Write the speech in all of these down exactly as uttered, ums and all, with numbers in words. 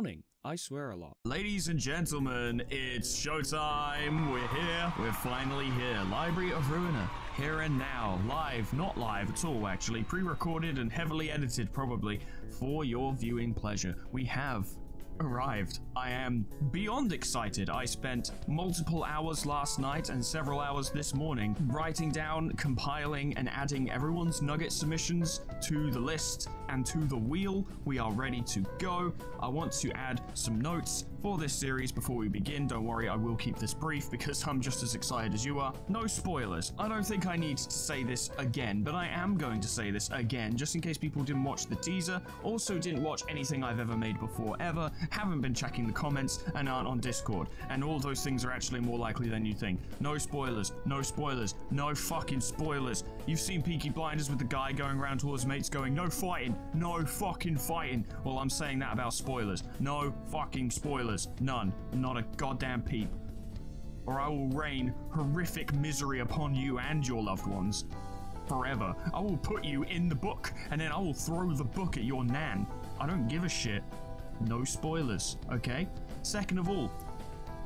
morning. I swear a lot. Ladies and gentlemen, it's showtime. We're here. We're finally here. Library of Ruina. Here and now. Live. Not live at all, actually. Pre-recorded and heavily edited, probably, for your viewing pleasure. We have arrived. I am beyond excited. I spent multiple hours last night and several hours this morning writing down, compiling, and adding everyone's nugget submissions to the list and to the wheel. We are ready to go. I want to add some notes for this series before we begin. Don't worry, I will keep this brief because I'm just as excited as you are. No spoilers. I don't think I need to say this again, but I am going to say this again just in case people didn't watch the teaser, also didn't watch anything I've ever made before ever, haven't been checking the comments, and aren't on Discord. And all those things are actually more likely than you think. No spoilers. No spoilers. No fucking spoilers. You've seen Peaky Blinders with the guy going around to all his mates going, no fighting. No fucking fighting. Well, I'm saying that about spoilers. No fucking spoilers. None. Not a goddamn peep. Or I will rain horrific misery upon you and your loved ones. Forever. I will put you in the book, and then I will throw the book at your nan. I don't give a shit. No spoilers, okay? Second of all,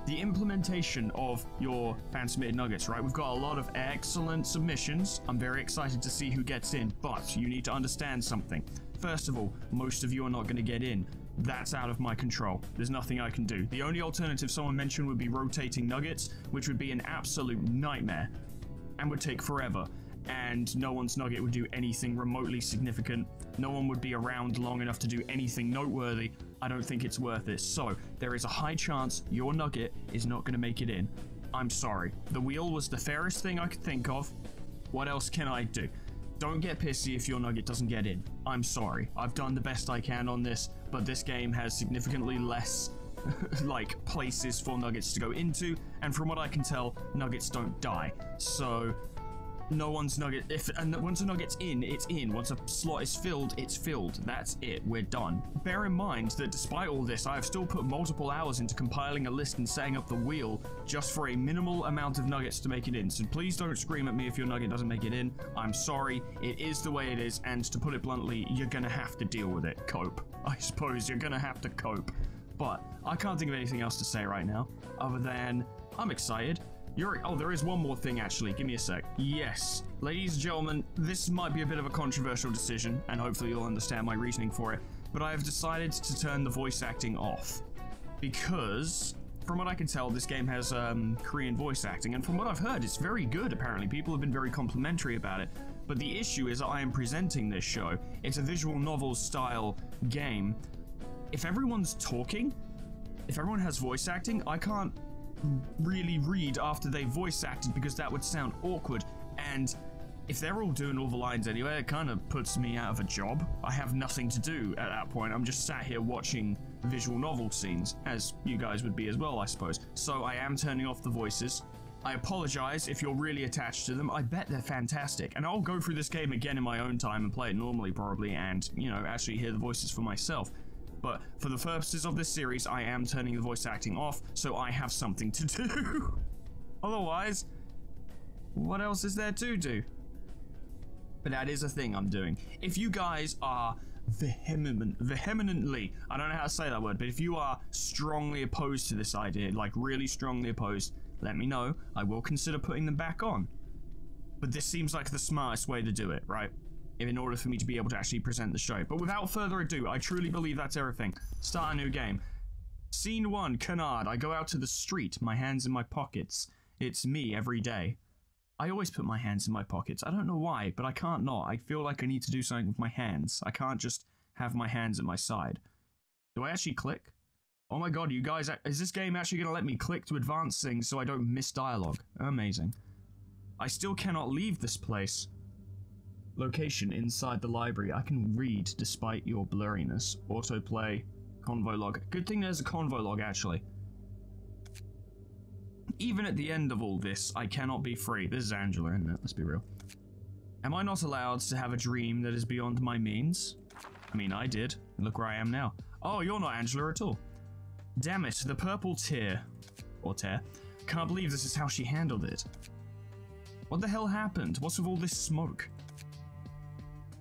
the implementation of your fan-submitted nuggets, right? We've got a lot of excellent submissions. I'm very excited to see who gets in, but you need to understand something. First of all, most of you are not going to get in. That's out of my control. There's nothing I can do. The only alternative someone mentioned would be rotating nuggets, which would be an absolute nightmare and would take forever. And no one's nugget would do anything remotely significant. No one would be around long enough to do anything noteworthy. I don't think it's worth it. So, there is a high chance your nugget is not going to make it in. I'm sorry. The wheel was the fairest thing I could think of. What else can I do? Don't get pissy if your nugget doesn't get in. I'm sorry. I've done the best I can on this, but this game has significantly less like places for nuggets to go into, and from what I can tell, nuggets don't die. So, no one's nugget, if and once a nugget's in, it's in. Once a slot is filled, it's filled. That's it. We're done. Bear in mind that despite all this, I've still put multiple hours into compiling a list and setting up the wheel just for a minimal amount of nuggets to make it in. So please don't scream at me if your nugget doesn't make it in. I'm sorry. It is the way it is, and to put it bluntly, you're gonna have to deal with it. Cope. I suppose you're gonna have to cope. But I can't think of anything else to say right now other than I'm excited. You're, oh, there is one more thing, actually. Give me a sec. Yes. Ladies and gentlemen, this might be a bit of a controversial decision, and hopefully you'll understand my reasoning for it, but I have decided to turn the voice acting off. Because, from what I can tell, this game has um, Korean voice acting, and from what I've heard, it's very good, apparently. People have been very complimentary about it. But the issue is that I am presenting this show. It's a visual novel-style game. If everyone's talking, if everyone has voice acting, I can't really read after they voice acted because that would sound awkward, and if they're all doing all the lines anyway, it kind of puts me out of a job. I have nothing to do at that point. I'm just sat here watching visual novel scenes, as you guys would be as well, I suppose. So I am turning off the voices. I apologize if you're really attached to them. I bet they're fantastic, and I'll go through this game again in my own time and play it normally, probably, and, you know, actually hear the voices for myself. But for the purposes of this series, I am turning the voice acting off, so I have something to do. Otherwise, what else is there to do? But that is a thing I'm doing. If you guys are vehement, vehemently, I don't know how to say that word, but if you are strongly opposed to this idea, like really strongly opposed, let me know. I will consider putting them back on. But this seems like the smartest way to do it, right? In order for me to be able to actually present the show. But without further ado, I truly believe that's everything. Start a new game. Scene one, Canard. I go out to the street, my hands in my pockets. It's me every day. I always put my hands in my pockets. I don't know why, but I can't not. I feel like I need to do something with my hands. I can't just have my hands at my side. Do I actually click? Oh my god, you guys, is this game actually going to let me click to advance things so I don't miss dialogue? Amazing. I still cannot leave this place. Location inside the library. I can read despite your blurriness. Autoplay. Convo log. Good thing there's a convo log, actually. Even at the end of all this, I cannot be free. This is Angela, isn't it? Let's be real. Am I not allowed to have a dream that is beyond my means? I mean, I did. Look where I am now. Oh, you're not Angela at all. Damn it, the purple tear. Or tear. Can't believe this is how she handled it. What the hell happened? What's with all this smoke?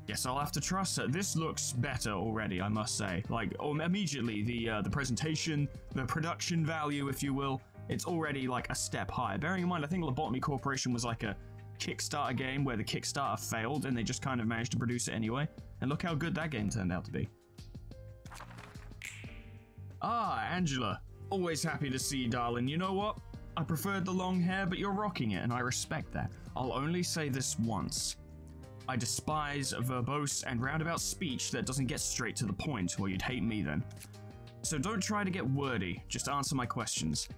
Guess I'll have to trust her. This looks better already, I must say. Like, um, immediately, the uh, the presentation, the production value, if you will, it's already like a step higher. Bearing in mind, I think Lobotomy Corporation was like a Kickstarter game where the Kickstarter failed and they just kind of managed to produce it anyway. And look how good that game turned out to be. Ah, Angela. Always happy to see you, darling. You know what? I preferred the long hair, but you're rocking it, and I respect that. I'll only say this once. I despise verbose and roundabout speech that doesn't get straight to the point, or you'd hate me then. So don't try to get wordy, just answer my questions.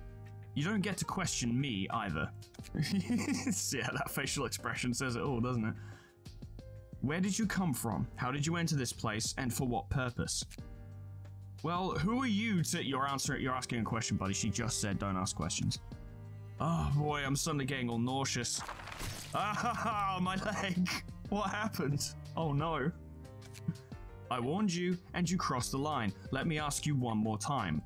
You don't get to question me, either. Yeah, that facial expression says it all, doesn't it? Where did you come from? How did you enter this place, and for what purpose? Well, who are you to- you're answering- you're asking a question, buddy. She just said don't ask questions. Oh boy, I'm suddenly getting all nauseous. Ah, my leg! What happened? Oh no. I warned you, and you crossed the line. Let me ask you one more time.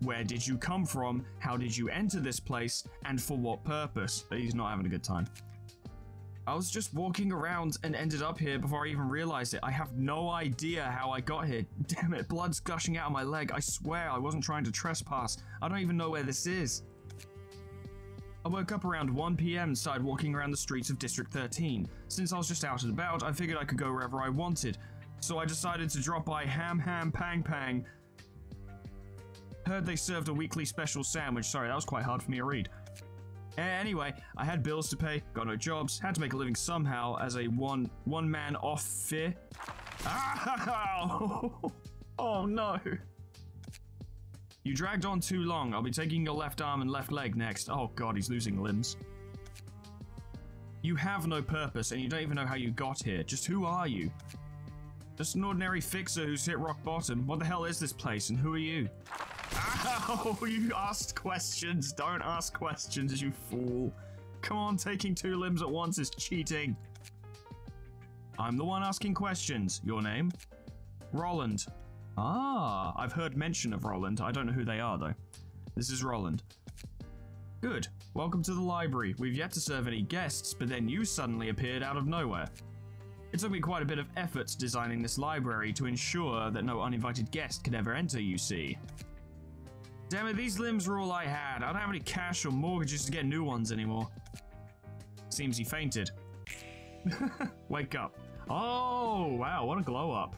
Where did you come from? How did you enter this place? And for what purpose? He's not having a good time. I was just walking around and ended up here before I even realized it. I have no idea how I got here. Damn it, blood's gushing out of my leg. I swear I wasn't trying to trespass. I don't even know where this is. I woke up around one p m and started walking around the streets of District thirteen. Since I was just out and about, I figured I could go wherever I wanted. So I decided to drop by Ham Ham Pang Pang. Heard they served a weekly special sandwich. Sorry, that was quite hard for me to read. Anyway, I had bills to pay, got no jobs, had to make a living somehow as a one one man off fear. Ow! Oh no! You dragged on too long. I'll be taking your left arm and left leg next. Oh god, he's losing limbs. You have no purpose, and you don't even know how you got here. Just who are you? Just an ordinary fixer who's hit rock bottom. What the hell is this place, and who are you? Ow, you asked questions. Don't ask questions, you fool. Come on, taking two limbs at once is cheating. I'm the one asking questions. Your name? Roland. Ah, I've heard mention of Roland. I don't know who they are, though. This is Roland. Good. Welcome to the library. We've yet to serve any guests, but then you suddenly appeared out of nowhere. It took me quite a bit of effort designing this library to ensure that no uninvited guest could ever enter, you see. Damn it, these limbs were all I had. I don't have any cash or mortgages to get new ones anymore. Seems he fainted. Wake up. Oh, wow, what a glow up.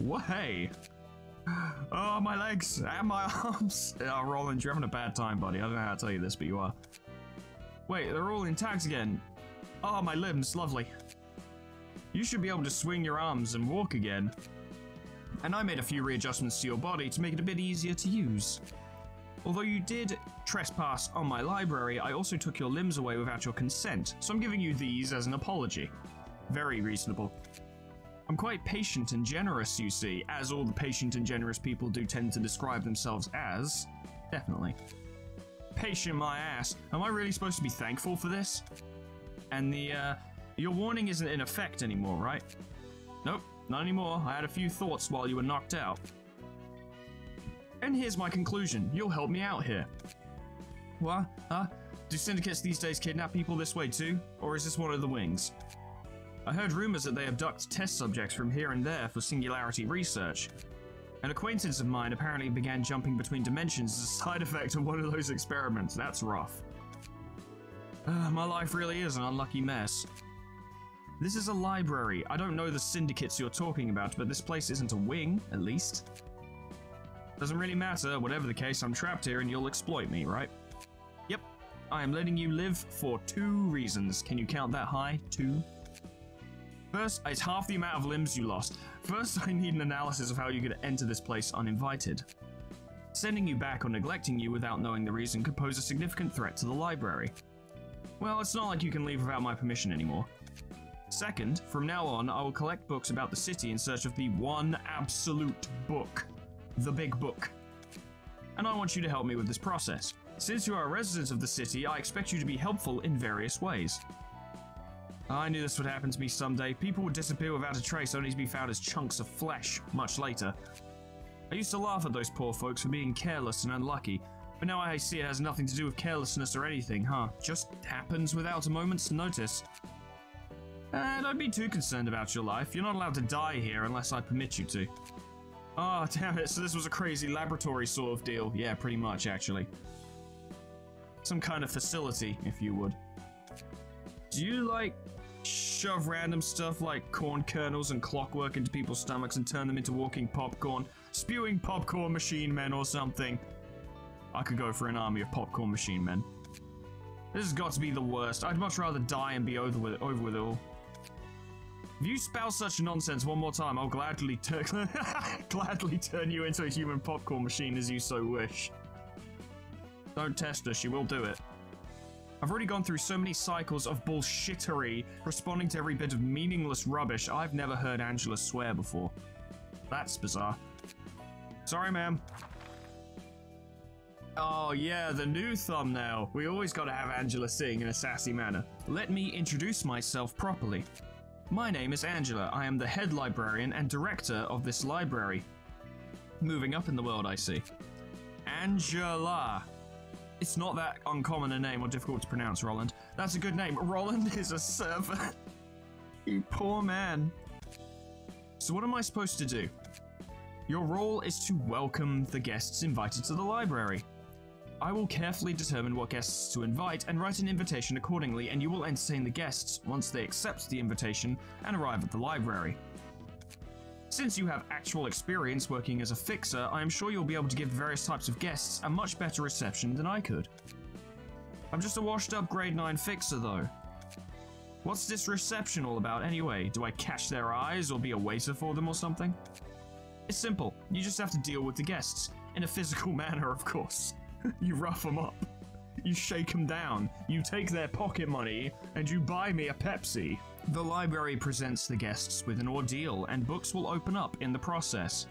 Way. Oh, my legs and my arms. Oh, Roland, you're having a bad time, buddy. I don't know how to tell you this, but you are. Wait, they're all intact again. Oh, my limbs, lovely. You should be able to swing your arms and walk again. And I made a few readjustments to your body to make it a bit easier to use. Although you did trespass on my library, I also took your limbs away without your consent, so I'm giving you these as an apology. Very reasonable. I'm quite patient and generous, you see, as all the patient and generous people do tend to describe themselves as. Definitely. Patient my ass. Am I really supposed to be thankful for this? And the, uh, your warning isn't in effect anymore, right? Nope. Not anymore. I had a few thoughts while you were knocked out. And here's my conclusion. You'll help me out here. What? Huh? Do syndicates these days kidnap people this way too? Or is this one of the wings? I heard rumors that they abduct test subjects from here and there for singularity research. An acquaintance of mine apparently began jumping between dimensions as a side effect of one of those experiments. That's rough. Uh, my life really is an unlucky mess. This is a library. I don't know the syndicates you're talking about, but this place isn't a wing, at least. Doesn't really matter. Whatever the case, I'm trapped here and you'll exploit me, right? Yep. I am letting you live for two reasons. Can you count that high? Two. First, it's half the amount of limbs you lost. First, I need an analysis of how you could enter this place uninvited. Sending you back or neglecting you without knowing the reason could pose a significant threat to the library. Well, it's not like you can leave without my permission anymore. Second, from now on, I will collect books about the city in search of the one absolute book. The big book. And I want you to help me with this process. Since you are a resident of the city, I expect you to be helpful in various ways. I knew this would happen to me someday. People would disappear without a trace, only to be found as chunks of flesh much later. I used to laugh at those poor folks for being careless and unlucky, but now I see it has nothing to do with carelessness or anything, huh? Just happens without a moment's notice. Uh, don't be too concerned about your life. You're not allowed to die here unless I permit you to. Ah, oh, damn it. So this was a crazy laboratory sort of deal. Yeah, pretty much, actually. Some kind of facility, if you would. Do you, like, shove random stuff like corn kernels and clockwork into people's stomachs and turn them into walking popcorn? Spewing popcorn machine men or something? I could go for an army of popcorn machine men. This has got to be the worst. I'd much rather die and be over with it, over with it all. If you spouse such nonsense one more time, I'll gladly, gladly turn you into a human popcorn machine as you so wish. Don't test her, she will do it. I've already gone through so many cycles of bullshittery, responding to every bit of meaningless rubbish. I've never heard Angela swear before. That's bizarre. Sorry, ma'am. Oh yeah, the new thumbnail. We always gotta have Angela sing in a sassy manner. Let me introduce myself properly. My name is Angela. I am the head librarian and director of this library. Moving up in the world, I see. Angela. It's not that uncommon a name or difficult to pronounce, Roland. That's a good name. Roland is a servant. You poor man. So what am I supposed to do? Your role is to welcome the guests invited to the library. I will carefully determine what guests to invite and write an invitation accordingly, and you will entertain the guests once they accept the invitation and arrive at the library. Since you have actual experience working as a fixer, I am sure you'll be able to give various types of guests a much better reception than I could. I'm just a washed-up grade nine fixer, though. What's this reception all about, anyway? Do I catch their eyes or be a waiter for them or something? It's simple. You just have to deal with the guests. In a physical manner, of course. You rough them up. You shake them down. You take their pocket money, and you buy me a Pepsi. The library presents the guests with an ordeal, and books will open up in the process.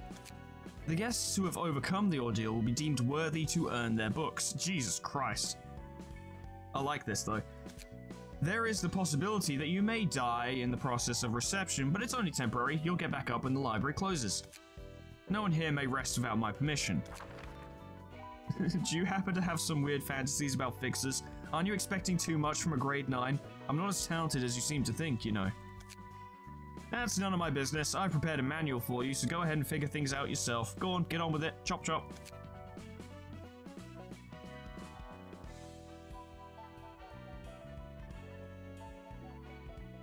The guests who have overcome the ordeal will be deemed worthy to earn their books. Jesus Christ. I like this, though. There is the possibility that you may die in the process of reception, but it's only temporary. You'll get back up when the library closes. No one here may rest without my permission. Do you happen to have some weird fantasies about fixers? Aren't you expecting too much from a grade nine? I'm not as talented as you seem to think, you know. That's none of my business. I've prepared a manual for you, so go ahead and figure things out yourself. Go on, get on with it. Chop chop.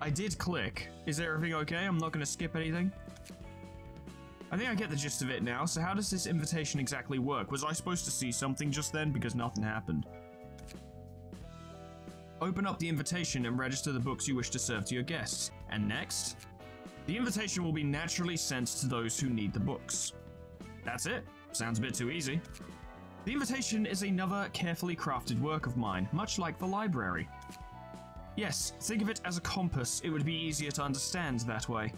I did click. Is everything okay? I'm not going to skip anything. I think I get the gist of it now, so how does this invitation exactly work? Was I supposed to see something just then? Because nothing happened. Open up the invitation and register the books you wish to serve to your guests. And next? The invitation will be naturally sent to those who need the books. That's it. Sounds a bit too easy. The invitation is another carefully crafted work of mine, much like the library. Yes, think of it as a compass. It would be easier to understand that way.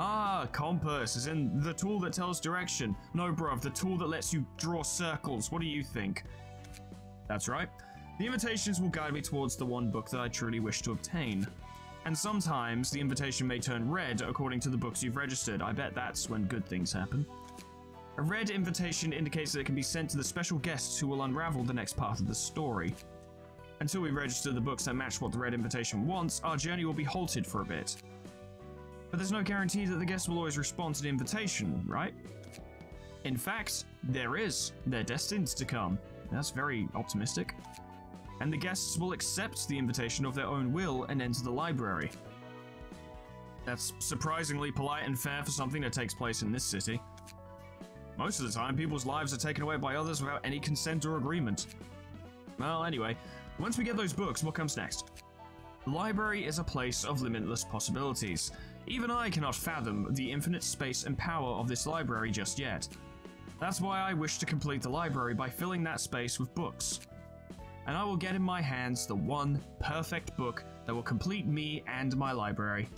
Ah, compass, as in the tool that tells direction. No, bruv, the tool that lets you draw circles. What do you think? That's right. The invitations will guide me towards the one book that I truly wish to obtain. And sometimes the invitation may turn red according to the books you've registered. I bet that's when good things happen. A red invitation indicates that it can be sent to the special guests who will unravel the next part of the story. Until we register the books that match what the red invitation wants, our journey will be halted for a bit. But there's no guarantee that the guest will always respond to the invitation, right? In fact, there is. They're destined to come. That's very optimistic. And the guests will accept the invitation of their own will and enter the library. That's surprisingly polite and fair for something that takes place in this city. Most of the time, people's lives are taken away by others without any consent or agreement. Well, anyway, once we get those books, what comes next? The library is a place of limitless possibilities. Even I cannot fathom the infinite space and power of this library just yet. That's why I wish to complete the library by filling that space with books. And I will get in my hands the one perfect book that will complete me and my library.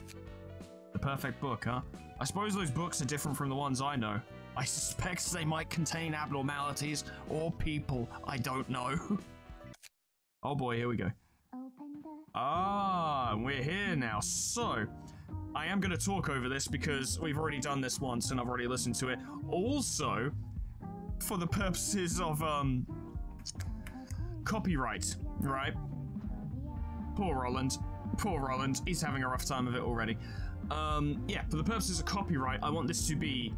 The perfect book, huh? I suppose those books are different from the ones I know. I suspect they might contain abnormalities or people I don't know. Oh boy, here we go. Ah, we're here now. So, I am going to talk over this because we've already done this once and I've already listened to it. Also, for the purposes of, um, copyright, right? Poor Roland. Poor Roland, he's having a rough time of it already. Um, yeah, for the purposes of copyright, I want this to be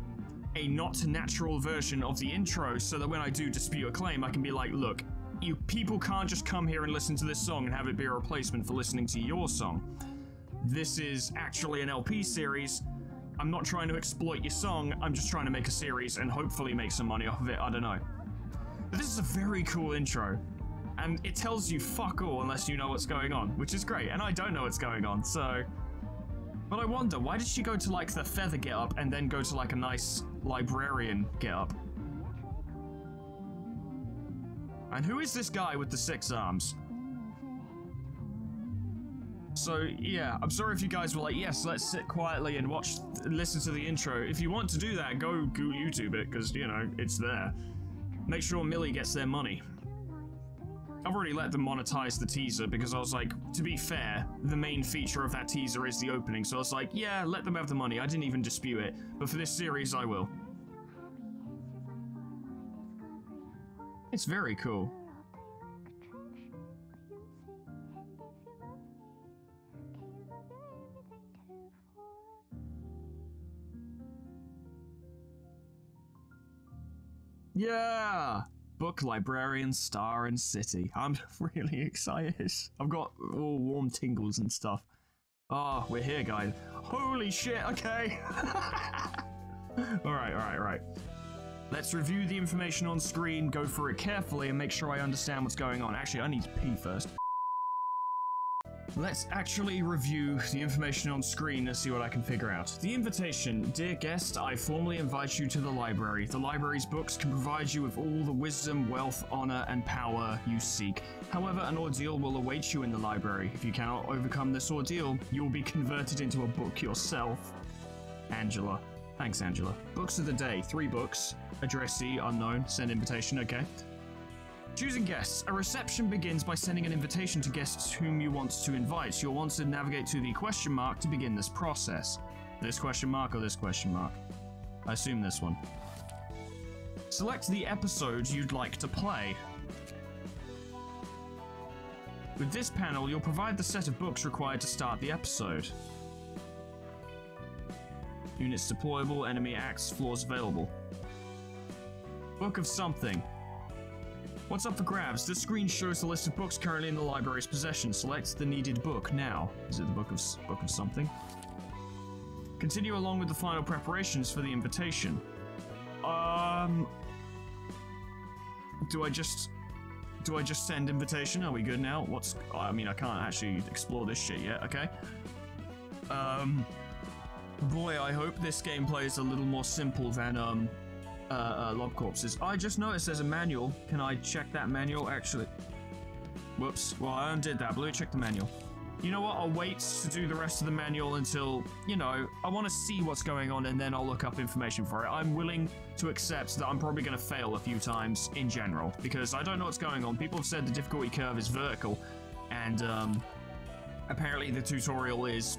a not natural version of the intro so that when I do dispute a claim, I can be like, look, you people can't just come here and listen to this song and have it be a replacement for listening to your song. This is actually an L P series. I'm not trying to exploit your song, I'm just trying to make a series and hopefully make some money off of it, I don't know. But this is a very cool intro, and it tells you fuck all unless you know what's going on, which is great, and I don't know what's going on, so... But I wonder, why did she go to like the feather get-up and then go to like a nice librarian get-up? And who is this guy with the six arms? So, yeah, I'm sorry if you guys were like, yes, let's sit quietly and watch, listen to the intro. If you want to do that, go, go YouTube it, because, you know, it's there. Make sure Millie gets their money. I've already let them monetize the teaser, because I was like, to be fair, the main feature of that teaser is the opening, so I was like, yeah, let them have the money. I didn't even dispute it, but for this series, I will. It's very cool. Yeah! Book, librarian, star, and city. I'm really excited. I've got all warm tingles and stuff. Oh, we're here, guys. Holy shit, okay. Alright, alright, alright. Let's review the information on screen, go through it carefully, and make sure I understand what's going on. Actually, I need to pee first. Let's actually review the information on screen and see what I can figure out. The invitation. Dear guest, I formally invite you to the library. The library's books can provide you with all the wisdom, wealth, honor, and power you seek. However, an ordeal will await you in the library. If you cannot overcome this ordeal, you will be converted into a book yourself. Angela. Thanks, Angela. Books of the day. Three books. Addressee, unknown. Send invitation, okay. Choosing guests. A reception begins by sending an invitation to guests whom you want to invite. You'll want to navigate to the question mark to begin this process. This question mark or this question mark? I assume this one. Select the episode you'd like to play. With this panel, you'll provide the set of books required to start the episode. Units deployable, enemy acts, floors available. Book of something. What's up for grabs? This screen shows the list of books currently in the library's possession. Select the needed book now. Is it the book of book of something? Continue along with the final preparations for the invitation. Um, do I just do I just send invitation? Are we good now? What's I mean, I can't actually explore this shit yet. Okay. Um, boy, I hope this gameplay is a little more simple than um. Uh, uh, Lob Corpses. I just noticed there's a manual. Can I check that manual? Actually, whoops. Well, I undid that. Blue, check the manual. You know what? I'll wait to do the rest of the manual until, you know, I want to see what's going on and then I'll look up information for it. I'm willing to accept that I'm probably going to fail a few times in general because I don't know what's going on. People have said the difficulty curve is vertical and um, apparently the tutorial is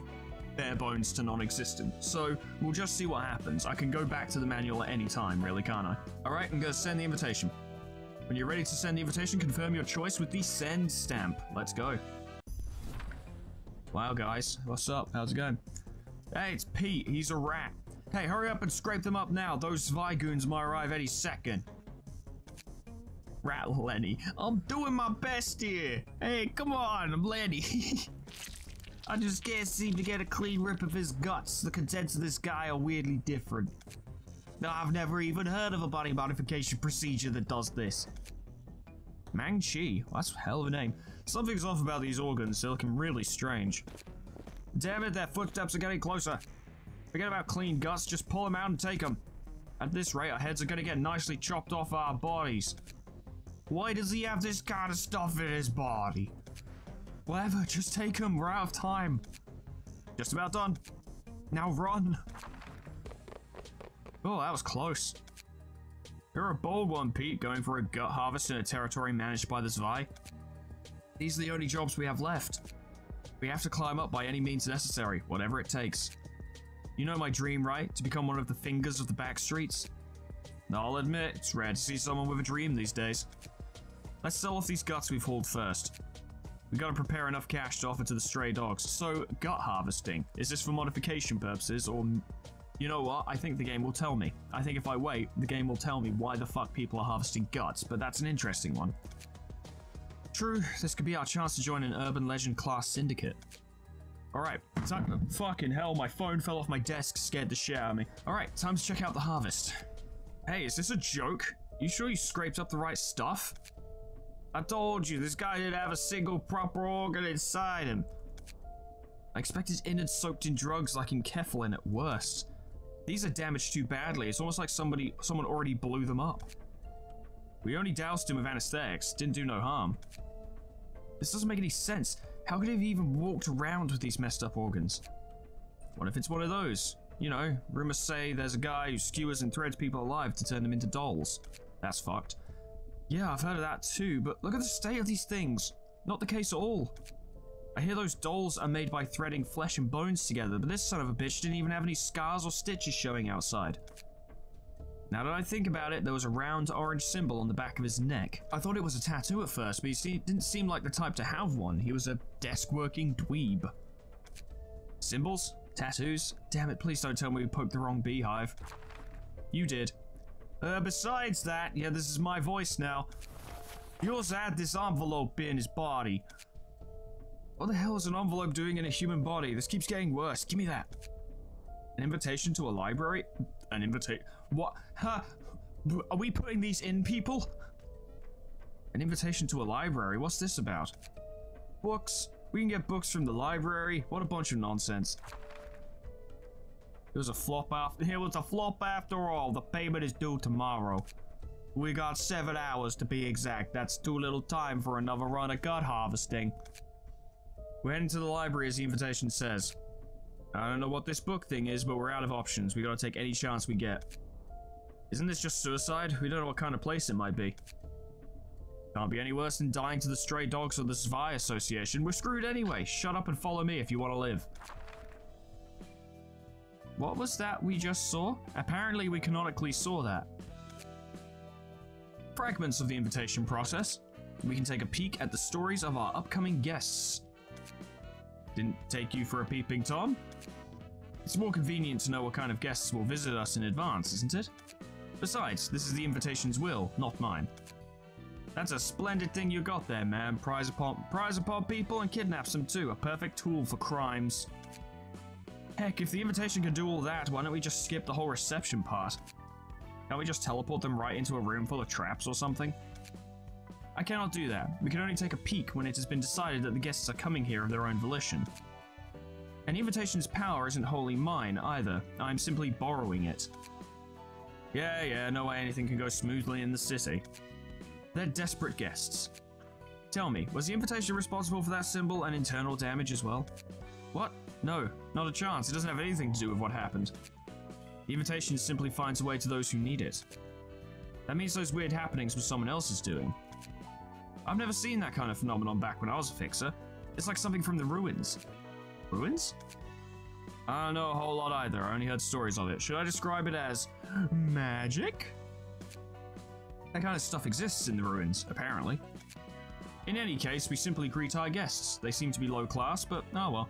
bare bones to non-existent. So, we'll just see what happens. I can go back to the manual at any time, really, can't I? Alright, I'm gonna send the invitation. When you're ready to send the invitation, confirm your choice with the send stamp. Let's go. Wow, guys. What's up? How's it going? Hey, it's Pete. He's a rat. Hey, hurry up and scrape them up now. Those Vigoons might arrive any second. Rat Lenny. I'm doing my best here. Hey, come on, I'm Lenny. I just can't seem to get a clean rip of his guts. The contents of this guy are weirdly different. No, I've never even heard of a body modification procedure that does this. Mang Chi? Well, that's a hell of a name. Something's off about these organs. They're looking really strange. Damn it, their footsteps are getting closer. Forget about clean guts. Just pull them out and take them. At this rate, our heads are going to get nicely chopped off our bodies. Why does he have this kind of stuff in his body? Whatever, just take him, we're out of time. Just about done. Now run. Oh, that was close. You're a bold one, Pete, going for a gut harvest in a territory managed by the Zwei. These are the only jobs we have left. We have to climb up by any means necessary, whatever it takes. You know my dream, right? To become one of the fingers of the back streets? I'll admit, it's rare to see someone with a dream these days. Let's sell off these guts we've hauled first. We gotta prepare enough cash to offer to the stray dogs. So, gut harvesting. Is this for modification purposes, or... You know what? I think the game will tell me. I think if I wait, the game will tell me why the fuck people are harvesting guts, but that's an interesting one. True, this could be our chance to join an urban legend class syndicate. Alright, time- fucking hell, my phone fell off my desk, scared the shit out of me. Alright, time to check out the harvest. Hey, is this a joke? You sure you scraped up the right stuff? I told you, this guy didn't have a single proper organ inside him. I expect his innards soaked in drugs like in Keflin at worst. These are damaged too badly, it's almost like somebody- someone already blew them up. We only doused him with anesthetics, didn't do no harm. This doesn't make any sense. How could he have even walked around with these messed up organs? What if it's one of those? You know, rumors say there's a guy who skewers and threads people alive to turn them into dolls. That's fucked. Yeah, I've heard of that too, but look at the state of these things. Not the case at all. I hear those dolls are made by threading flesh and bones together, but this son of a bitch didn't even have any scars or stitches showing outside. Now that I think about it, there was a round orange symbol on the back of his neck. I thought it was a tattoo at first, but he didn't seem like the type to have one. He was a desk-working dweeb. Symbols? Tattoos? Damn it, please don't tell me we poked the wrong beehive. You did. Uh, besides that, yeah, this is my voice now. He also had this envelope in his body. What the hell is an envelope doing in a human body? This keeps getting worse. Give me that. An invitation to a library? An invitation? What? Huh? Are we putting these in, people? An invitation to a library? What's this about? Books? We can get books from the library. What a bunch of nonsense. It was a flop after- It was a flop after all. The payment is due tomorrow. We got seven hours to be exact. That's too little time for another run of gut harvesting. We're heading to the library as the invitation says. I don't know what this book thing is, but we're out of options. We gotta take any chance we get. Isn't this just suicide? We don't know what kind of place it might be. Can't be any worse than dying to the stray dogs or the Svai Association. We're screwed anyway. Shut up and follow me if you want to live. What was that we just saw? Apparently we canonically saw that. Fragments of the invitation process. We can take a peek at the stories of our upcoming guests. Didn't take you for a peeping Tom? It's more convenient to know what kind of guests will visit us in advance, isn't it? Besides, this is the invitation's will, not mine. That's a splendid thing you got there, man. Prize upon, prize upon people and kidnaps them too. A perfect tool for crimes. Heck, if the invitation can do all that, why don't we just skip the whole reception part? Can't we just teleport them right into a room full of traps or something? I cannot do that. We can only take a peek when it has been decided that the guests are coming here of their own volition. An invitation's power isn't wholly mine, either. I'm simply borrowing it. Yeah, yeah, no way anything can go smoothly in the city. They're desperate guests. Tell me, was the invitation responsible for that symbol and internal damage as well? What? No, not a chance. It doesn't have anything to do with what happened. The invitation simply finds a way to those who need it. That means those weird happenings were someone else's doing. I've never seen that kind of phenomenon back when I was a fixer. It's like something from the ruins. Ruins? I don't know a whole lot either. I only heard stories of it. Should I describe it as magic? That kind of stuff exists in the ruins, apparently. In any case, we simply greet our guests. They seem to be low class, but oh well.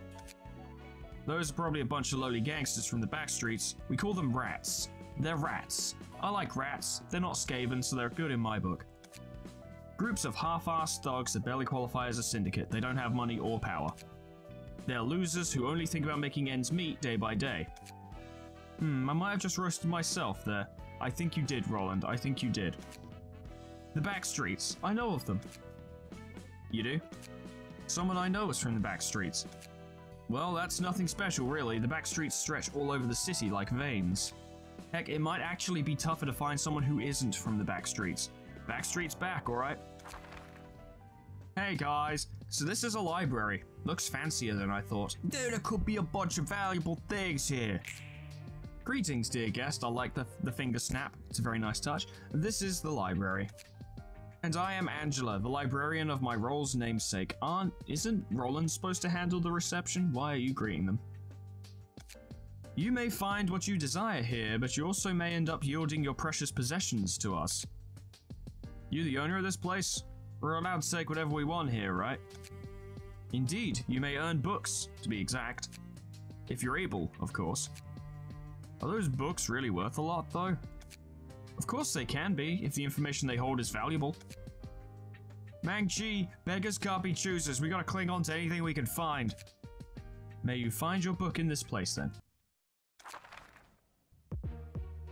Those are probably a bunch of lowly gangsters from the back streets. We call them rats. They're rats. I like rats. They're not Skaven, so they're good in my book. Groups of half-assed thugs that barely qualify as a syndicate. They don't have money or power. They're losers who only think about making ends meet day by day. Hmm, I might have just roasted myself there. I think you did, Roland. I think you did. The back streets. I know of them. You do? Someone I know is from the back streets. Well, that's nothing special, really. The back streets stretch all over the city like veins. Heck, it might actually be tougher to find someone who isn't from the back streets. Back streets back, alright? Hey guys, so this is a library. Looks fancier than I thought. There could be a bunch of valuable things here. Greetings, dear guest. I like the, the finger snap. It's a very nice touch. This is the library. And I am Angela, the librarian of my role's namesake. Aren't, isn't Roland supposed to handle the reception? Why are you greeting them? You may find what you desire here, but you also may end up yielding your precious possessions to us. You the owner of this place? We're allowed to take whatever we want here, right? Indeed, you may earn books, to be exact. If you're able, of course. Are those books really worth a lot, though? Of course they can be, if the information they hold is valuable. Mang Chi, beggars can't be choosers. We gotta cling on to anything we can find. May you find your book in this place, then.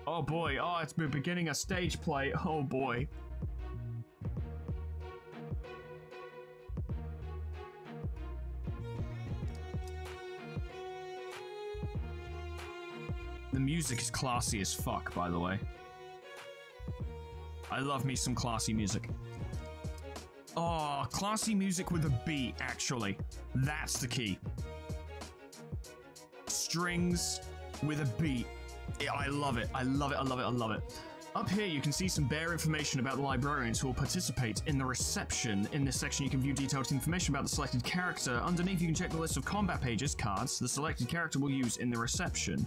Oh boy, oh, it's been beginning a stage play, oh boy. The music is classy as fuck, by the way. I love me some classy music. Oh, classy music with a beat, actually. That's the key. Strings with a beat. I love it. I love it. I love it. I love it. Up here, you can see some bare information about the librarians who will participate in the reception. In this section, you can view detailed information about the selected character. Underneath, you can check the list of combat pages, cards, the selected character will use in the reception.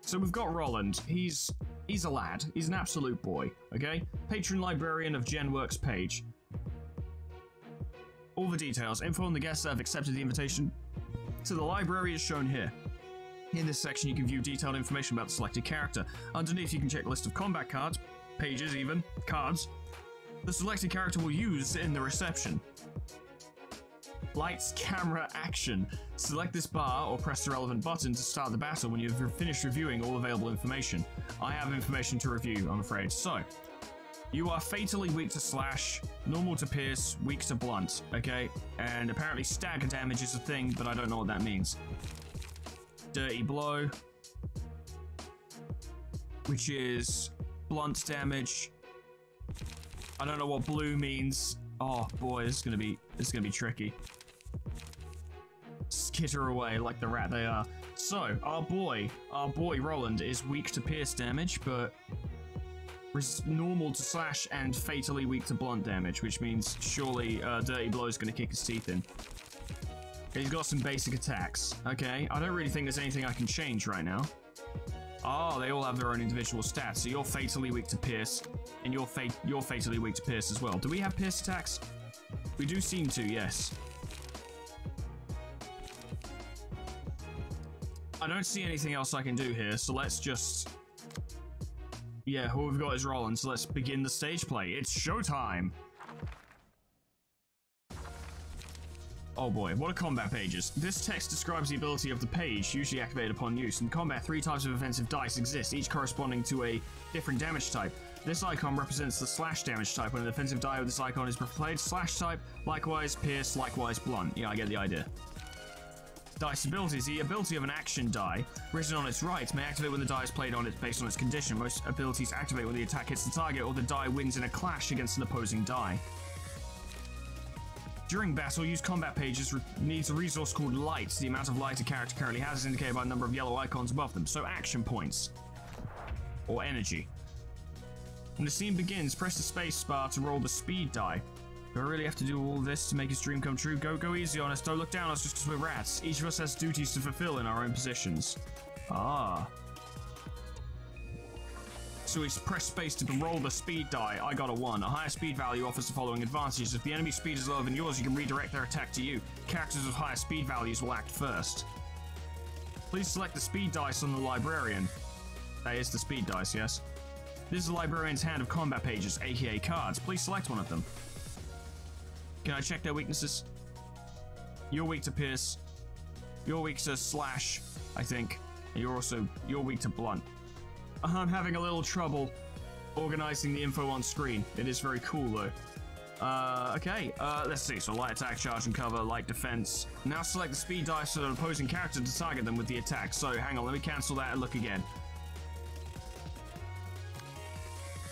So we've got Roland. He's... he's a lad. He's an absolute boy, okay? Patron librarian of GenWorks page. All the details. Info on the guests that have accepted the invitation to the library is shown here. In this section, you can view detailed information about the selected character. Underneath, you can check a list of combat cards, pages even, cards. The selected character will use in the reception. Lights, camera, action. Select this bar or press the relevant button to start the battle when you've finished reviewing all available information. I have information to review, I'm afraid. So, you are fatally weak to slash, normal to pierce, weak to blunt, okay? And apparently stagger damage is a thing, but I don't know what that means. Dirty blow, which is blunt damage. I don't know what blue means. Oh boy, this is gonna be this is gonna be tricky. Skitter away like the rat they are. So our boy, our boy Roland is weak to pierce damage, but normal to slash and fatally weak to blunt damage, which means surely uh, dirty blow is gonna kick his teeth in. He's got some basic attacks. Okay, I don't really think there's anything I can change right now. Oh, they all have their own individual stats. So you're fatally weak to pierce, and you're fa you're fatally weak to pierce as well. Do we have pierce attacks? We do seem to, yes. I don't see anything else I can do here, so let's just... yeah, who we've got is Roland, so let's begin the stage play. It's showtime! Oh boy, what are combat pages? This text describes the ability of the page, usually activated upon use. In combat, three types of offensive dice exist, each corresponding to a different damage type. This icon represents the slash damage type. When an offensive die with this icon is displayed, slash type, likewise pierce, likewise blunt. Yeah, I get the idea. Dice abilities. The ability of an action die, written on its right, may activate when the die is played on it based on its condition. Most abilities activate when the attack hits the target or the die wins in a clash against an opposing die. During battle, use combat pages, needs a resource called light. The amount of light a character currently has is indicated by the number of yellow icons above them. So action points. Or energy. When the scene begins, press the space bar to roll the speed die. Do I really have to do all this to make his dream come true? Go, go easy on us. Don't look down on us just because we're rats. Each of us has duties to fulfill in our own positions. Ah. So we press space to roll the speed die. I got a one. A higher speed value offers the following advantages. If the enemy's speed is lower than yours, you can redirect their attack to you. Characters with higher speed values will act first. Please select the speed dice on the librarian. That is the speed dice, yes. This is the librarian's hand of combat pages, aka cards. Please select one of them. Can I check their weaknesses? You're weak to pierce. You're weak to slash, I think. And you're also, you're weak to blunt. I'm having a little trouble organizing the info on screen. It is very cool, though. Uh, okay, uh, let's see. So light attack, charge and cover, light defense. Now select the speed dice for an opposing character to target them with the attack. So hang on, let me cancel that and look again.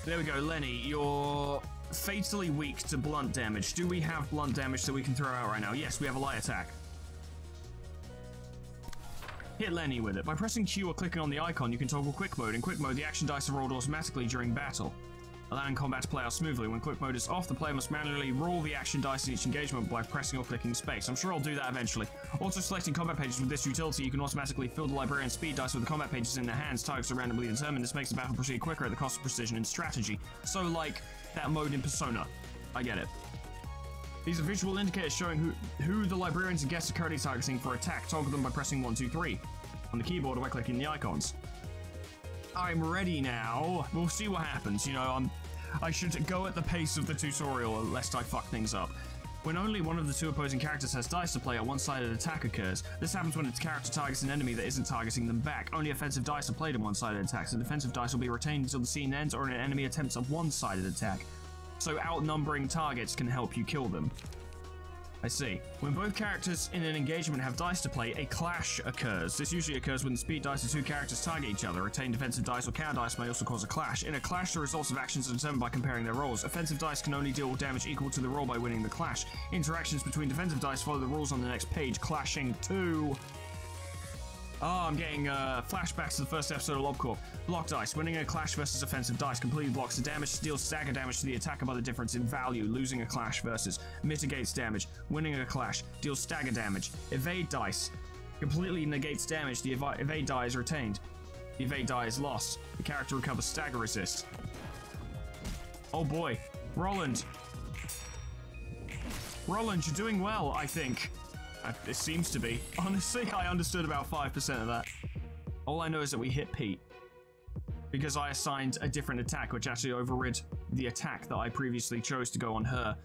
There we go, Lenny. You're fatally weak to blunt damage. Do we have blunt damage that we can throw out right now? Yes, we have a light attack. Hit Lenny with it. By pressing Q or clicking on the icon, you can toggle quick mode. In quick mode, the action dice are rolled automatically during battle, allowing combat to play out smoothly. When quick mode is off, the player must manually roll the action dice in each engagement by pressing or clicking space. I'm sure I'll do that eventually. Also, selecting combat pages with this utility, you can automatically fill the librarian's speed dice with the combat pages in their hands. Targets are randomly determined. This makes the battle proceed quicker at the cost of precision and strategy. So, like, that mode in Persona. I get it. These are visual indicators showing who, who the librarians and guest security is targeting for attack. Toggle them by pressing one two three on the keyboard or by clicking the icons. I'm ready now. We'll see what happens. You know, I'm, I should go at the pace of the tutorial lest I fuck things up. When only one of the two opposing characters has dice to play, a one-sided attack occurs. This happens when its character targets an enemy that isn't targeting them back. Only offensive dice are played in one-sided attacks, and defensive dice will be retained until the scene ends or an enemy attempts a one-sided attack. So outnumbering targets can help you kill them. I see. When both characters in an engagement have dice to play, a clash occurs. This usually occurs when the speed dice of two characters target each other. Retained defensive dice or counter dice may also cause a clash. In a clash, the results of actions are determined by comparing their rolls. Offensive dice can only deal damage equal to the roll by winning the clash. Interactions between defensive dice follow the rules on the next page. Clashing two. Oh, I'm getting uh, flashbacks to the first episode of LobCorp. Block dice. Winning a clash versus offensive dice. Completely blocks the damage, deals stagger damage to the attacker by the difference in value. Losing a clash versus. Mitigates damage. Winning a clash. Deals stagger damage. Evade dice. Completely negates damage. The ev evade die is retained. The evade die is lost. The character recovers stagger resist. Oh boy. Roland. Roland, you're doing well, I think. It seems to be. Honestly, I understood about five percent of that. All I know is that we hit Pete. Because I assigned a different attack, which actually overrid the attack that I previously chose to go on her.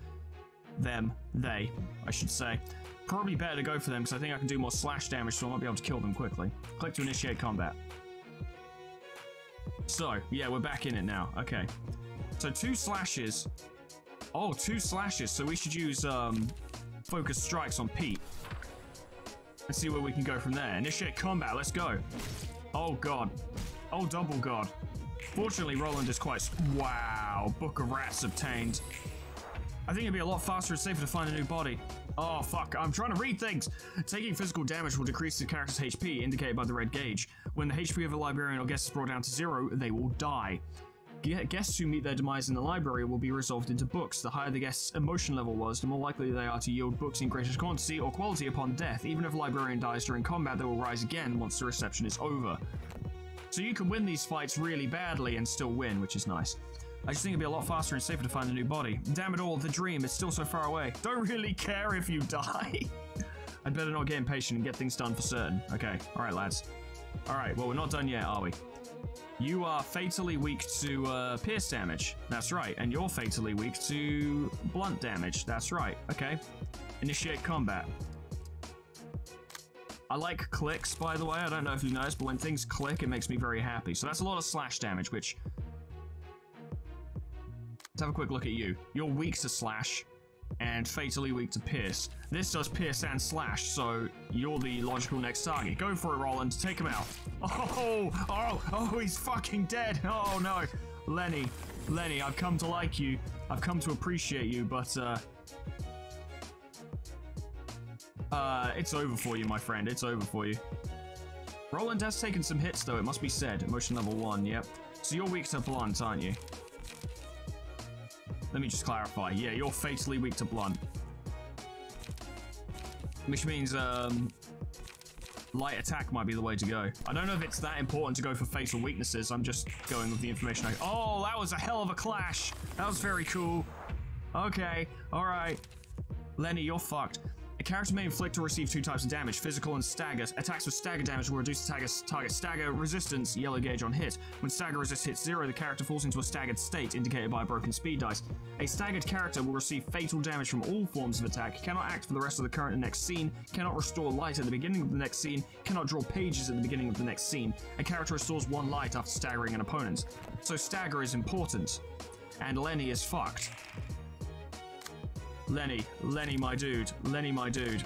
Them. They, I should say. Probably better to go for them, because I think I can do more slash damage, so I might be able to kill them quickly. Click to initiate combat. So, yeah, we're back in it now. Okay. So, two slashes. Oh, two slashes. So, we should use, um... focus strikes on Pete. Let's see where we can go from there. Initiate combat, let's go. Oh god. Oh double god. Fortunately, Roland is quite... Wow, Book of Rats obtained. I think it'd be a lot faster and safer to find a new body. Oh fuck, I'm trying to read things! Taking physical damage will decrease the character's H P, indicated by the red gauge. When the H P of a librarian or guest is brought down to zero, they will die. Guests who meet their demise in the library will be resolved into books. The higher the guest's emotion level was, the more likely they are to yield books in greater quantity or quality upon death. Even if a librarian dies during combat, they will rise again once the reception is over. So you can win these fights really badly and still win, which is nice. I just think it'd be a lot faster and safer to find a new body. Damn it all, the dream is still so far away. Don't really care if you die. I'd better not get impatient and get things done for certain. Okay, alright lads. Alright, well we're not done yet, are we? You are fatally weak to uh, pierce damage. That's right. And you're fatally weak to blunt damage. That's right. Okay. Initiate combat. I like clicks, by the way. I don't know if you noticed, but when things click, it makes me very happy. So that's a lot of slash damage, which... Let's have a quick look at you. You're weak to slash and fatally weak to pierce. This does pierce and slash, so you're the logical next target. Go for it, Roland. Take him out. Oh, oh, oh, he's fucking dead. Oh, no. Lenny, Lenny, I've come to like you. I've come to appreciate you, but, uh... Uh, it's over for you, my friend. It's over for you. Roland has taken some hits, though, it must be said. Emotion level one, yep. So you're weak to blunt, aren't you? Let me just clarify. Yeah, you're fatally weak to blunt. Which means, um... light attack might be the way to go. I don't know if it's that important to go for fatal weaknesses. I'm just going with the information I... Oh, that was a hell of a clash! That was very cool. Okay, alright. Lenny, you're fucked. A character may inflict or receive two types of damage, physical and stagger. Attacks with stagger damage will reduce the target's stagger resistance, yellow gauge on hit. When stagger resist hits zero, the character falls into a staggered state, indicated by a broken speed dice. A staggered character will receive fatal damage from all forms of attack, cannot act for the rest of the current and next scene, cannot restore light at the beginning of the next scene, cannot draw pages at the beginning of the next scene. A character restores one light after staggering an opponent. So stagger is important. And Lenny is fucked. Lenny, Lenny, my dude, Lenny, my dude.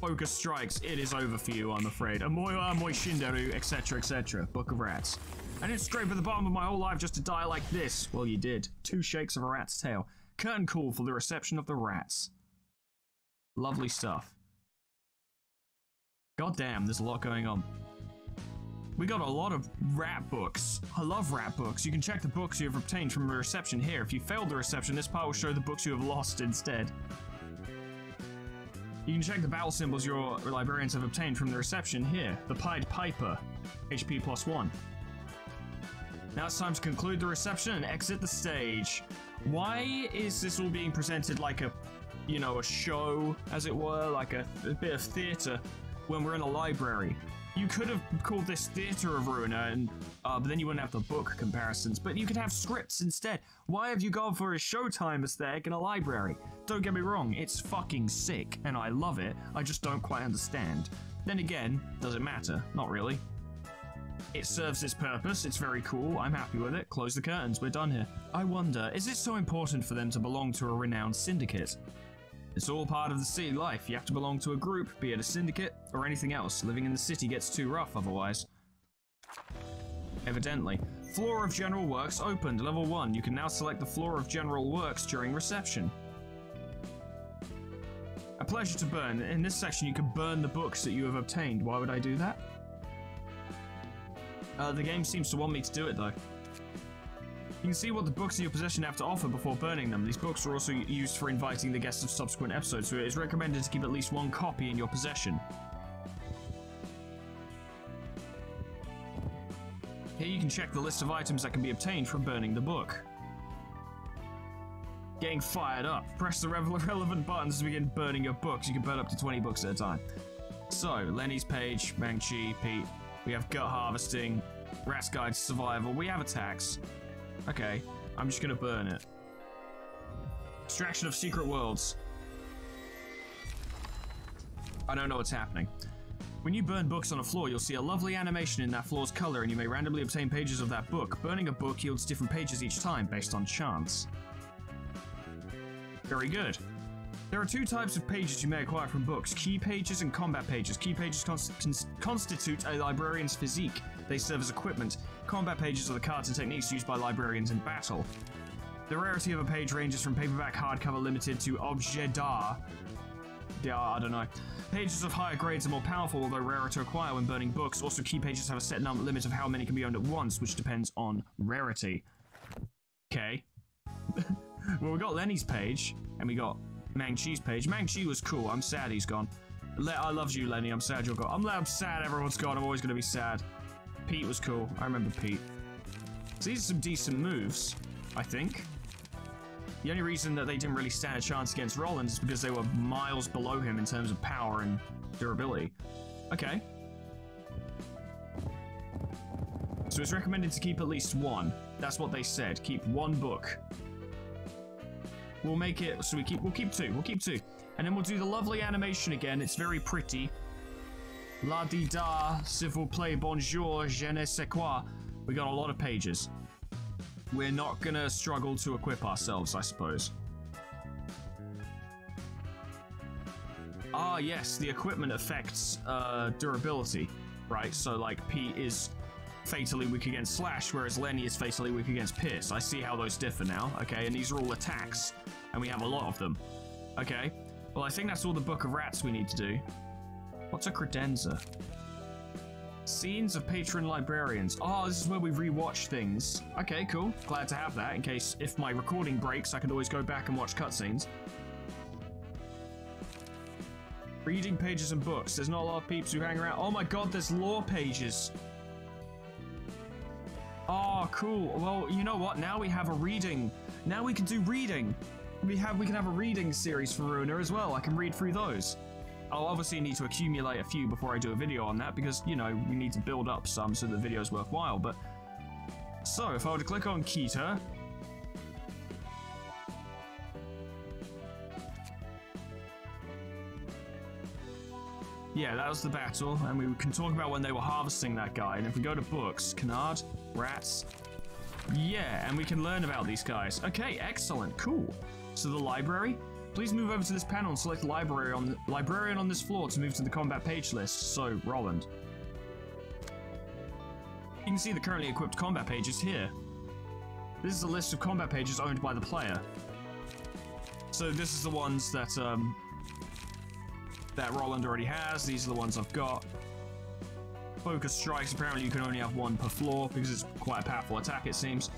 Focus strikes, it is over for you, I'm afraid. Amoya, Amoy Shinderu, et cetera, et cetera. Book of Rats. I didn't scrape at the bottom of my whole life just to die like this. Well, you did. Two shakes of a rat's tail. Curtain call for the reception of the rats. Lovely stuff. Goddamn, there's a lot going on. We got a lot of rat books. I love rat books. You can check the books you have obtained from the reception here. If you failed the reception, this part will show the books you have lost instead. You can check the battle symbols your librarians have obtained from the reception here. The Pied Piper, H P plus one. Now it's time to conclude the reception and exit the stage. Why is this all being presented like a, you know, a show, as it were, like a, a bit of theatre, when we're in a library? You could have called this Theatre of Ruina, and uh, but then you wouldn't have the book comparisons, but you could have scripts instead. Why have you gone for a showtime aesthetic in a library? Don't get me wrong, it's fucking sick, and I love it, I just don't quite understand. Then again, does it matter? Not really. It serves its purpose, it's very cool, I'm happy with it, close the curtains, we're done here. I wonder, is it so important for them to belong to a renowned syndicate? It's all part of the city life, you have to belong to a group, be it a syndicate, or anything else. Living in the city gets too rough otherwise. Evidently. Floor of General Works opened, level one. You can now select the Floor of General Works during reception. A pleasure to burn. In this section you can burn the books that you have obtained. Why would I do that? Uh, the game seems to want me to do it, though. You can see what the books in your possession have to offer before burning them. These books are also used for inviting the guests of subsequent episodes, so it is recommended to keep at least one copy in your possession. Here you can check the list of items that can be obtained from burning the book. Getting fired up. Press the relevant buttons to begin burning your books. You can burn up to twenty books at a time. So, Lenny's page, Mang Chi, Pete... We have gut harvesting, rat's guide to survival, we have attacks. Okay, I'm just gonna burn it. Extraction of secret worlds. I don't know what's happening. When you burn books on a floor, you'll see a lovely animation in that floor's color and you may randomly obtain pages of that book. Burning a book yields different pages each time based on chance. Very good. There are two types of pages you may acquire from books, key pages and combat pages. Key pages const cons constitute a librarian's physique. They serve as equipment. Combat pages are the cards and techniques used by librarians in battle. The rarity of a page ranges from paperback hardcover limited to objet d'art. I don't know. Pages of higher grades are more powerful, although rarer to acquire when burning books. Also, key pages have a set number limit of how many can be owned at once, which depends on rarity. Okay. Well, we got Lenny's page, and we got... Mang Chi's page. Mang Chi was cool. I'm sad he's gone. Le I loved you, Lenny. I'm sad you're gone. I'm, I'm sad everyone's gone. I'm always going to be sad. Pete was cool. I remember Pete. So these are some decent moves, I think. The only reason that they didn't really stand a chance against Roland is because they were miles below him in terms of power and durability. Okay. So it's recommended to keep at least one. That's what they said. Keep one book. We'll make it so we keep we'll keep two. We'll keep two. And then we'll do the lovely animation again. It's very pretty. La di da, s'il vous plaît, bonjour, je ne sais quoi. We got a lot of pages. We're not gonna struggle to equip ourselves, I suppose. Ah yes, the equipment affects uh durability. Right, so like Pete is fatally weak against Slash, whereas Lenny is fatally weak against Pierce. I see how those differ now. Okay, and these are all attacks, and we have a lot of them. Okay, well I think that's all the Book of Rats we need to do. What's a credenza? Scenes of patron librarians. Oh, this is where we rewatch things. Okay, cool. Glad to have that in case if my recording breaks, I can always go back and watch cutscenes. Reading pages and books. There's not a lot of peeps who hang around. Oh my god, there's lore pages. Oh, cool. Well, you know what? Now we have a reading. Now we can do reading. We have we can have a reading series for Ruina as well. I can read through those. I'll obviously need to accumulate a few before I do a video on that because, you know, we need to build up some so the video's worthwhile, but... So, if I were to click on Keter... Yeah, that was the battle, and we can talk about when they were harvesting that guy. And if we go to books, canard, rats, yeah, and we can learn about these guys. Okay, excellent, cool. So the library. Please move over to this panel and select library on the, librarian on this floor to move to the combat page list. So Roland. You can see the currently equipped combat pages here. This is a list of combat pages owned by the player. So this is the ones that um. that Roland already has. These are the ones I've got. Focus strikes, apparently you can only have one per floor because it's quite a powerful attack, it seems.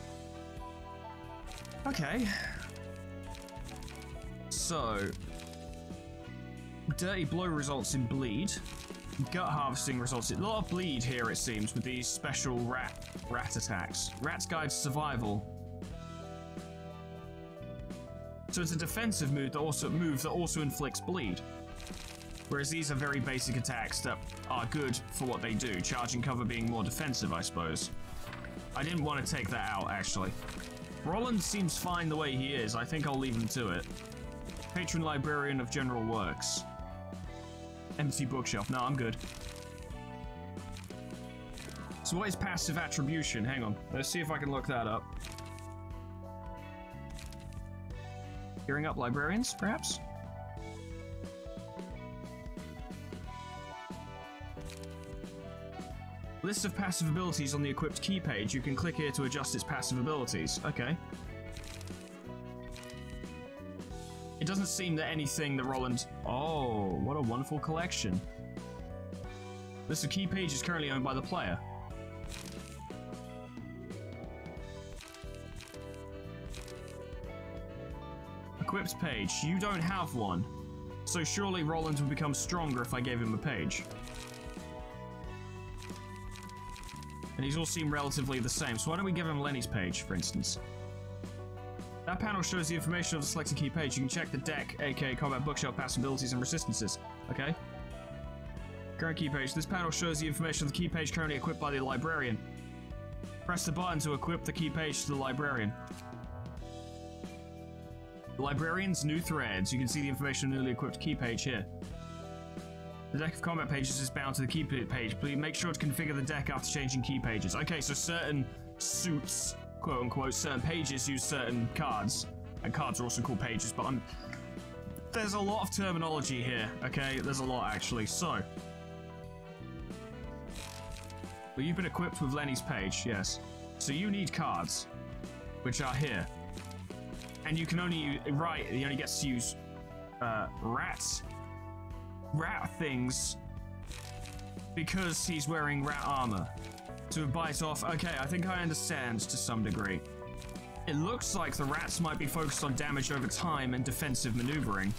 Okay. So. Dirty blow results in bleed. Gut harvesting results in a lot of bleed here, it seems, with these special rat, rat attacks. Rat's Guide to Survival. So it's a defensive move that also, move that also inflicts bleed. Whereas these are very basic attacks that are good for what they do, charge and cover being more defensive, I suppose. I didn't want to take that out, actually. Roland seems fine the way he is. I think I'll leave him to it. Patron Librarian of General Works. Empty bookshelf. No, I'm good. So what is passive attribution? Hang on. Let's see if I can look that up. Gearing up librarians, perhaps? List of passive abilities on the equipped key page. You can click here to adjust its passive abilities. Okay. It doesn't seem that anything that Roland... Oh, what a wonderful collection. List of key pages currently owned by the player. Equipped page. You don't have one. So surely Roland would become stronger if I gave him a page. And these all seem relatively the same, so why don't we give him Lenny's page, for instance? That panel shows the information of the selected key page. You can check the deck, aka combat bookshelf, passive abilities, and resistances. Okay. Current key page. This panel shows the information of the key page currently equipped by the librarian. Press the button to equip the key page to the librarian. The librarian's new threads. You can see the information of the newly equipped key page here. The deck of combat pages is bound to the key page. Please make sure to configure the deck after changing key pages. Okay, so certain suits, quote unquote, certain pages use certain cards. And cards are also called pages, but I'm... There's a lot of terminology here, okay? There's a lot, actually. So... Well, you've been equipped with Lenny's page, yes. So you need cards, which are here. And you can only... Right, you only get to use uh, rats. Rat things because he's wearing rat armor to bite off. Okay, I think I understand to some degree. It looks like the rats might be focused on damage over time and defensive maneuvering.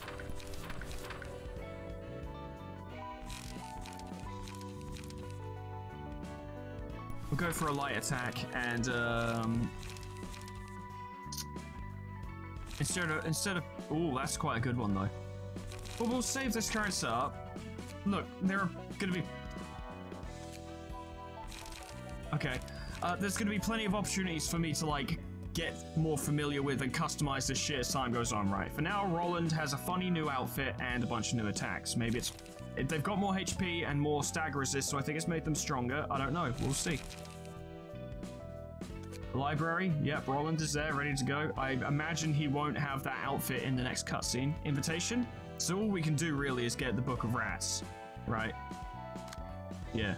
We'll go for a light attack and um instead of instead of ooh, that's quite a good one though. But we'll save this current setup. Look, there are going to be... Okay. Uh, there's going to be plenty of opportunities for me to, like, get more familiar with and customize this shit as time goes on, right? For now, Roland has a funny new outfit and a bunch of new attacks. Maybe it's... They've got more H P and more stag resist, so I think it's made them stronger. I don't know. We'll see. Library. Yep, Roland is there, ready to go. I imagine he won't have that outfit in the next cutscene. Invitation? So all we can do, really, is get the Book of Rats, right? Yeah.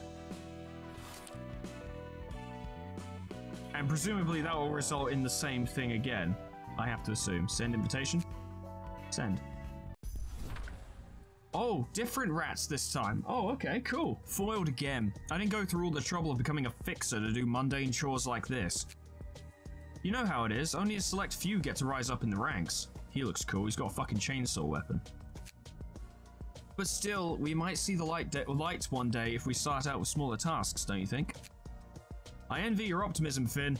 And presumably that will result in the same thing again, I have to assume. Send invitation? Send. Oh, different rats this time. Oh, okay, cool. Foiled again. I didn't go through all the trouble of becoming a fixer to do mundane chores like this. You know how it is. Only a select few get to rise up in the ranks. He looks cool. He's got a fucking chainsaw weapon. But still, we might see the light lights one day if we start out with smaller tasks, don't you think? I envy your optimism, Finn.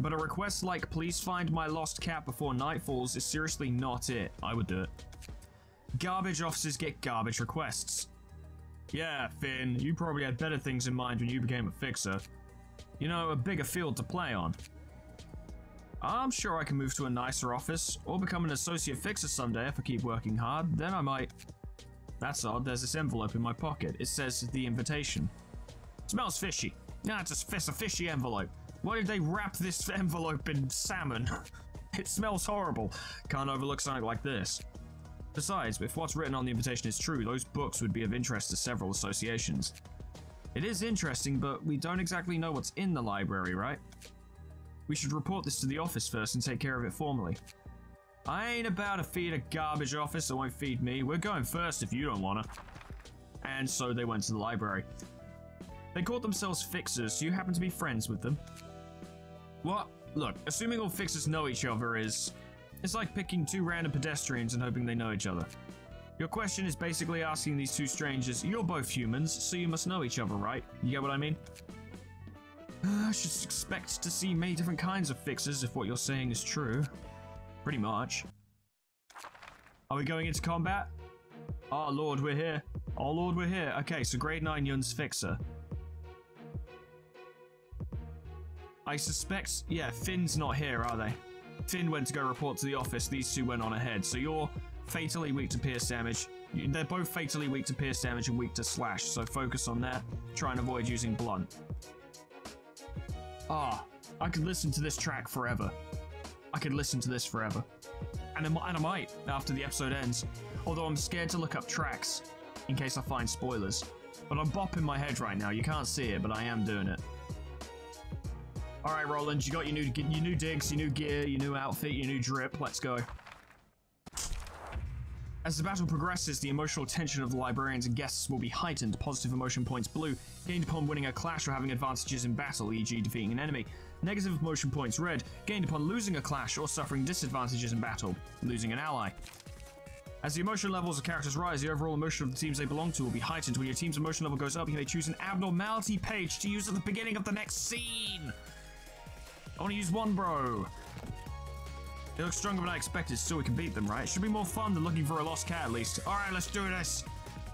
But a request like, please find my lost cat before night falls is seriously not it. I would do it. Garbage officers get garbage requests. Yeah, Finn, you probably had better things in mind when you became a fixer. You know, a bigger field to play on. I'm sure I can move to a nicer office, or become an associate fixer someday if I keep working hard, then I might... That's odd, there's this envelope in my pocket. It says, the invitation. Smells fishy. Nah, it's a, it's a fishy envelope. Why did they wrap this envelope in salmon? It smells horrible. Can't overlook something like this. Besides, if what's written on the invitation is true, those books would be of interest to several associations. It is interesting, but we don't exactly know what's in the library, right? We should report this to the office first and take care of it formally. I ain't about to feed a garbage office that won't feed me. We're going first if you don't wanna. And so they went to the library. They called themselves fixers, so you happen to be friends with them. What? Look, assuming all fixers know each other is... It's like picking two random pedestrians and hoping they know each other. Your question is basically asking these two strangers, you're both humans, so you must know each other, right? You get what I mean? I should expect to see many different kinds of fixers if what you're saying is true. Pretty much. Are we going into combat? Oh lord, we're here. Oh lord, we're here. Okay, so grade nine Yun's fixer. I suspect, yeah, Finn's not here, are they? Finn went to go report to the office. These two went on ahead. So you're fatally weak to pierce damage. They're both fatally weak to pierce damage and weak to slash. So focus on that. Try and avoid using blunt. Ah, I could listen to this track forever. I could listen to this forever. And I, and I might after the episode ends. Although I'm scared to look up tracks in case I find spoilers. But I'm bopping my head right now. You can't see it, but I am doing it. All right, Roland, you got your new, your new digs, your new gear, your new outfit, your new drip. Let's go. As the battle progresses, the emotional tension of the librarians and guests will be heightened. Positive emotion points blue, gained upon winning a clash or having advantages in battle, for example, defeating an enemy. Negative emotion points red, gained upon losing a clash or suffering disadvantages in battle, losing an ally. As the emotion levels of characters rise, the overall emotion of the teams they belong to will be heightened. When your team's emotion level goes up, you may choose an abnormality page to use at the beginning of the next scene. I want to use one, bro. They look stronger than I expected, so we can beat them, right? It should be more fun than looking for a lost cat, at least. All right, let's do this.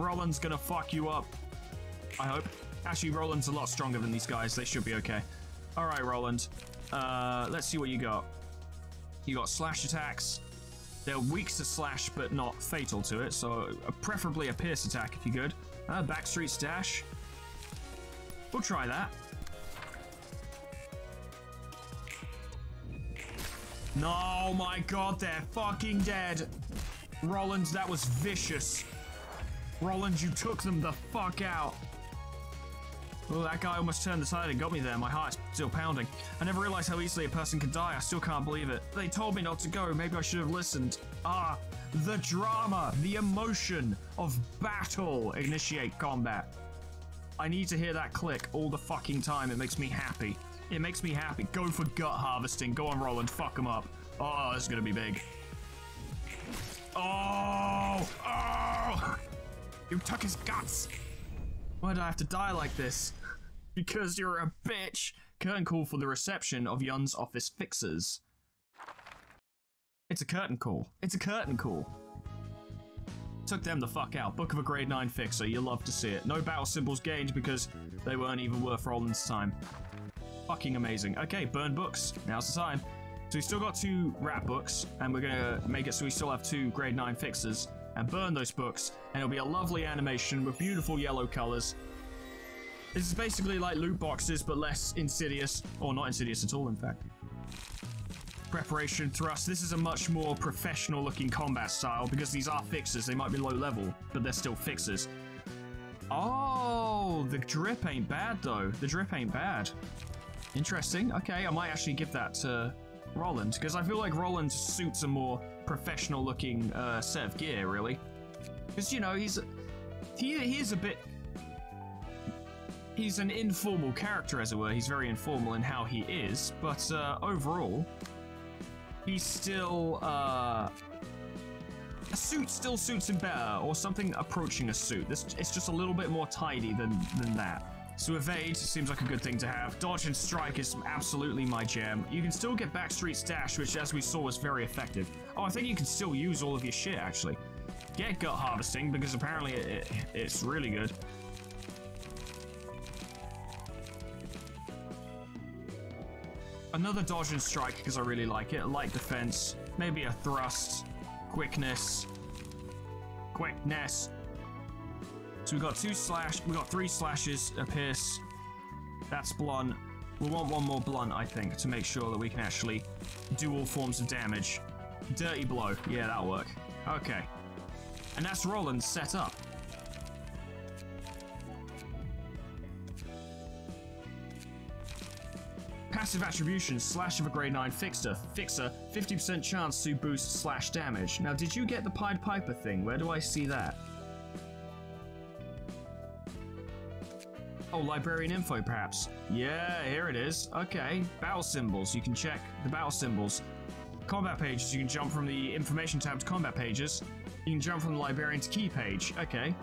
Roland's going to fuck you up. I hope. Actually, Roland's a lot stronger than these guys. They should be okay. All right, Roland. Uh, let's see what you got. You got slash attacks. They're weak to slash, but not fatal to it. So preferably a pierce attack if you could. Uh, backstreet stash. We'll try that. No, my god, they're fucking dead. Roland, that was vicious. Roland, you took them the fuck out. Oh, that guy almost turned the tide and got me there. My heart's still pounding. I never realized how easily a person could die. I still can't believe it. They told me not to go. Maybe I should have listened. Ah, the drama, the emotion of battle. Initiate combat. I need to hear that click all the fucking time. It makes me happy. It makes me happy. Go for gut harvesting. Go on, Roland. Fuck him up. Oh, this is going to be big. Oh! Oh! You took his guts! Why did I have to die like this? Because you're a bitch! Curtain call for the reception of Yun's office fixers. It's a curtain call. It's a curtain call. Took them the fuck out. Book of a grade nine fixer. You'll love to see it. No battle symbols gained because they weren't even worth Roland's time. Fucking amazing. Okay, burn books. Now's the time. So we still got two rat books, and we're gonna make it so we still have two grade nine fixers, and burn those books, and it'll be a lovely animation with beautiful yellow colors. This is basically like loot boxes, but less insidious, or not insidious at all, in fact. Preparation thrust. This is a much more professional looking combat style, because these are fixers. They might be low level, but they're still fixers. Oh, the drip ain't bad, though. The drip ain't bad. Interesting. Okay, I might actually give that to Roland, because I feel like Roland suits a more professional-looking uh, set of gear, really. Because, you know, he's... He, he is a bit... He's an informal character, as it were. He's very informal in how he is, but uh, overall, he's still... Uh, a suit still suits him better, or something approaching a suit. This, it's just a little bit more tidy than, than that. So evade seems like a good thing to have. Dodge and strike is absolutely my jam. You can still get backstreet stash, which as we saw was very effective. Oh, I think you can still use all of your shit, actually. Get gut harvesting, because apparently it, it, it's really good. Another dodge and strike, because I really like it. Light defense, maybe a thrust, quickness, quickness. So we've got two slash, we got three slashes, a pierce. That's blunt. We'll want one more blunt, I think, to make sure that we can actually do all forms of damage. Dirty blow. Yeah, that'll work. Okay. And that's Roland's set up. Passive attribution, slash of a grade nine fixer. Fixer, fifty percent chance to boost slash damage. Now, did you get the Pied Piper thing? Where do I see that? Oh, librarian info, perhaps. Yeah, here it is. Okay. Battle symbols. You can check the battle symbols. Combat pages. You can jump from the information tab to combat pages. You can jump from the librarian to key page. Okay.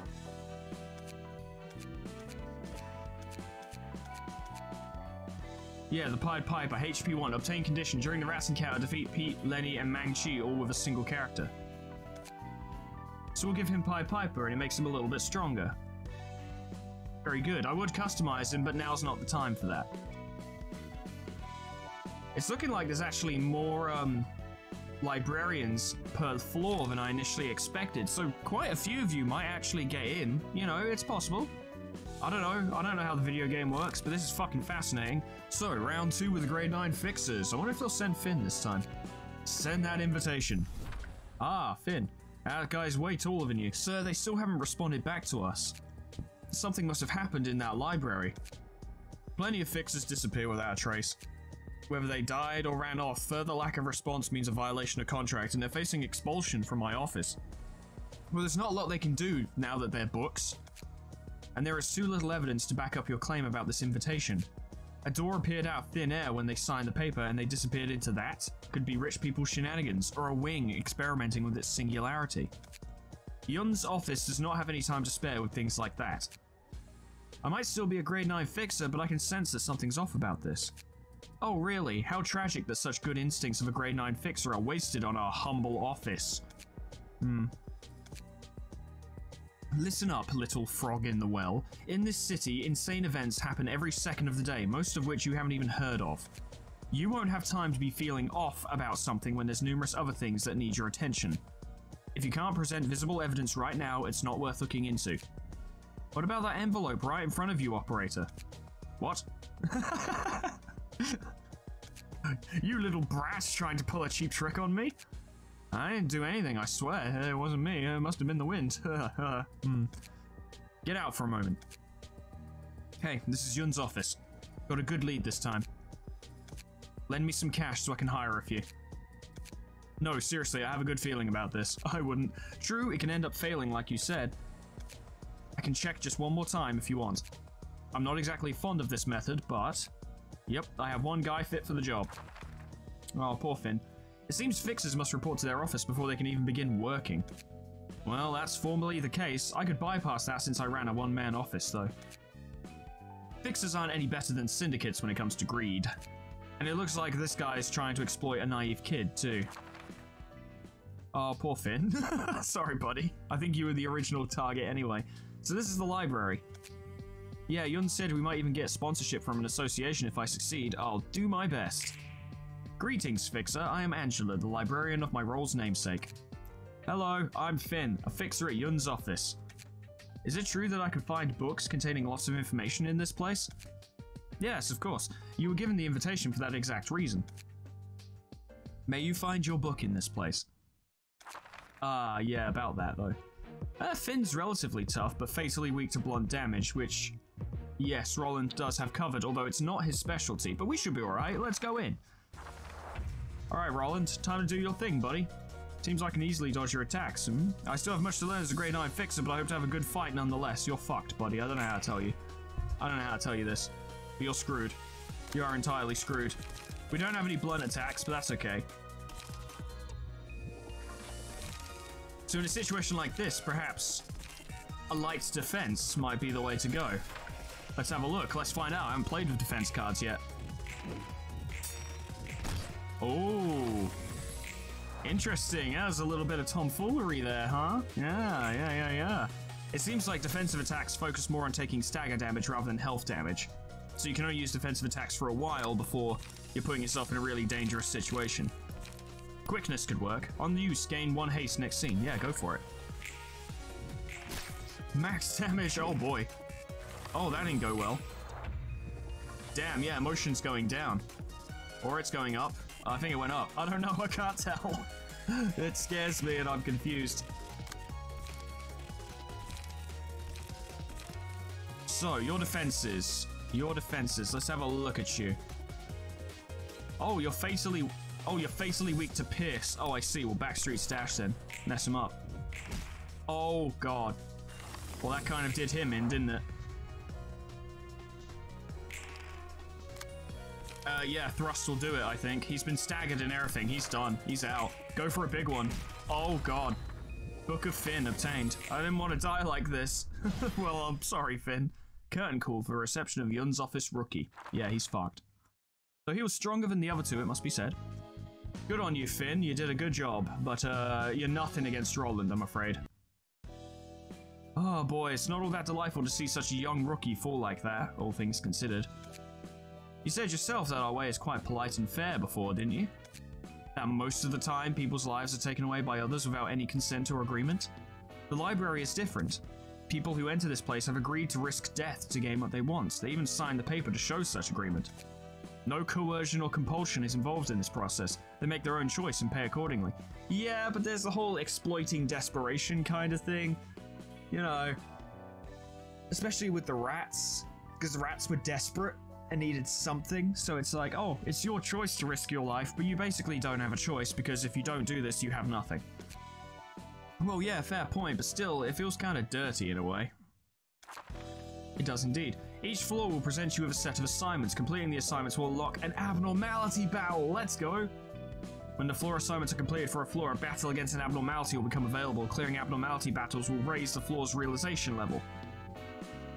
Yeah, the Pied Piper. H P one. Obtain condition. During the Rats encounter, defeat Pete, Lenny, and Mang Chi, all with a single character. So we'll give him Pied Piper and it makes him a little bit stronger. Very good. I would customize him, but now's not the time for that. It's looking like there's actually more um, librarians per floor than I initially expected, so quite a few of you might actually get in. You know, it's possible. I don't know. I don't know how the video game works, but this is fucking fascinating. So, round two with the grade nine fixers. I wonder if they'll send Finn this time. Send that invitation. Ah, Finn. That guy's way taller than you. Sir, they still haven't responded back to us. Something must have happened in that library. Plenty of fixers disappear without a trace. Whether they died or ran off, further lack of response means a violation of contract, and they're facing expulsion from my office. Well, there's not a lot they can do now that they're books. And there is too little evidence to back up your claim about this invitation. A door appeared out of thin air when they signed the paper, and they disappeared into that. Could be rich people's shenanigans, or a wing experimenting with its singularity. Yun's office does not have any time to spare with things like that. I might still be a grade nine fixer, but I can sense that something's off about this. Oh really, how tragic that such good instincts of a grade nine fixer are wasted on our humble office. Hmm. Listen up, little frog in the well. In this city, insane events happen every second of the day, most of which you haven't even heard of. You won't have time to be feeling off about something when there's numerous other things that need your attention. If you can't present visible evidence right now, it's not worth looking into. What about that envelope right in front of you, operator? What? You little brats trying to pull a cheap trick on me? I didn't do anything, I swear. It wasn't me. It must have been the wind. mm. Get out for a moment. Hey, this is Yun's office. Got a good lead this time. Lend me some cash so I can hire a few. No, seriously, I have a good feeling about this. I wouldn't. True, it can end up failing like you said. I can check just one more time if you want. I'm not exactly fond of this method, but... Yep, I have one guy fit for the job. Oh, poor Finn. It seems fixers must report to their office before they can even begin working. Well, that's formally the case. I could bypass that since I ran a one-man office, though. Fixers aren't any better than syndicates when it comes to greed. And it looks like this guy is trying to exploit a naive kid, too. Oh, poor Finn. Sorry, buddy. I think you were the original target anyway. So this is the library. Yeah, Yun said we might even get sponsorship from an association if I succeed. I'll do my best. Greetings, Fixer. I am Angela, the librarian of my role's namesake. Hello, I'm Finn, a fixer at Yun's office. Is it true that I could find books containing lots of information in this place? Yes, of course. You were given the invitation for that exact reason. May you find your book in this place. Ah, uh, yeah, about that, though. Uh, Finn's relatively tough, but fatally weak to blunt damage, which... Yes, Roland does have covered, although it's not his specialty, but we should be alright. Let's go in. Alright, Roland, time to do your thing, buddy. Seems I can easily dodge your attacks. Hmm? I still have much to learn as a grade nine fixer, but I hope to have a good fight nonetheless. You're fucked, buddy. I don't know how to tell you. I don't know how to tell you this. But you're screwed. You are entirely screwed. We don't have any blunt attacks, but that's okay. So in a situation like this, perhaps a light defense might be the way to go. Let's have a look. Let's find out. I haven't played with defense cards yet. Oh, interesting. That was a little bit of tomfoolery there, huh? Yeah, yeah, yeah, yeah. It seems like defensive attacks focus more on taking stagger damage rather than health damage. So you can only use defensive attacks for a while before you're putting yourself in a really dangerous situation. Quickness could work. On the use, gain one haste next scene. Yeah, go for it. Max damage. Oh, boy. Oh, that didn't go well. Damn, yeah, motion's going down. Or it's going up. I think it went up. I don't know, I can't tell. It scares me and I'm confused. So, your defenses. Your defenses. Let's have a look at you. Oh, you're fatally... Oh, you're fatally weak to pierce. Oh, I see. Well, backstreet stash then. Mess him up. Oh, God. Well, that kind of did him in, didn't it? Uh, yeah, thrust will do it, I think. He's been staggered and everything. He's done. He's out. Go for a big one. Oh, God. Book of Finn obtained. I didn't want to die like this. Well, I'm sorry, Finn. Curtain call for reception of Yun's office rookie. Yeah, he's fucked. So he was stronger than the other two, it must be said. Good on you, Finn. You did a good job. But, uh, you're nothing against Roland, I'm afraid. Oh boy, it's not all that delightful to see such a young rookie fall like that, all things considered. You said yourself that our way is quite polite and fair before, didn't you? That most of the time, people's lives are taken away by others without any consent or agreement? The library is different. People who enter this place have agreed to risk death to gain what they want. They even signed the paper to show such agreement. No coercion or compulsion is involved in this process. They make their own choice and pay accordingly. Yeah, but there's the whole exploiting desperation kind of thing. You know, especially with the rats, because the rats were desperate and needed something. So it's like, oh, it's your choice to risk your life, but you basically don't have a choice because if you don't do this, you have nothing. Well, yeah, fair point, but still, it feels kind of dirty in a way. It does indeed. Each floor will present you with a set of assignments. Completing the assignments will unlock an abnormality battle. Let's go! When the floor assignments are completed for a floor, a battle against an abnormality will become available. Clearing abnormality battles will raise the floor's realization level.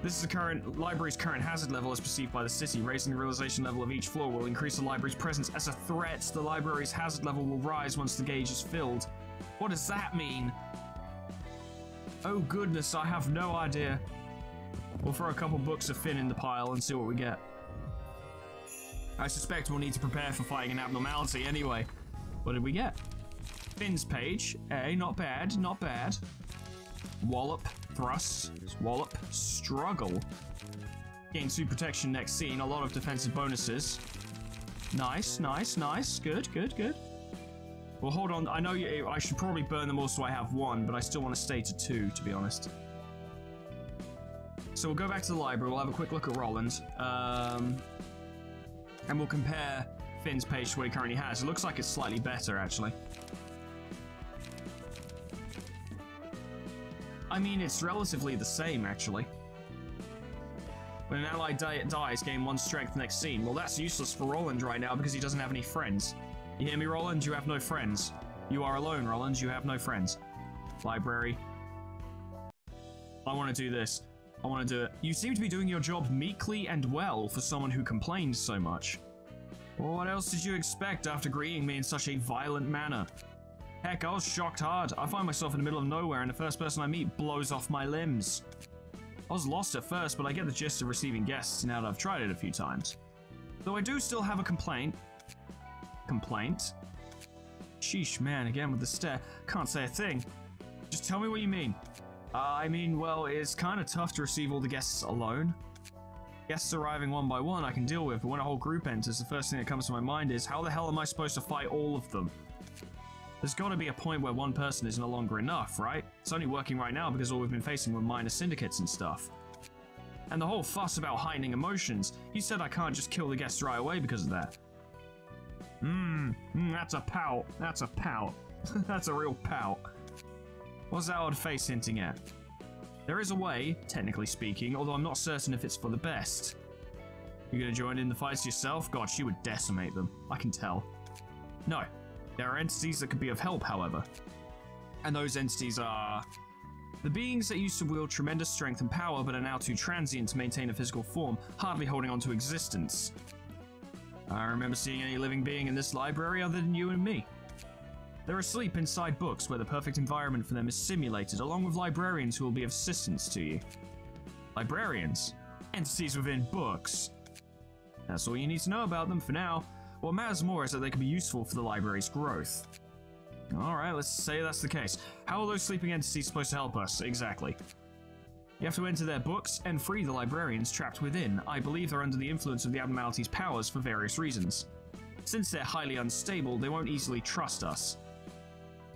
This is the current library's current hazard level as perceived by the city. Raising the realization level of each floor will increase the library's presence as a threat. The library's hazard level will rise once the gauge is filled. What does that mean? Oh goodness, I have no idea. We'll throw a couple books of Finn in the pile and see what we get. I suspect we'll need to prepare for fighting an abnormality anyway. What did we get? Finn's page. Eh, not bad, not bad. Wallop, thrust, wallop, struggle. Gain two protection next scene, a lot of defensive bonuses. Nice, nice, nice. Good, good, good. Well, hold on. I know you, I should probably burn them all so I have one, but I still want to stay to two, to be honest. So we'll go back to the library, we'll have a quick look at Roland, um, and we'll compare Finn's page to what he currently has. It looks like it's slightly better, actually. I mean, it's relatively the same, actually. When an ally di dies, gain one strength next scene. Well, that's useless for Roland right now because he doesn't have any friends. You hear me, Roland? You have no friends. You are alone, Roland. You have no friends. Library. I want to do this. I want to do it. You seem to be doing your job meekly and well for someone who complains so much. Well, what else did you expect after greeting me in such a violent manner? Heck, I was shocked hard. I find myself in the middle of nowhere and the first person I meet blows off my limbs. I was lost at first, but I get the gist of receiving guests now that I've tried it a few times. Though I do still have a complaint. Complaint? Sheesh, man, again with the stare. Can't say a thing. Just tell me what you mean. Uh, I mean, well, it's kind of tough to receive all the guests alone. Guests arriving one by one I can deal with, but when a whole group enters, the first thing that comes to my mind is, how the hell am I supposed to fight all of them? There's got to be a point where one person is no longer enough, right? It's only working right now because all we've been facing were minor syndicates and stuff. And the whole fuss about hiding emotions. You said I can't just kill the guests right away because of that. Mmm, mm, that's a pout. That's a pout. That's a real pout. What's that odd face hinting at? There is a way, technically speaking, although I'm not certain if it's for the best. You gonna join in the fights yourself? God, she would decimate them. I can tell. No. There are entities that could be of help, however. And those entities are... the beings that used to wield tremendous strength and power, but are now too transient to maintain a physical form, hardly holding on to existence. I remember seeing any living being in this library other than you and me. They're asleep inside books, where the perfect environment for them is simulated, along with librarians who will be of assistance to you. Librarians? Entities within books. That's all you need to know about them for now. What matters more is that they can be useful for the library's growth. Alright, let's say that's the case. How are those sleeping entities supposed to help us, exactly? You have to enter their books and free the librarians trapped within. I believe they're under the influence of the abnormality's powers for various reasons. Since they're highly unstable, they won't easily trust us.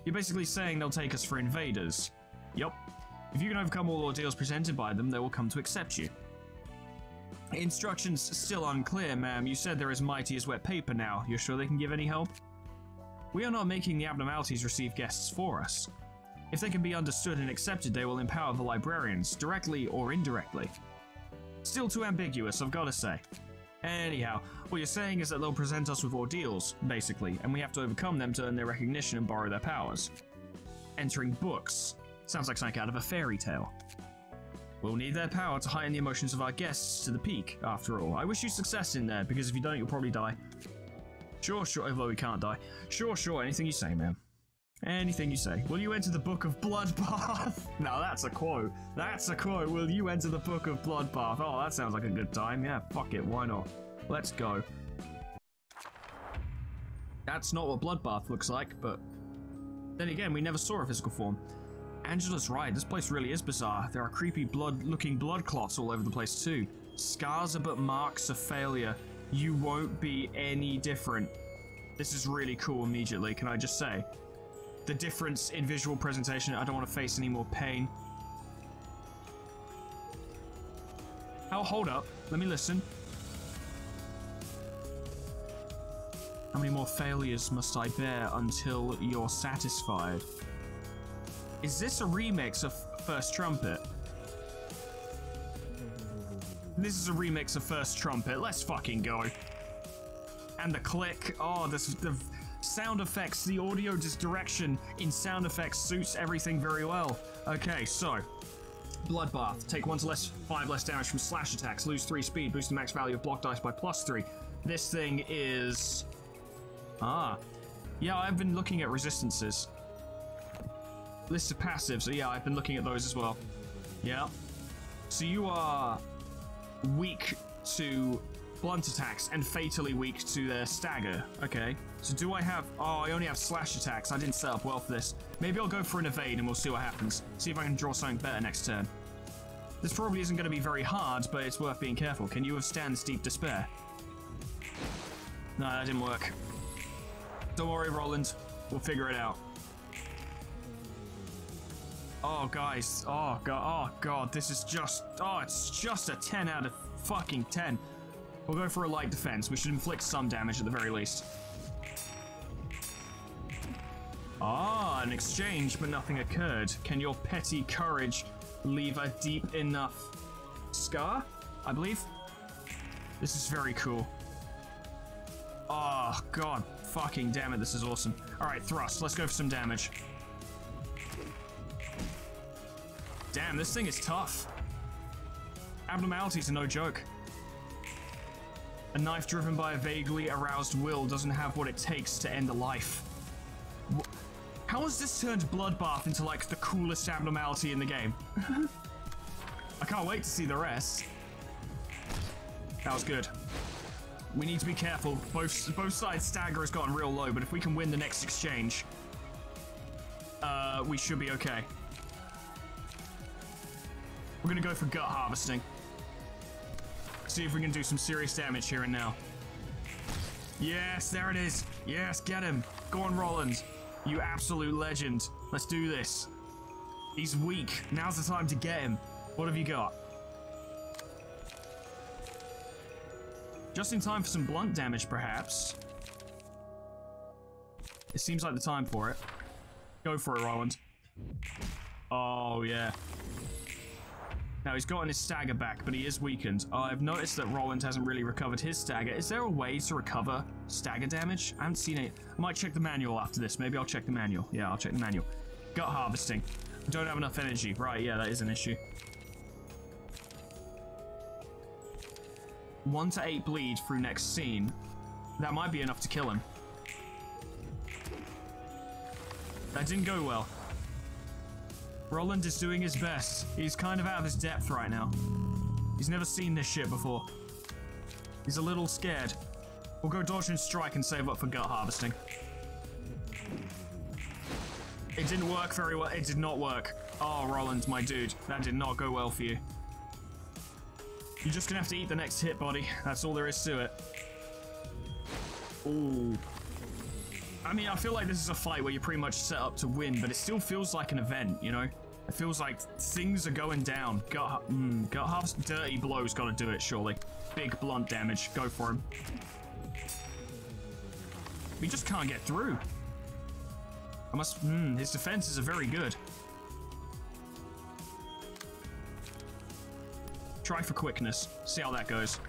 You're basically saying they'll take us for invaders. Yup. If you can overcome all ordeals presented by them, they will come to accept you. Instructions still unclear, ma'am. You said they're as mighty as wet paper now. You're sure they can give any help? We are not making the abnormalities receive guests for us. If they can be understood and accepted, they will empower the librarians, directly or indirectly. Still too ambiguous, I've got to say. Anyhow, what you're saying is that they'll present us with ordeals, basically, and we have to overcome them to earn their recognition and borrow their powers. Entering books. Sounds like something out of a fairy tale. We'll need their power to heighten the emotions of our guests to the peak, after all. I wish you success in there, because if you don't, you'll probably die. Sure, sure, although we can't die. Sure, sure, anything you say, man. Anything you say. Will you enter the book of Bloodbath? Now that's a quote. That's a quote. Will you enter the book of Bloodbath? Oh, that sounds like a good time. Yeah, fuck it. Why not? Let's go. That's not what Bloodbath looks like, but then again, we never saw a physical form. Angela's right. This place really is bizarre. There are creepy blood-looking blood clots all over the place too. Scars are but marks of failure. You won't be any different. This is really cool immediately, can I just say? The difference in visual presentation, I don't want to face any more pain. Oh, hold up. Let me listen. How many more failures must I bear until you're satisfied? Is this a remix of First Trumpet? This is a remix of First Trumpet. Let's fucking go. And the click. Oh, this is the sound effects. The audio direction in sound effects suits everything very well. Okay, so. Bloodbath. Take one to less, five less damage from slash attacks. Lose three speed. Boost the max value of block dice by plus three. This thing is... Ah. Yeah, I've been looking at resistances. List of passives. So yeah, I've been looking at those as well. Yeah. So you are weak to blunt attacks and fatally weak to their stagger. Okay. So do I have... Oh, I only have slash attacks. I didn't set up well for this. Maybe I'll go for an evade and we'll see what happens. See if I can draw something better next turn. This probably isn't going to be very hard, but it's worth being careful. Can you withstand deep despair? No, that didn't work. Don't worry, Roland. We'll figure it out. Oh, guys. Oh, God. Oh, God. This is just... Oh, it's just a ten out of fucking ten. We'll go for a light defense. We should inflict some damage at the very least. Ah, an exchange, but nothing occurred. Can your petty courage leave a deep enough scar, I believe? This is very cool. Oh, God. Fucking damn it, this is awesome. Alright, thrust. Let's go for some damage. Damn, this thing is tough. Abnormalities are no joke. A knife driven by a vaguely aroused will doesn't have what it takes to end a life. How has this turned Bloodbath into, like, the coolest abnormality in the game? I can't wait to see the rest. That was good. We need to be careful. Both both sides' stagger has gotten real low, but if we can win the next exchange, uh, we should be okay. We're going to go for gut harvesting. See if we can do some serious damage here and now. Yes, there it is. Yes, get him. Go on, Roland. You absolute legend. Let's do this. He's weak. Now's the time to get him. What have you got? Just in time for some blunt damage, perhaps. It seems like the time for it. Go for it, Roland. Oh, yeah. Now, he's gotten his stagger back, but he is weakened. Oh, I've noticed that Roland hasn't really recovered his stagger. Is there a way to recover stagger damage? I haven't seen it. I might check the manual after this. Maybe I'll check the manual. Yeah, I'll check the manual. Gut harvesting. Don't have enough energy. Right, yeah, that is an issue. One to eight bleed through next scene. That might be enough to kill him. That didn't go well. Roland is doing his best. He's kind of out of his depth right now. He's never seen this shit before. He's a little scared. We'll go dodge and strike and save up for gut harvesting. It didn't work very well. It did not work. Oh, Roland, my dude. That did not go well for you. You're just gonna have to eat the next hit, buddy. That's all there is to it. Ooh. I mean, I feel like this is a fight where you're pretty much set up to win, but it still feels like an event, you know? It feels like things are going down. Gut, mm, gut harvest, dirty blow's gotta do it, surely. Big blunt damage. Go for him. We just can't get through. I must... Mm, his defenses are very good. Try for quickness. See how that goes.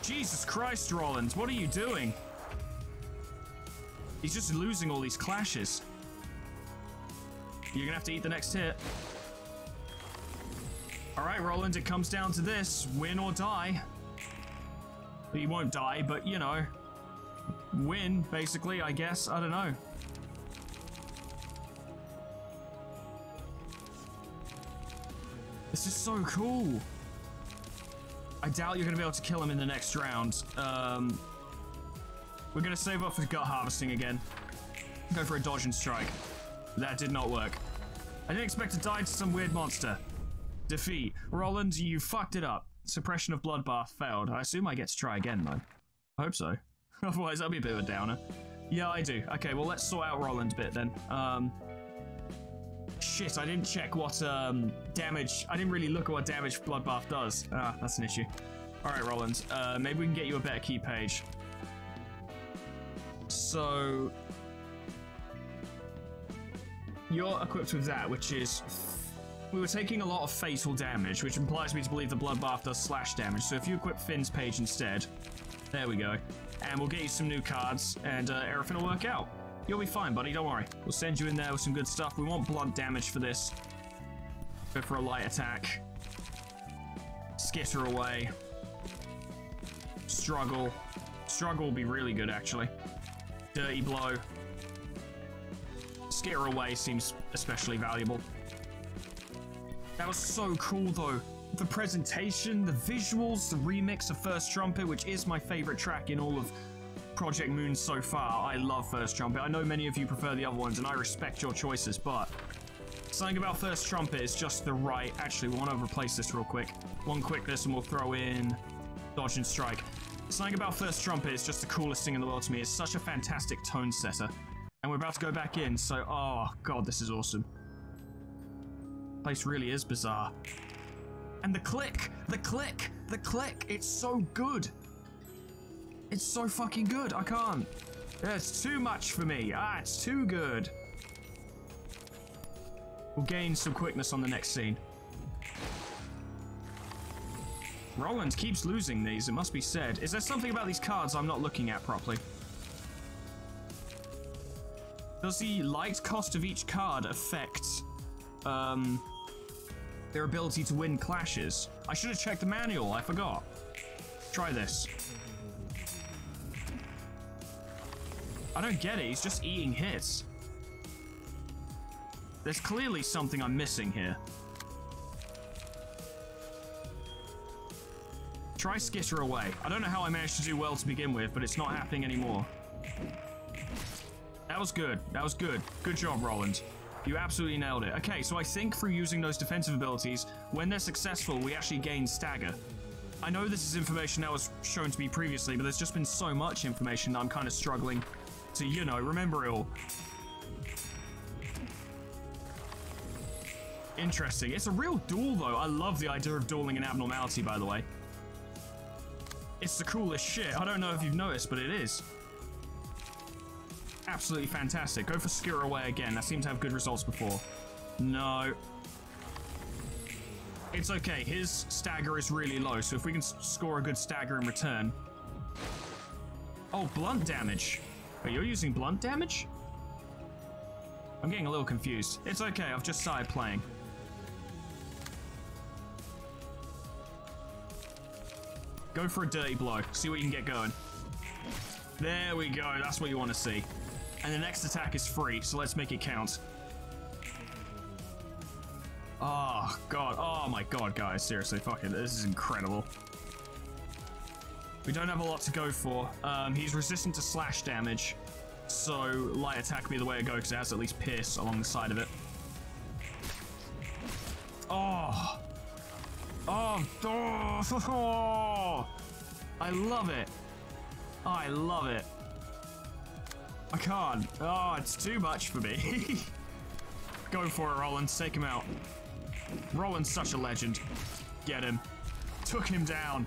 Jesus Christ, Roland, what are you doing? He's just losing all these clashes. You're gonna have to eat the next hit. Alright, Roland, it comes down to this. Win or die. He won't die, but you know. win, basically, I guess. I don't know. This is so cool. I doubt you're going to be able to kill him in the next round. Um, we're going to save up for gut harvesting again. Go for a dodge and strike. That did not work. I didn't expect to die to some weird monster. Defeat. Roland, you fucked it up. Suppression of Bloodbath failed. I assume I get to try again, though. I hope so. Otherwise, that'll be a bit of a downer. Yeah, I do. Okay, well, let's sort out Roland a bit, then. Um, shit, I didn't check what um, damage... I didn't really look at what damage Bloodbath does. Ah, that's an issue. All right, Roland. Uh, maybe we can get you a better key page. So... you're equipped with that, which is... we were taking a lot of fatal damage, which implies me to believe the Bloodbath does slash damage. So if you equip Finn's page instead... there we go. And we'll get you some new cards, and uh, everything will work out. You'll be fine, buddy, don't worry. We'll send you in there with some good stuff. We want blunt damage for this. Go for a light attack. Skitter away. Struggle. Struggle will be really good, actually. Dirty blow. Skitter away seems especially valuable. That was so cool, though. The presentation, the visuals, the remix of First Trumpet, which is my favorite track in all of Project Moon so far. I love First Trumpet. I know many of you prefer the other ones, and I respect your choices, but something about First Trumpet is just the right... actually, we want to replace this real quick. One quick this, and we'll throw in Dodge and Strike. Something about First Trumpet is just the coolest thing in the world to me. It's such a fantastic tone setter. And we're about to go back in, so... oh, God, this is awesome. The place really is bizarre. And the click, the click, the click. It's so good. It's so fucking good. I can't. It's too much for me. Ah, it's too good. We'll gain some quickness on the next scene. Roland keeps losing these, it must be said. Is there something about these cards I'm not looking at properly? Does the light cost of each card affect... Um... their ability to win clashes? I should have checked the manual, I forgot. Try this. I don't get it, he's just eating hits. There's clearly something I'm missing here. Try Skitter away. I don't know how I managed to do well to begin with, but it's not happening anymore. That was good, that was good. Good job, Roland. You absolutely nailed it. Okay, so I think through using those defensive abilities, when they're successful, we actually gain stagger. I know this is information that was shown to me previously, but there's just been so much information that I'm kind of struggling to, you know, remember it all. Interesting. It's a real duel, though. I love the idea of dueling an abnormality, by the way. It's the coolest shit. I don't know if you've noticed, but it is. Absolutely fantastic. Go for Skitter away again. That seemed to have good results before. No. It's okay. His stagger is really low, so if we can score a good stagger in return. Oh, blunt damage. Oh, you're using blunt damage? I'm getting a little confused. It's okay. I've just started playing. Go for a dirty blow. See what you can get going. There we go. That's what you want to see. And the next attack is free, so let's make it count. Oh, God. Oh, my God, guys. Seriously, fuck it. This is incredible. We don't have a lot to go for. Um, he's resistant to slash damage, so light attack would be the way to go, because it has at least pierce along the side of it. Oh. Oh. Oh. I love it. I love it. I can't. Oh, it's too much for me. Go for it, Roland. Take him out. Roland's such a legend. Get him. Took him down.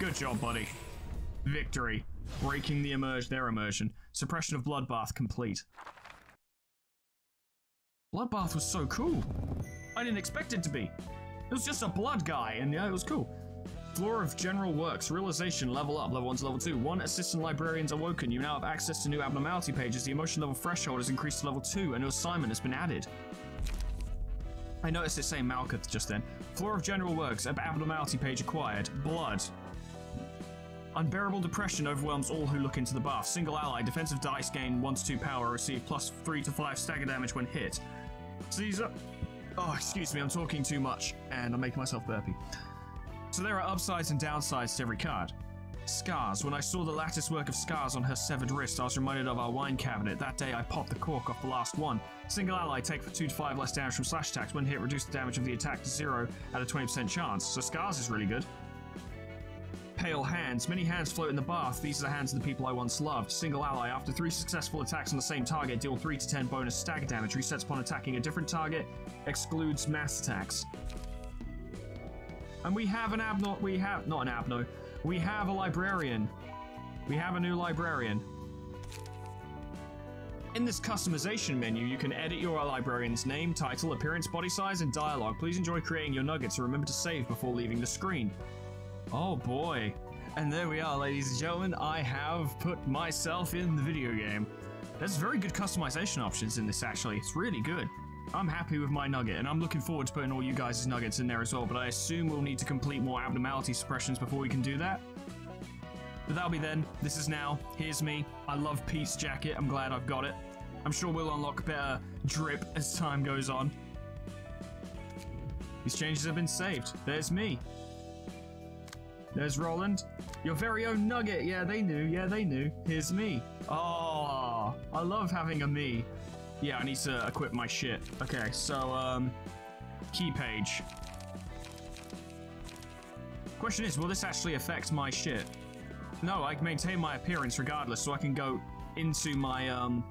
Good job, buddy. Victory. Breaking the emerge, their immersion. Suppression of Bloodbath complete. Bloodbath was so cool. I didn't expect it to be. It was just a blood guy, and yeah, it was cool. Floor of General Works. Realization. Level up. Level one to level two. One Assistant Librarian's awoken. You now have access to new abnormality pages. The emotion level threshold is increased to level two, and your assignment has been added. I noticed it saying Malkuth just then. Floor of General Works. Abnormality page acquired. Blood. Unbearable depression overwhelms all who look into the bath. Single ally, defensive dice gain one to two power, receive plus three to five stagger damage when hit. Caesar. Oh, excuse me, I'm talking too much, and I'm making myself burpy. So there are upsides and downsides to every card. Scars. When I saw the lattice work of scars on her severed wrist, I was reminded of our wine cabinet. That day, I popped the cork off the last one. Single ally, take for two to five less damage from slash attacks. When hit, reduce the damage of the attack to zero at a twenty percent chance. So scars is really good. Pale hands. Many hands float in the bath. These are the hands of the people I once loved. Single ally. After three successful attacks on the same target, deal three to ten bonus stagger damage. Resets upon attacking a different target. Excludes mass attacks. And we have an abno- we have- not an abno. We have a librarian. We have a new librarian. In this customization menu, you can edit your librarian's name, title, appearance, body size, and dialogue. Please enjoy creating your nuggets and remember to save before leaving the screen. Oh boy. And there we are, ladies and gentlemen. I have put myself in the video game. There's very good customization options in this, actually. It's really good. I'm happy with my nugget, and I'm looking forward to putting all you guys' nuggets in there as well, but I assume we'll need to complete more abnormality suppressions before we can do that. But that'll be then. This is now. Here's me. I love Pete's jacket. I'm glad I've got it. I'm sure we'll unlock better drip as time goes on. These changes have been saved. There's me. There's Roland. Your very own nugget. Yeah, they knew. Yeah, they knew. Here's me. Oh, I love having a me. Yeah, I need to equip my shit. Okay, so, um... key page. Question is, will this actually affect my shit? No, I can maintain my appearance regardless, so I can go into my, um...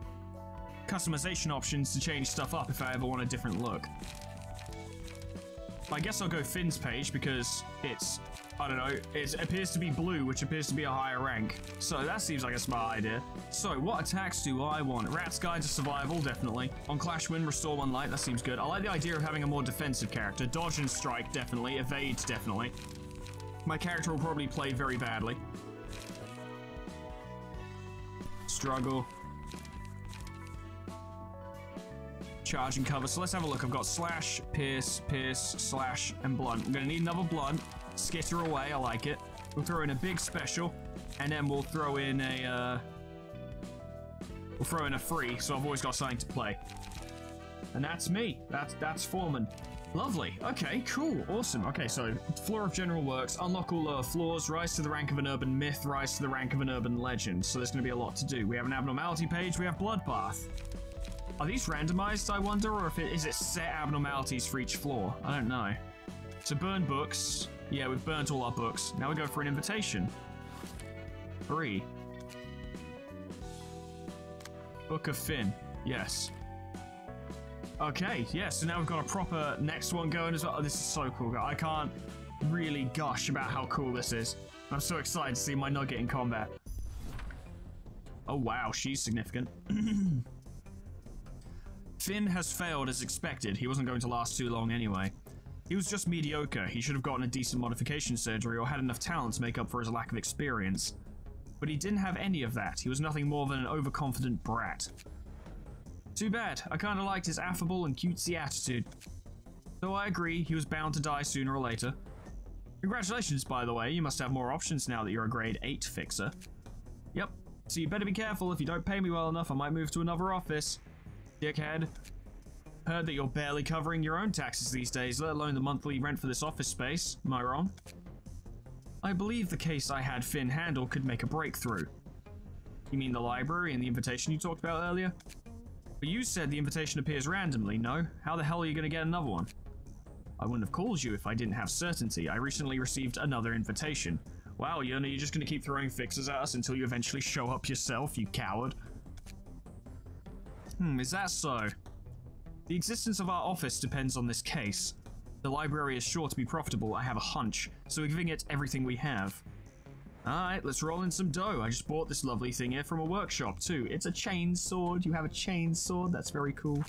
customization options to change stuff up if I ever want a different look. I guess I'll go Finn's page, because it's... I don't know, it appears to be blue, which appears to be a higher rank. So that seems like a smart idea. So what attacks do I want? Rat's Guide to Survival, definitely. On Clash Win, Restore One Light, that seems good. I like the idea of having a more defensive character. Dodge and Strike, definitely. Evade, definitely. My character will probably play very badly. Struggle. Charge and cover. So let's have a look. I've got Slash, Pierce, Pierce, Slash, and Blunt. I'm gonna need another Blunt. Skitter away, I like it. We'll throw in a big special, and then we'll throw in a, uh... We'll throw in a free, so I've always got something to play. And that's me. That's, that's Foreman. Lovely. Okay, cool. Awesome. Okay, so, Floor of General Works. Unlock all lower floors. Rise to the rank of an urban myth. Rise to the rank of an urban legend. So there's going to be a lot to do. We have an abnormality page. We have Bloodbath. Are these randomized, I wonder, or if it, is it set abnormalities for each floor? I don't know. So, burn books. Yeah, we've burnt all our books. Now we go for an invitation. Free. Book of Finn. Yes. Okay, yeah, so now we've got a proper next one going as well. Oh, this is so cool. I can't really gush about how cool this is. I'm so excited to see my nugget in combat. Oh, wow, she's significant. Finn has failed as expected. He wasn't going to last too long anyway. He was just mediocre. He should have gotten a decent modification surgery or had enough talent to make up for his lack of experience. But he didn't have any of that. He was nothing more than an overconfident brat. Too bad. I kinda liked his affable and cutesy attitude. Though I agree, he was bound to die sooner or later. Congratulations, by the way. You must have more options now that you're a grade eight fixer. Yep. So you better be careful. If you don't pay me well enough, I might move to another office. Dickhead. Heard that you're barely covering your own taxes these days, let alone the monthly rent for this office space. Am I wrong? I believe the case I had Finn handle could make a breakthrough. You mean the library and the invitation you talked about earlier? But you said the invitation appears randomly, no? How the hell are you going to get another one? I wouldn't have called you if I didn't have certainty. I recently received another invitation. Wow, Yun, are you just going to keep throwing fixes at us until you eventually show up yourself, you coward? Hmm, is that so? The existence of our office depends on this case. The library is sure to be profitable, I have a hunch, so we're giving it everything we have. Alright, let's roll in some dough. I just bought this lovely thing here from a workshop, too. It's a chain sword. You have a chain sword? That's very cool.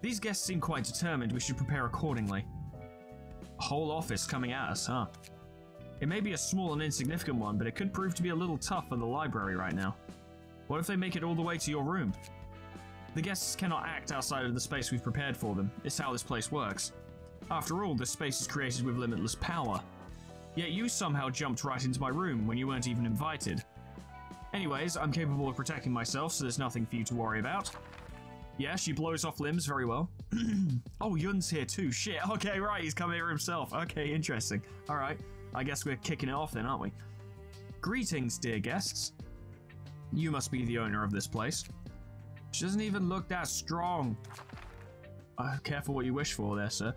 These guests seem quite determined. We should prepare accordingly. A whole office coming at us, huh? It may be a small and insignificant one, but it could prove to be a little tough for the library right now. What if they make it all the way to your room? The guests cannot act outside of the space we've prepared for them. It's how this place works. After all, this space is created with limitless power. Yet you somehow jumped right into my room when you weren't even invited. Anyways, I'm capable of protecting myself, so there's nothing for you to worry about. Yeah, she blows off limbs very well. Oh, Yun's here too. Shit. Okay, right, he's come here himself. Okay, interesting. All right, I guess we're kicking it off then, aren't we? Greetings, dear guests. You must be the owner of this place. She doesn't even look that strong. Uh, careful what you wish for there, sir.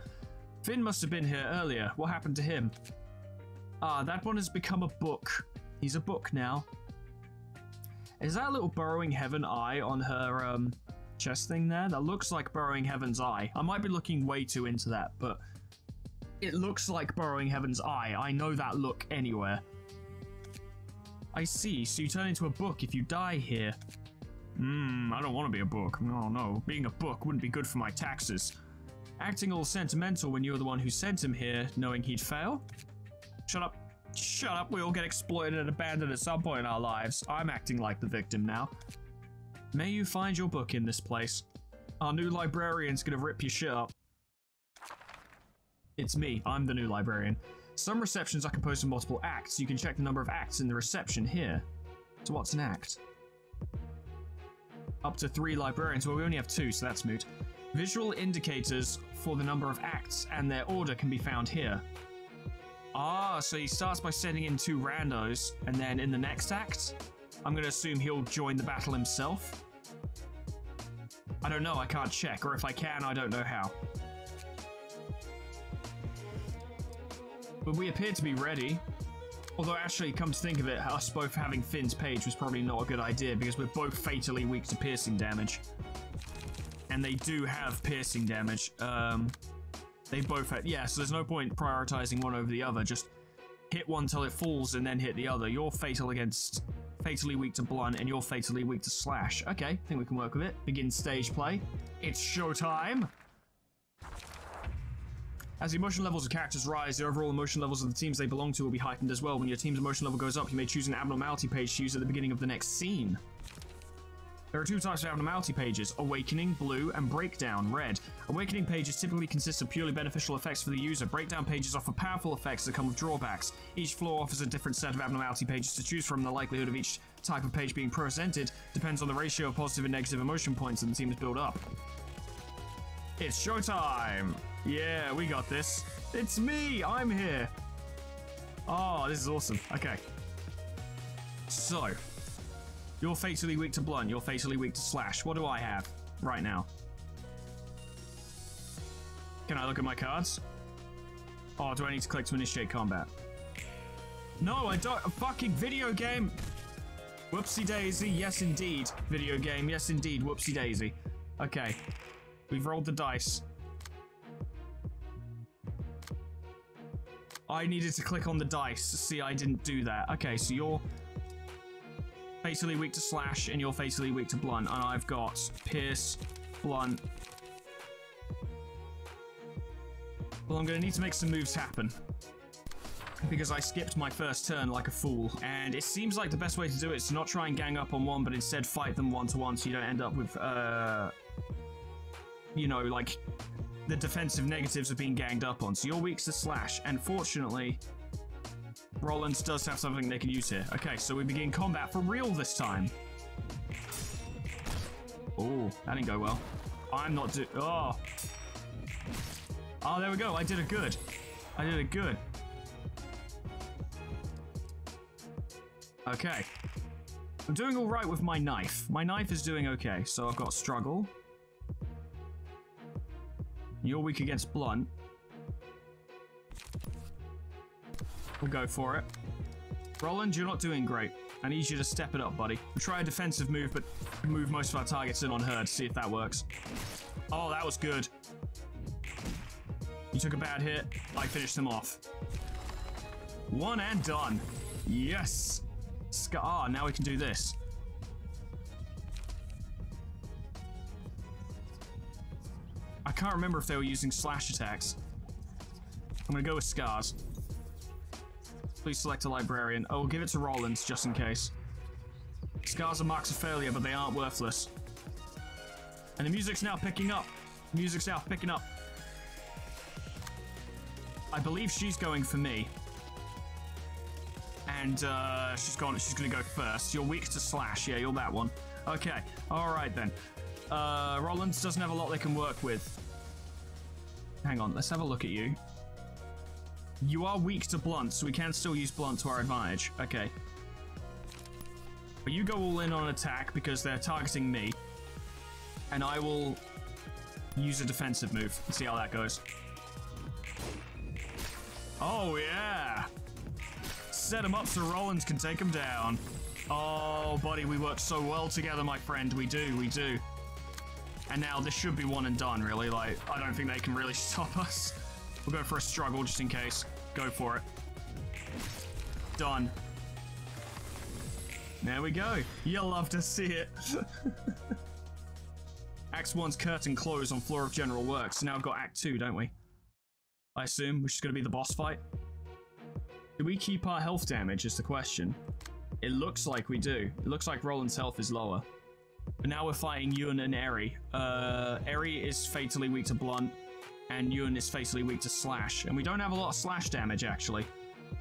Finn must have been here earlier. What happened to him? Ah, that one has become a book. He's a book now. Is that a little Burrowing Heaven eye on her um, chest thing there? That looks like Burrowing Heaven's eye. I might be looking way too into that, but it looks like Burrowing Heaven's eye. I know that look anywhere. I see, so you turn into a book if you die here. Mmm, I don't want to be a book. Oh no, being a book wouldn't be good for my taxes. Acting all sentimental when you're the one who sent him here, knowing he'd fail? Shut up. Shut up, we all get exploited and abandoned at some point in our lives. I'm acting like the victim now. May you find your book in this place. Our new librarian's gonna rip your shit up. It's me, I'm the new librarian. Some receptions are composed of multiple acts. You can check the number of acts in the reception here. So what's an act? Up to three librarians. Well, we only have two, so that's moot. Visual indicators for the number of acts and their order can be found here. Ah, so he starts by sending in two randos, and then in the next act, I'm going to assume he'll join the battle himself. I don't know, I can't check, or if I can, I don't know how. But we appear to be ready. Although actually, come to think of it, us both having Finn's page was probably not a good idea, because we're both fatally weak to piercing damage. And they do have piercing damage. Um... They both had, yeah, so there's no point prioritizing one over the other. Just hit one till it falls and then hit the other. You're fatal against, fatally weak to blunt, and you're fatally weak to slash. Okay, I think we can work with it. Begin stage play. It's showtime. As the emotion levels of characters rise, the overall emotion levels of the teams they belong to will be heightened as well. When your team's emotion level goes up, you may choose an abnormality page to use at the beginning of the next scene. There are two types of abnormality pages, Awakening, blue, and Breakdown, red. Awakening pages typically consist of purely beneficial effects for the user. Breakdown pages offer powerful effects that come with drawbacks. Each floor offers a different set of abnormality pages to choose from. The likelihood of each type of page being presented depends on the ratio of positive and negative emotion points that the teams build up. It's showtime! Yeah, we got this. It's me! I'm here! Oh, this is awesome. Okay. So... You're fatally weak to blunt, you're fatally weak to slash. What do I have right now? Can I look at my cards? Oh, do I need to click to initiate combat? No, I don't. A fucking video game. Whoopsie daisy. Yes, indeed. Video game. Yes, indeed. Whoopsie daisy. Okay. We've rolled the dice. I needed to click on the dice. See, I didn't do that. Okay, so you're... fatally weak to slash, and you're fatally weak to blunt. And I've got pierce, blunt. Well, I'm going to need to make some moves happen. Because I skipped my first turn like a fool. And it seems like the best way to do it is to not try and gang up on one, but instead fight them one-to-one so you don't end up with, uh... you know, like, the defensive negatives of being ganged up on. So you're weak to slash, and fortunately... Roland does have something they can use here. Okay, so we begin combat for real this time. Oh, that didn't go well. I'm not do- Oh. Oh, there we go. I did a good. I did a good. Okay. I'm doing all right with my knife. My knife is doing okay. So I've got struggle. You're weak against blunt. We'll go for it. Roland, you're not doing great. I need you to step it up, buddy. We'll try a defensive move, but move most of our targets in on her to see if that works. Oh, that was good. You took a bad hit. I finished them off. One and done. Yes. Sc- ah, now we can do this. I can't remember if they were using slash attacks. I'm going to go with scars. Please select a librarian. I will give it to Roland, just in case. Scars are marks of failure, but they aren't worthless. And the music's now picking up. The music's now picking up. I believe she's going for me. and uh, she's gone. She's going to go first. You're weak to slash. Yeah, you're that one. Okay. All right then. Uh, Roland doesn't have a lot they can work with. Hang on. Let's have a look at you. You are weak to blunt, so we can still use blunt to our advantage. Okay. But you go all in on attack because they're targeting me, and I will use a defensive move. Let's see how that goes. Oh, yeah! Set him up so Roland can take him down. Oh, buddy, we worked so well together, my friend. We do, we do. And now this should be one and done, really. Like, I don't think they can really stop us. We'll go for a struggle just in case. Go for it. Done. There we go. You'll love to see it. Act one's curtain closed on floor of general works. So now we've got Act two, don't we? I assume, which is going to be the boss fight. Do we keep our health damage is the question. It looks like we do. It looks like Roland's health is lower. But now we're fighting Yun and Eri. Uh, Eri is fatally weak to blunt, and Yun is fatally weak to slash. And we don't have a lot of slash damage, actually.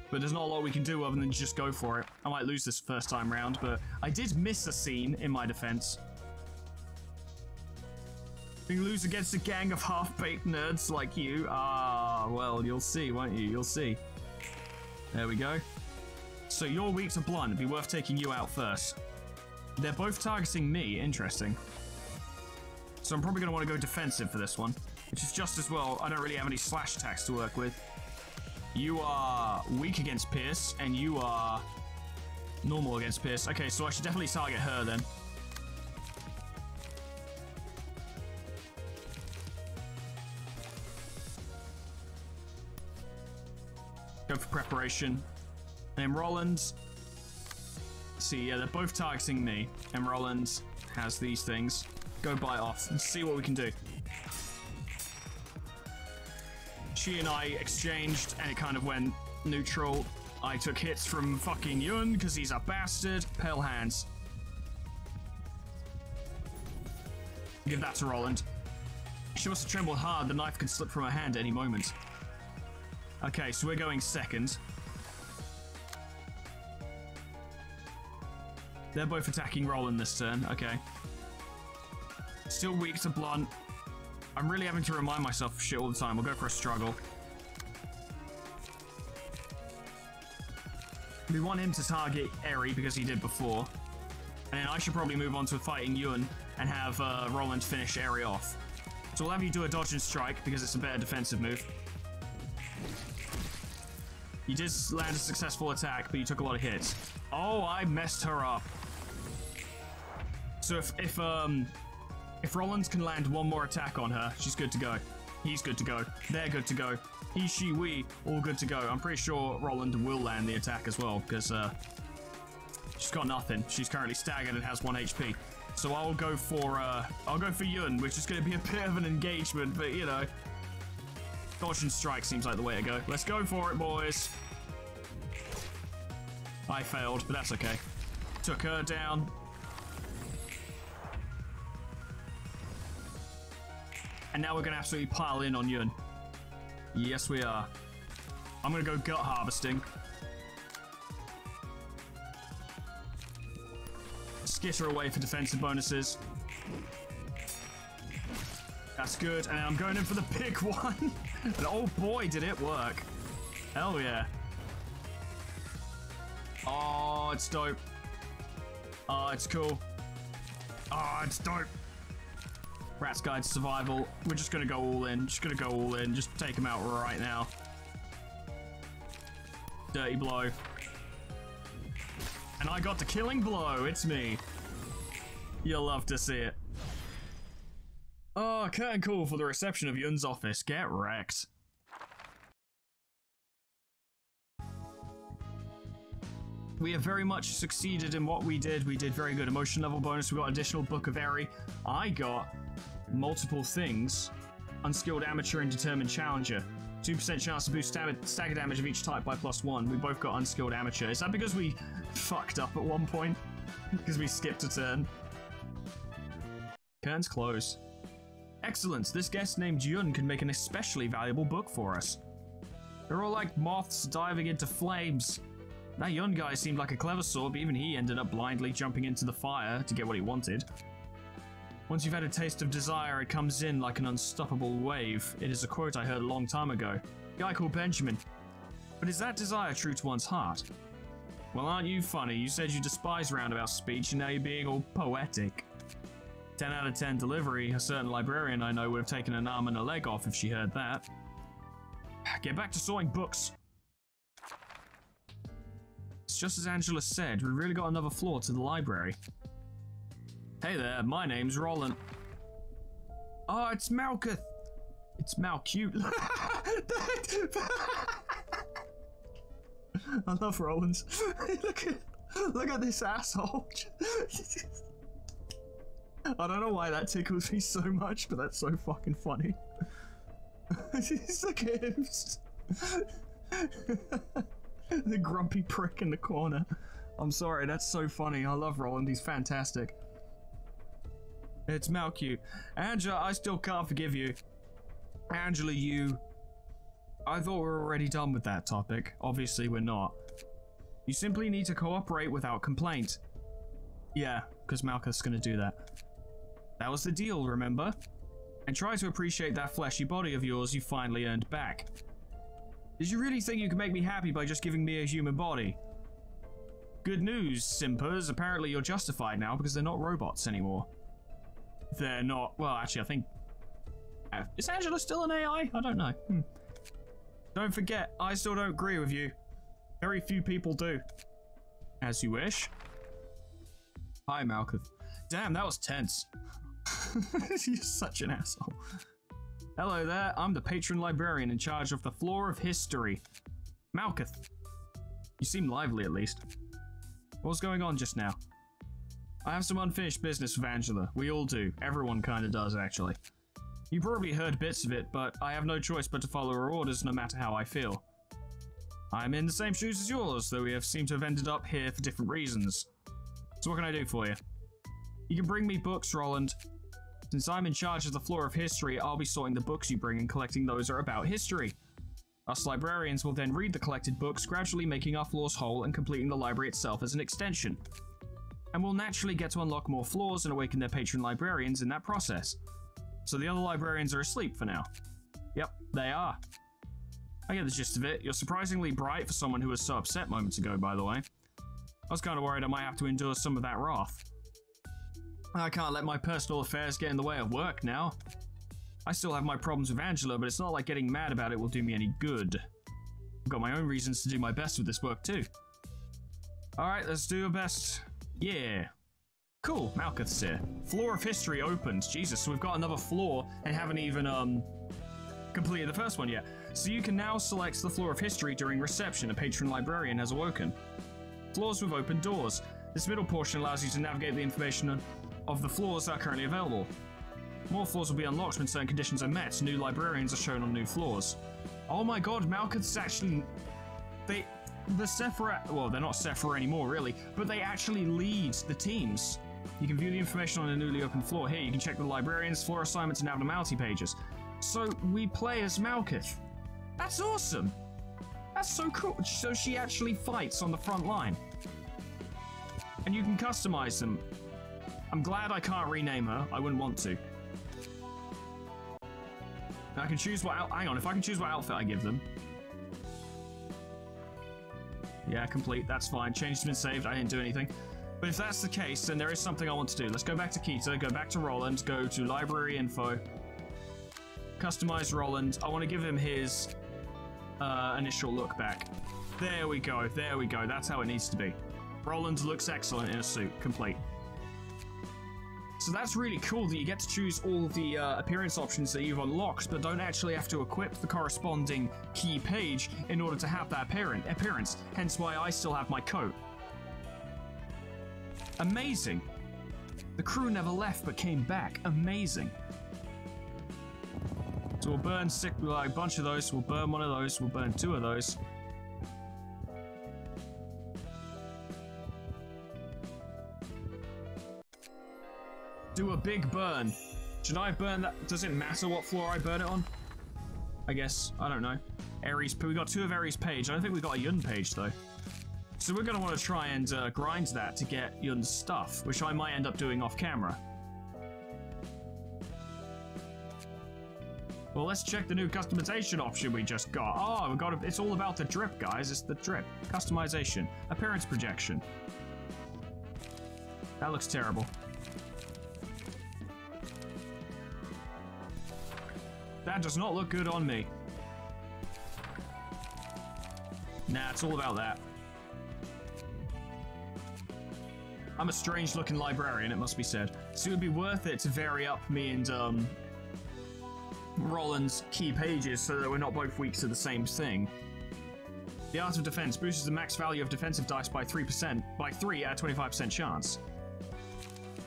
But there's not a lot we can do other than just go for it. I might lose this first time round, but I did miss a scene in my defense. We lose against a gang of half-baked nerds like you. Ah, well, you'll see, won't you? You'll see. There we go. So you're weak to blunt. It'd be worth taking you out first. They're both targeting me. Interesting. So I'm probably going to want to go defensive for this one, which is just as well. I don't really have any slash attacks to work with. You are weak against Pierce, and you are normal against Pierce. Okay, so I should definitely target her then. Go for preparation. And Roland. See, yeah, they're both targeting me. And Roland has these things. Go bite off and see what we can do. She and I exchanged, and it kind of went neutral. I took hits from fucking Yun because he's a bastard. Pale hands. Give that to Roland. She must have trembled hard. The knife could slip from her hand at any moment. Okay, so we're going second. They're both attacking Roland this turn. Okay. Still weak to blunt. I'm really having to remind myself of shit all the time. We'll go for a struggle. We want him to target Eri because he did before. And then I should probably move on to fighting Yun and have uh, Roland finish Eri off. So we'll have you do a dodge and strike because it's a better defensive move. You did land a successful attack, but you took a lot of hits. Oh, I messed her up. So if if um if Roland can land one more attack on her, she's good to go. He's good to go. They're good to go. He, she, we, all good to go. I'm pretty sure Roland will land the attack as well, because uh she's got nothing. She's currently staggered and has one H P. So I'll go for uh I'll go for Yun, which is going to be a bit of an engagement, but you know. Dodge and strike seems like the way to go. Let's go for it, boys. I failed, but that's okay. Took her down. And now we're going to absolutely pile in on Yun. Yes, we are. I'm going to go gut harvesting. Skitter away for defensive bonuses. That's good. And I'm going in for the big one. And oh boy, did it work. Hell yeah. Oh, it's dope. Oh, it's cool. Oh, it's dope. Rat's Guide to Survival. We're just going to go all in. Just going to go all in. Just take him out right now. Dirty blow. And I got the killing blow. It's me. You'll love to see it. Oh, curtain call for the reception of Yun's office. Get wrecked. We have very much succeeded in what we did. We did very good. Emotion level bonus. We got additional Book of Eri. I got multiple things. Unskilled Amateur and Determined Challenger. two percent chance to boost stagger damage of each type by plus one. We both got Unskilled Amateur. Is that because we fucked up at one point? Because we skipped a turn. Curtain's closed. Excellent, this guest named Yun can make an especially valuable book for us. They're all like moths diving into flames. That Yun guy seemed like a clever sort, but even he ended up blindly jumping into the fire to get what he wanted. Once you've had a taste of desire, it comes in like an unstoppable wave. It is a quote I heard a long time ago. A guy called Benjamin. But is that desire true to one's heart? Well, aren't you funny? You said you despise roundabout speech, and now you're being all poetic. ten out of ten delivery. A certain librarian I know would have taken an arm and a leg off if she heard that. Get back to sawing books. It's just as Angela said, we've really got another floor to the library. Hey there, my name's Roland. Oh, it's Malkuth. It's Malcute. I love Roland's. Look at, look at this asshole. I don't know why that tickles me so much, but that's so fucking funny. Look at him. The grumpy prick in the corner. I'm sorry, that's so funny. I love Roland. He's fantastic. It's Malkuth. Angela, I still can't forgive you. Angela, you... I thought we were already done with that topic. Obviously, we're not. You simply need to cooperate without complaint. Yeah, because Malkuth's going to do that. That was the deal, remember? And try to appreciate that fleshy body of yours you finally earned back. Did you really think you could make me happy by just giving me a human body? Good news, simpers. Apparently you're justified now because they're not robots anymore. They're not... Well, actually, I think... Is Angela still an A I? I don't know. Hmm. Don't forget, I still don't agree with you. Very few people do. As you wish. Hi, Malkuth. Damn, that was tense. You're such an asshole. Hello there, I'm the patron librarian in charge of the floor of history. Malkuth. You seem lively, at least. What's going on just now? I have some unfinished business with Angela. We all do. Everyone kinda does, actually. You probably heard bits of it, but I have no choice but to follow her orders no matter how I feel. I'm in the same shoes as yours, though we have seemed to have ended up here for different reasons. So what can I do for you? You can bring me books, Roland. Since I'm in charge of the floor of history, I'll be sorting the books you bring and collecting those that are about history. Us librarians will then read the collected books, gradually making our floors whole and completing the library itself as an extension. And we'll naturally get to unlock more floors and awaken their patron librarians in that process. So the other librarians are asleep for now. Yep, they are. I get the gist of it. You're surprisingly bright for someone who was so upset moments ago, by the way. I was kind of worried I might have to endure some of that wrath. I can't let my personal affairs get in the way of work now. I still have my problems with Angela, but it's not like getting mad about it will do me any good. I've got my own reasons to do my best with this work too. Alright, let's do your best. Yeah. Cool, Malkuth's here. Floor of history opens. Jesus, we've got another floor and haven't even, um, completed the first one yet. So you can now select the floor of history during reception a patron librarian has awoken. Floors with open doors. This middle portion allows you to navigate the information of the floors that are currently available. More floors will be unlocked when certain conditions are met. New librarians are shown on new floors. Oh my god, Malkuth's actually... They... The Sephira... Well, they're not Sephira anymore, really, but they actually lead the teams. You can view the information on a newly opened floor here. You can check the librarians, floor assignments, and abnormality pages. So, we play as Malkuth. That's awesome! That's so cool. So she actually fights on the front line. And you can customize them. I'm glad I can't rename her. I wouldn't want to. I can choose what... Hang on, if I can choose what outfit I give them... Yeah, complete. That's fine. Change has been saved. I didn't do anything. But if that's the case, then there is something I want to do. Let's go back to Keter, go back to Roland, go to library info, customize Roland. I want to give him his uh, initial look back. There we go. There we go. That's how it needs to be. Roland looks excellent in a suit. Complete. So that's really cool that you get to choose all the uh, appearance options that you've unlocked, but don't actually have to equip the corresponding key page in order to have that apparent appearance, hence why I still have my coat. Amazing. The crew never left but came back. Amazing. So we'll burn six, like, a bunch of those, we'll burn one of those, we'll burn two of those. Do a big burn. Should I burn that? Does it matter what floor I burn it on? I guess. I don't know. Eri's... We got two of Eri's page. I don't think we got a Yun page, though. So we're going to want to try and uh, grind that to get Yun's stuff, which I might end up doing off camera. Well, let's check the new customization option we just got. Oh, we got a, it's all about the drip, guys. It's the drip. Customization. Appearance projection. That looks terrible. That does not look good on me. Nah, it's all about that. I'm a strange-looking librarian, it must be said. So it would be worth it to vary up me and um, Roland's key pages so that we're not both weak to the same thing. The Art of Defense boosts the max value of defensive dice by three percent, by three at a twenty-five percent chance.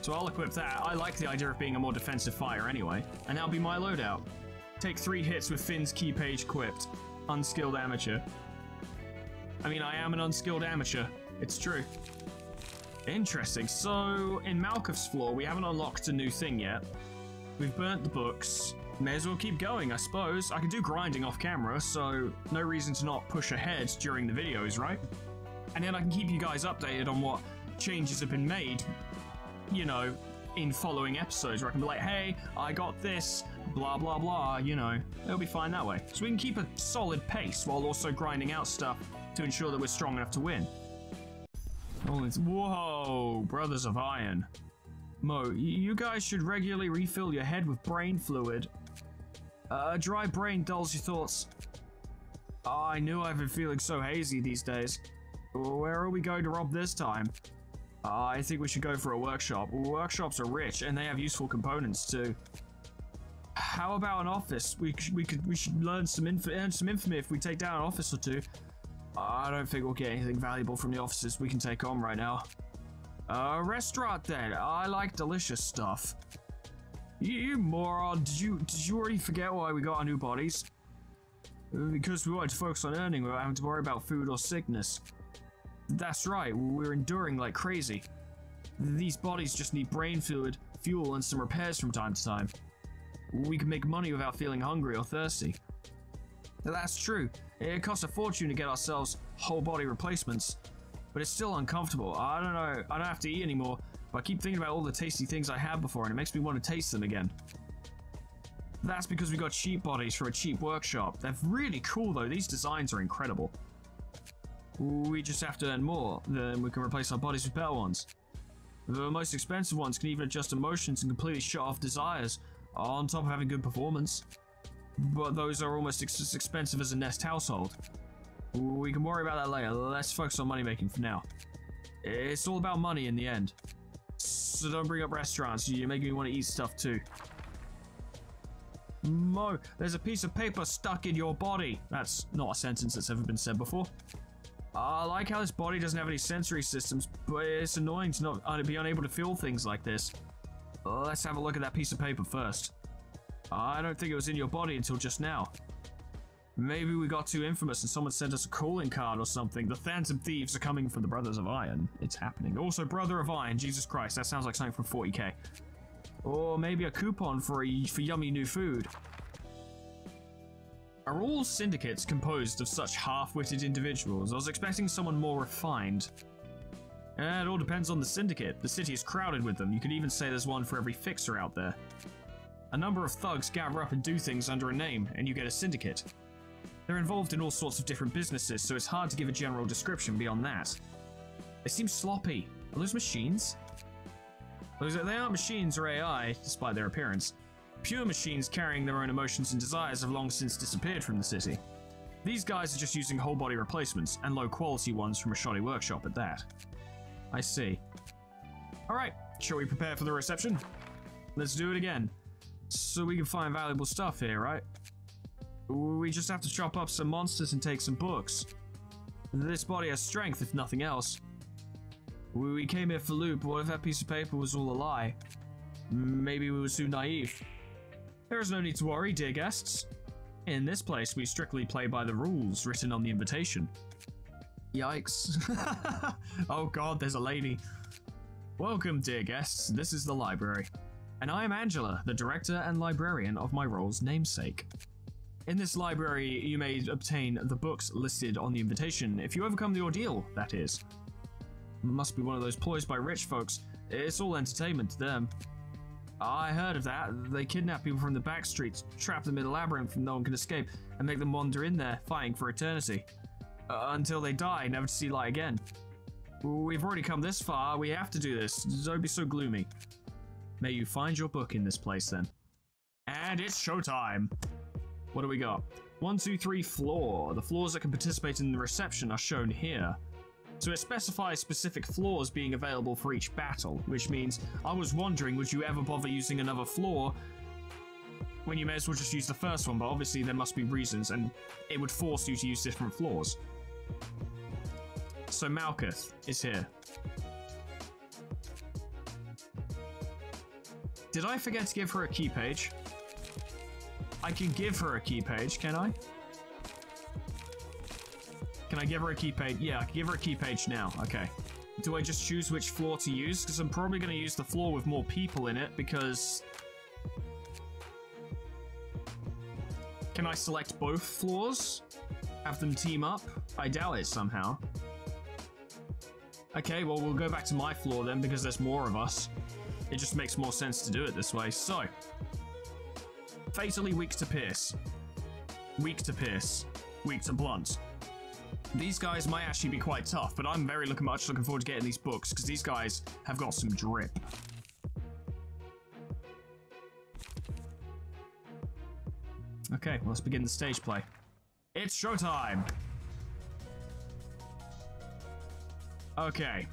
So I'll equip that. I like the idea of being a more defensive fighter anyway. And that'll be my loadout. Take three hits with Finn's key page equipped. Unskilled amateur. I mean, I am an unskilled amateur. It's true. Interesting. So, in Malkuth's floor, we haven't unlocked a new thing yet. We've burnt the books. May as well keep going, I suppose. I can do grinding off camera, so no reason to not push ahead during the videos, right? And then I can keep you guys updated on what changes have been made, you know, in following episodes, where I can be like, hey, I got this, blah, blah, blah, you know. It'll be fine that way. So we can keep a solid pace while also grinding out stuff to ensure that we're strong enough to win. Oh, it's, whoa, Brothers of Iron. Mo, you guys should regularly refill your head with brain fluid. Uh, a dry brain dulls your thoughts. Oh, I knew I've been feeling so hazy these days. Where are we going to rob this time? Uh, I think we should go for a workshop. Workshops are rich, and they have useful components too. How about an office? We we could we should learn some inf earn some infamy if we take down an office or two. Uh, I don't think we'll get anything valuable from the offices we can take on right now. A uh, restaurant then. I like delicious stuff. You, you moron! Did you did you already forget why we got our new bodies? Because we wanted to focus on earning without having to worry about food or sickness. That's right, we're enduring like crazy. These bodies just need brain fluid, fuel, and some repairs from time to time. We can make money without feeling hungry or thirsty. That's true. It costs a fortune to get ourselves whole body replacements, but it's still uncomfortable. I don't know, I don't have to eat anymore, but I keep thinking about all the tasty things I had before and it makes me want to taste them again. That's because we got cheap bodies from a cheap workshop. They're really cool though, these designs are incredible. We just have to earn more, then we can replace our bodies with better ones. The most expensive ones can even adjust emotions and completely shut off desires, on top of having good performance. But those are almost ex as expensive as a nest household. We can worry about that later, let's focus on money making for now. It's all about money in the end. So don't bring up restaurants, you're making me want to eat stuff too. Mo, there's a piece of paper stuck in your body. That's not a sentence that's ever been said before. I like how this body doesn't have any sensory systems, but it's annoying to not be unable to feel things like this. Let's have a look at that piece of paper first. I don't think it was in your body until just now. Maybe we got too infamous and someone sent us a calling card or something. The Phantom Thieves are coming from the Brothers of Iron. It's happening. Also, Brother of Iron, Jesus Christ, that sounds like something from forty K. Or maybe a coupon for, a, for yummy new food. Are all syndicates composed of such half-witted individuals? I was expecting someone more refined. Eh, it all depends on the syndicate. The city is crowded with them. You could even say there's one for every fixer out there. A number of thugs gather up and do things under a name, and you get a syndicate. They're involved in all sorts of different businesses, so it's hard to give a general description beyond that. They seem sloppy. Are those machines? Those are, they aren't machines or A I, despite their appearance. Pure machines carrying their own emotions and desires have long since disappeared from the city. These guys are just using whole body replacements, and low quality ones from a shoddy workshop at that. I see. Alright, shall we prepare for the reception? Let's do it again. So we can find valuable stuff here, right? We just have to chop up some monsters and take some books. This body has strength, if nothing else. We came here for loot, but what if that piece of paper was all a lie? Maybe we were too naive. There is no need to worry, dear guests. In this place, we strictly play by the rules written on the invitation. Yikes. Oh god, there's a lady. Welcome, dear guests. This is the library. And I am Angela, the director and librarian of my role's namesake. In this library, you may obtain the books listed on the invitation, if you overcome the ordeal, that is. Must be one of those ploys by rich folks. It's all entertainment to them. I heard of that. They kidnap people from the back streets, trap them in a labyrinth no one can escape, and make them wander in there, fighting for eternity. Uh, until they die, never to see light again. We've already come this far, we have to do this. Don't be so gloomy. May you find your book in this place, then. And it's showtime! What do we got? One, two, three, floor. The floors that can participate in the reception are shown here. So it specifies specific floors being available for each battle, which means I was wondering, would you ever bother using another floor when you may as well just use the first one, but obviously there must be reasons, and it would force you to use different floors. So Malkuth is here. Did I forget to give her a key page? I can give her a key page, can I? Can I give her a key page? Yeah, I can give her a key page now. Okay. Do I just choose which floor to use? Because I'm probably going to use the floor with more people in it, because... Can I select both floors? Have them team up? I doubt it somehow. Okay, well, we'll go back to my floor then, because there's more of us. It just makes more sense to do it this way. So, fatally weak to pierce. Weak to pierce. Weak to blunt. These guys might actually be quite tough, but I'm very looking, much looking forward to getting these books, because these guys have got some drip. Okay, well, let's begin the stage play. It's showtime! Okay.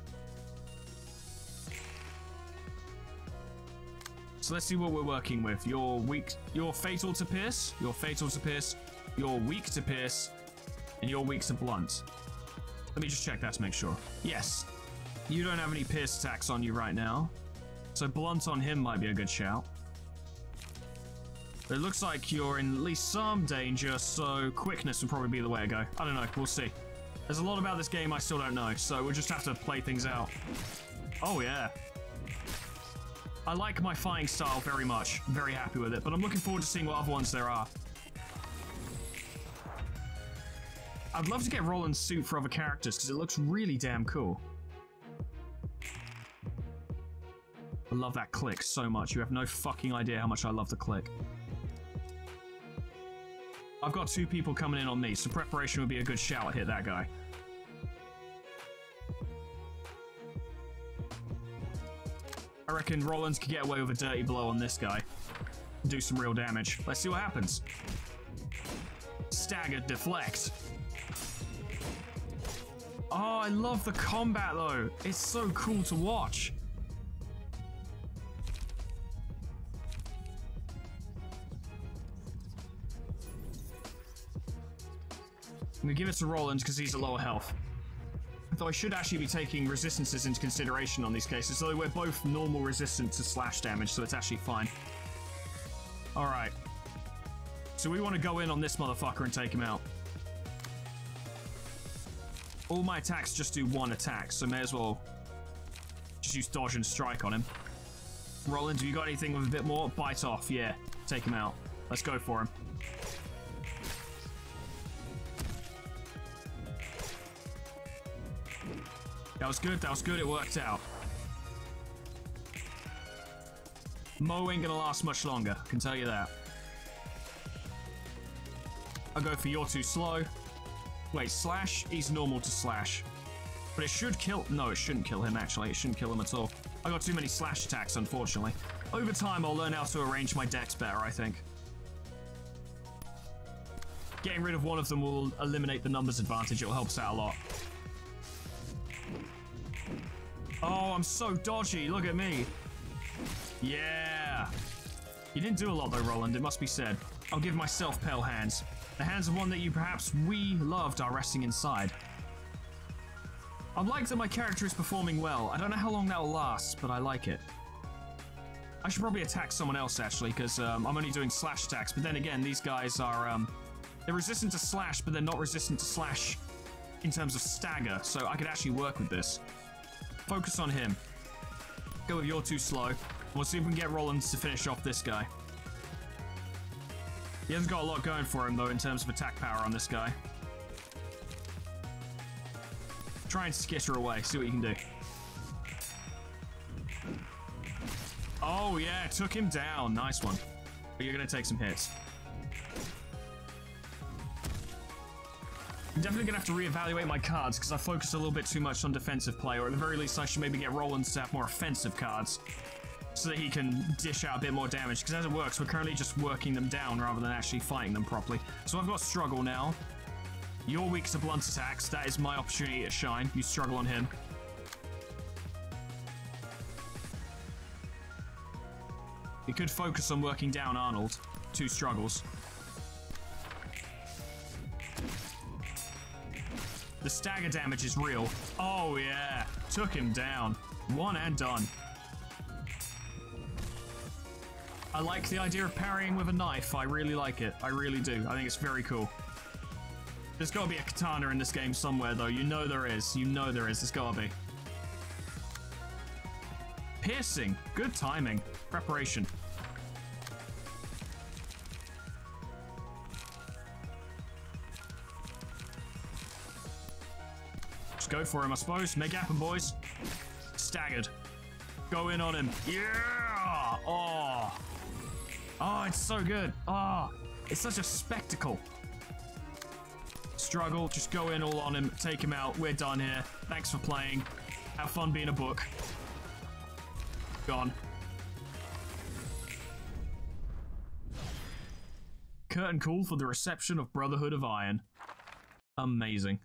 So let's see what we're working with. You're weak, you're fatal to pierce, you're fatal to pierce, you're weak to pierce, and your weak to blunt. Let me just check that to make sure. Yes. You don't have any pierce attacks on you right now. So blunt on him might be a good shout. But it looks like you're in at least some danger, so quickness would probably be the way to go. I don't know, we'll see. There's a lot about this game I still don't know, so we'll just have to play things out. Oh yeah. I like my flying style very much. Very happy with it, but I'm looking forward to seeing what other ones there are. I'd love to get Roland's suit for other characters, because it looks really damn cool. I love that click so much. You have no fucking idea how much I love the click. I've got two people coming in on me, so preparation would be a good shout to hit that guy. I reckon Roland could get away with a dirty blow on this guy. Do some real damage. Let's see what happens. Staggered deflect. Oh, I love the combat though. It's so cool to watch. I'm gonna give it to Roland because he's at lower health. Though I should actually be taking resistances into consideration on these cases, though we're both normal resistant to slash damage, so it's actually fine. Alright. So we want to go in on this motherfucker and take him out. All my attacks just do one attack, so may as well just use dodge and strike on him. Roland, have you got anything with a bit more? Bite off, yeah. Take him out. Let's go for him. That was good, that was good, it worked out. Mo ain't gonna last much longer, I can tell you that. I'll go for you're too slow. Wait, slash, he's normal to slash. But it should kill, no it shouldn't kill him actually, it shouldn't kill him at all. I got too many slash attacks unfortunately. Over time I'll learn how to arrange my decks better I think. Getting rid of one of them will eliminate the numbers advantage, it'll help us out a lot. Oh, I'm so dodgy. Look at me. Yeah. You didn't do a lot, though, Roland. It must be said. I'll give myself pale hands. The hands of one that you perhaps we loved are resting inside. I'm like that my character is performing well. I don't know how long that will last, but I like it. I should probably attack someone else, actually, because um, I'm only doing slash attacks. But then again, these guys are... Um, they're resistant to slash, but they're not resistant to slash in terms of stagger. So I could actually work with this. Focus on him. Go with you're too slow. We'll see if we can get Rollins to finish off this guy. He hasn't got a lot going for him, though, in terms of attack power on this guy. Try and skitter away, see what you can do. Oh, yeah, took him down. Nice one. But you're going to take some hits. I'm definitely going to have to reevaluate my cards, because I focus a little bit too much on defensive play, or at the very least, I should maybe get Roland to have more offensive cards, so that he can dish out a bit more damage, because as it works, we're currently just working them down rather than actually fighting them properly. So I've got struggle now. You're weak to blunt attacks. That is my opportunity to shine. You struggle on him. You could focus on working down Arnold. Two struggles. The stagger damage is real. Oh yeah, took him down. One and done. I like the idea of parrying with a knife. I really like it. I really do. I think it's very cool. There's got to be a katana in this game somewhere, though. You know there is. You know there is. There's got to be. Piercing. Good timing. Preparation. Just go for him, I suppose. Make it happen, boys. Staggered. Go in on him. Yeah! Oh! Oh, it's so good. Oh, it's such a spectacle. Struggle, just go in all on him, take him out. We're done here. Thanks for playing. Have fun being a book. Gone. Curtain call for the reception of Brotherhood of Iron. Amazing.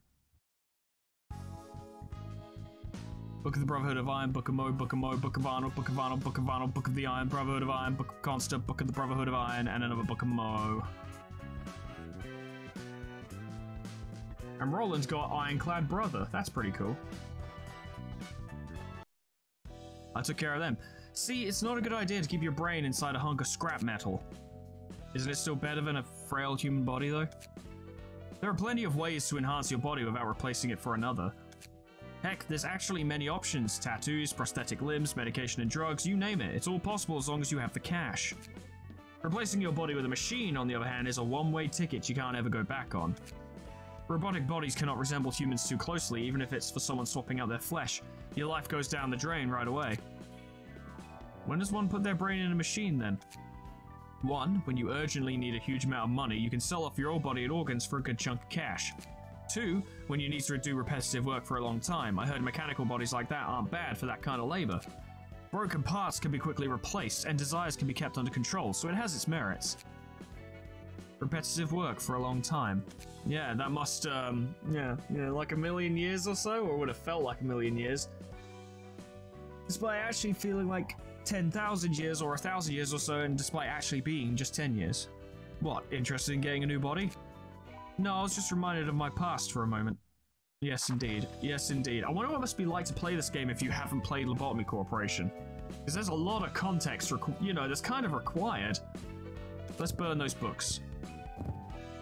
Book of the Brotherhood of Iron, Book of Mo, Book of Mo, Book of Arnold, Book of Arnold, Book of Arnold, Book of the Iron, Brotherhood of Iron, Book of Consta, Book of the Brotherhood of Iron, and another Book of Mo. And Roland's got Ironclad Brother. That's pretty cool. I took care of them. See, it's not a good idea to keep your brain inside a hunk of scrap metal. Isn't it still better than a frail human body, though? There are plenty of ways to enhance your body without replacing it for another. Heck, there's actually many options. Tattoos, prosthetic limbs, medication and drugs, you name it. It's all possible as long as you have the cash. Replacing your body with a machine, on the other hand, is a one-way ticket you can't ever go back on. Robotic bodies cannot resemble humans too closely, even if it's for someone swapping out their flesh. Your life goes down the drain right away. When does one put their brain in a machine, then? One, when you urgently need a huge amount of money, you can sell off your old body and organs for a good chunk of cash. Two, when you need to do repetitive work for a long time. I heard mechanical bodies like that aren't bad for that kind of labor. Broken parts can be quickly replaced, and desires can be kept under control, so it has its merits. Repetitive work for a long time. Yeah, that must, um, yeah, yeah, like a million years or so, or would have felt like a million years. Despite actually feeling like ten thousand years or a thousand years or so, and despite actually being just ten years. What, interested in getting a new body? No, I was just reminded of my past for a moment. Yes, indeed. Yes, indeed. I wonder what it must be like to play this game if you haven't played Lobotomy Corporation. Because there's a lot of context, you know, that's kind of required. Let's burn those books.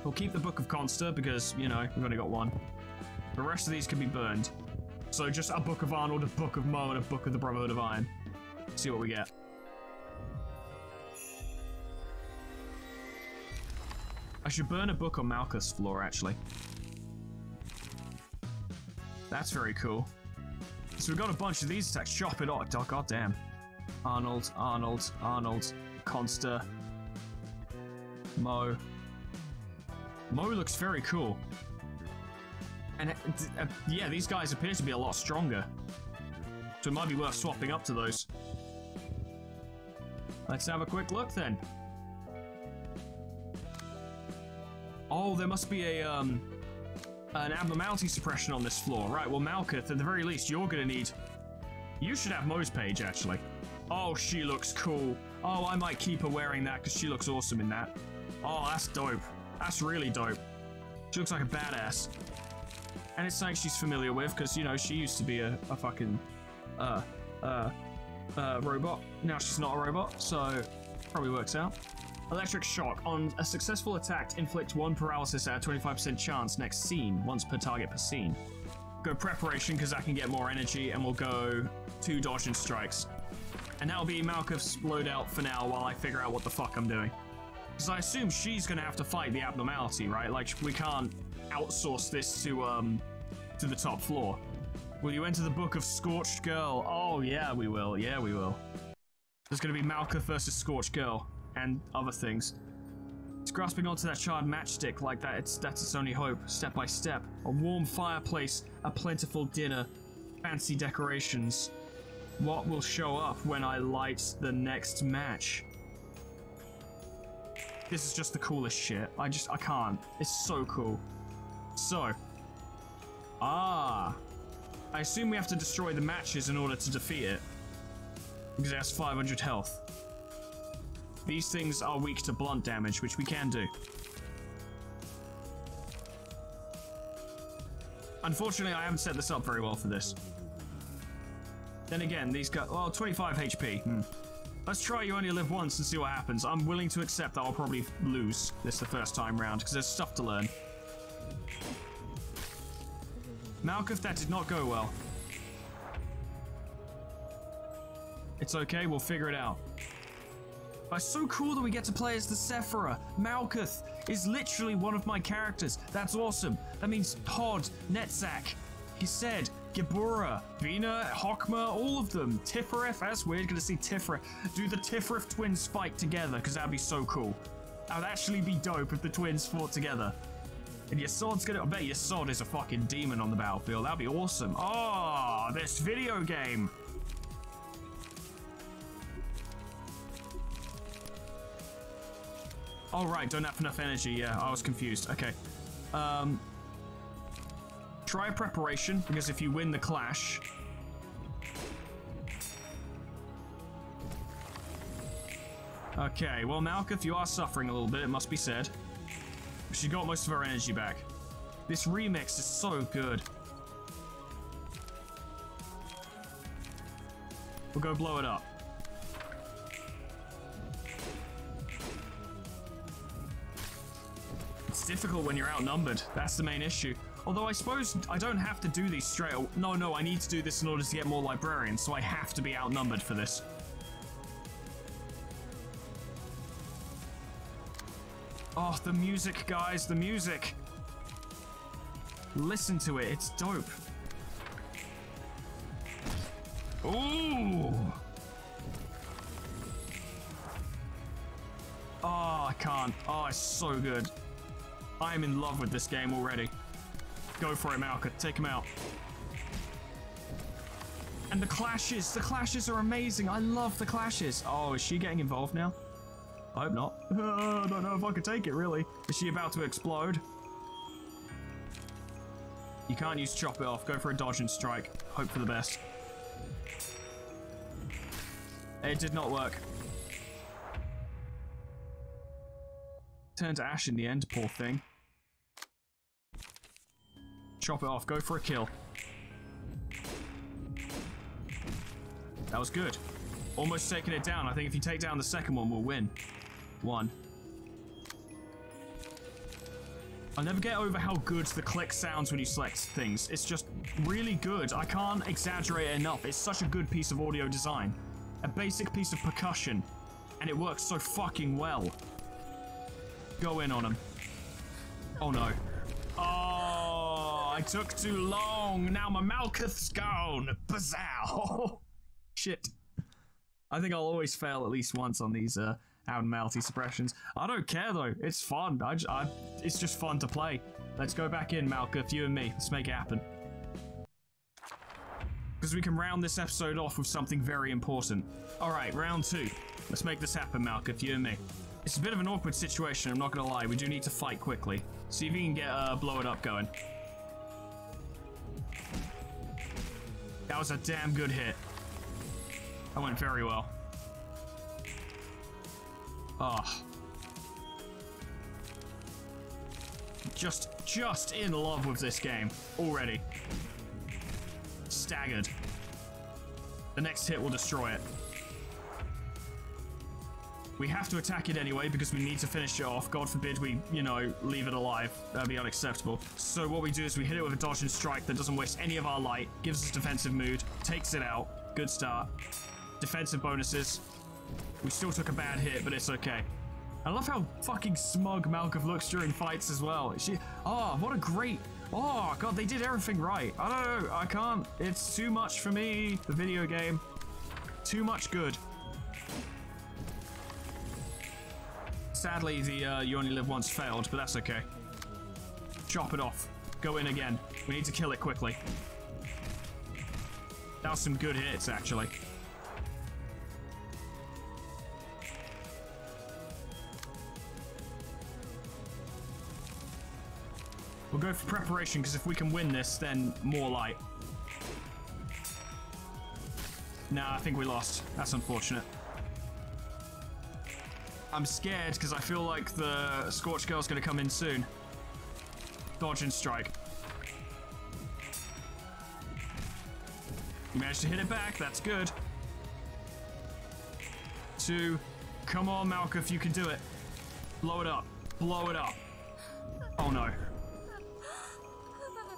We'll keep the Book of Consta because, you know, we've only got one. The rest of these can be burned. So just a Book of Arnold, a Book of Mo, and a Book of the Brotherhood of Iron. See what we get. I should burn a book on Malkuth's floor, actually. That's very cool. So we've got a bunch of these attacks. Chop it up. Oh, goddamn. Arnold, Arnold, Arnold, Consta, Mo. Mo looks very cool. And uh, uh, yeah, these guys appear to be a lot stronger. So it might be worth swapping up to those. Let's have a quick look then. Oh, there must be a, um, an abnormality suppression on this floor. Right, well, Malkuth, at the very least, you're gonna need... You should have Mo's page, actually. Oh, she looks cool. Oh, I might keep her wearing that, because she looks awesome in that. Oh, that's dope. That's really dope. She looks like a badass. And it's something she's familiar with, because, you know, she used to be a, a fucking, uh, uh, uh, robot. Now she's not a robot, so probably works out. Electric shock. On a successful attack, inflict one paralysis at a twenty-five percent chance next scene, once per target per scene. Go preparation, because I can get more energy, and we'll go two dodge and strikes. And that'll be Malkuth's loadout for now while I figure out what the fuck I'm doing. Because I assume she's going to have to fight the abnormality, right? Like, we can't outsource this to, um, to the top floor. Will you enter the book of Scorched Girl? Oh, yeah, we will. Yeah, we will. There's going to be Malkuth versus Scorched Girl and other things. It's grasping onto that charred matchstick like that. It's, that's its only hope, step by step. A warm fireplace, a plentiful dinner, fancy decorations. What will show up when I light the next match? This is just the coolest shit. I just, I can't. It's so cool. So. Ah. I assume we have to destroy the matches in order to defeat it. Because it has five hundred health. These things are weak to blunt damage, which we can do. Unfortunately, I haven't set this up very well for this. Then again, these guys... Well, twenty-five H P. Hmm. Let's try you only live once and see what happens. I'm willing to accept that I'll probably lose this the first time round, because there's stuff to learn. Malkuth, that did not go well. It's okay, we'll figure it out. Oh, it's so cool that we get to play as the Sephira. Malkuth is literally one of my characters. That's awesome. That means Pod, Netzach, he said, Gebura, Bina, Hokma, all of them. Tiphereth, that's weird. Gonna see Tiphereth. Do the Tiphereth twins fight together? Because that'd be so cool. That would actually be dope if the twins fought together. And your sword's gonna... I bet your sword is a fucking demon on the battlefield. That'd be awesome. Oh, this video game. Oh, right. Don't have enough energy. Yeah, I was confused. Okay. Um... Try preparation, because if you win the clash... Okay, well, Malkuth, you are suffering a little bit, it must be said. She got most of her energy back. This remix is so good. We'll go blow it up. It's difficult when you're outnumbered. That's the main issue. Although I suppose I don't have to do these straight away. No, no, I need to do this in order to get more librarians, so I have to be outnumbered for this. Oh, the music, guys, the music. Listen to it, it's dope. Ooh! Oh, I can't. Oh, it's so good. I am in love with this game already. Go for him, Malkuth. Take him out. And the clashes. The clashes are amazing. I love the clashes. Oh, is she getting involved now? I hope not. Uh, I don't know if I could take it, really. Is she about to explode? You can't use chop it off. Go for a dodge and strike. Hope for the best. It did not work. Turned to ash in the end, poor thing. Chop it off. Go for a kill. That was good. Almost taking it down. I think if you take down the second one, we'll win. One. I'll never get over how good the click sounds when you select things. It's just really good. I can't exaggerate it enough. It's such a good piece of audio design. A basic piece of percussion. And it works so fucking well. Go in on him. Oh no. Oh. I took too long. Now my Malkuth's gone. Bizarre. Shit. I think I'll always fail at least once on these uh, abnormality suppressions. I don't care though. It's fun. I, just, I it's just fun to play. Let's go back in, Malkuth. You and me. Let's make it happen. Because we can round this episode off with something very important. All right, round two. Let's make this happen, Malkuth. You and me. It's a bit of an awkward situation. I'm not gonna lie. We do need to fight quickly. See if we can get uh, blow it up going. That was a damn good hit. That went very well. Ah. Oh. Just, just in love with this game already. Staggered. The next hit will destroy it. We have to attack it anyway because we need to finish it off. God forbid we, you know, leave it alive. That'd be unacceptable. So what we do is we hit it with a dodge and strike that doesn't waste any of our light. Gives us defensive mood. Takes it out. Good start. Defensive bonuses. We still took a bad hit, but it's okay. I love how fucking smug Malkuth looks during fights as well. She, oh, what a great, oh god, they did everything right. I don't know, I can't, it's too much for me, the video game. Too much good. Sadly, the uh, you only live once failed, but that's okay. Chop it off. Go in again. We need to kill it quickly. That was some good hits, actually. We'll go for preparation, because if we can win this, then more light. Nah, I think we lost. That's unfortunate. I'm scared because I feel like the Scorched Girl's going to come in soon. Dodge and strike. We managed to hit it back. That's good. Two. Come on, Malkuth. You can do it. Blow it up. Blow it up. Oh, no.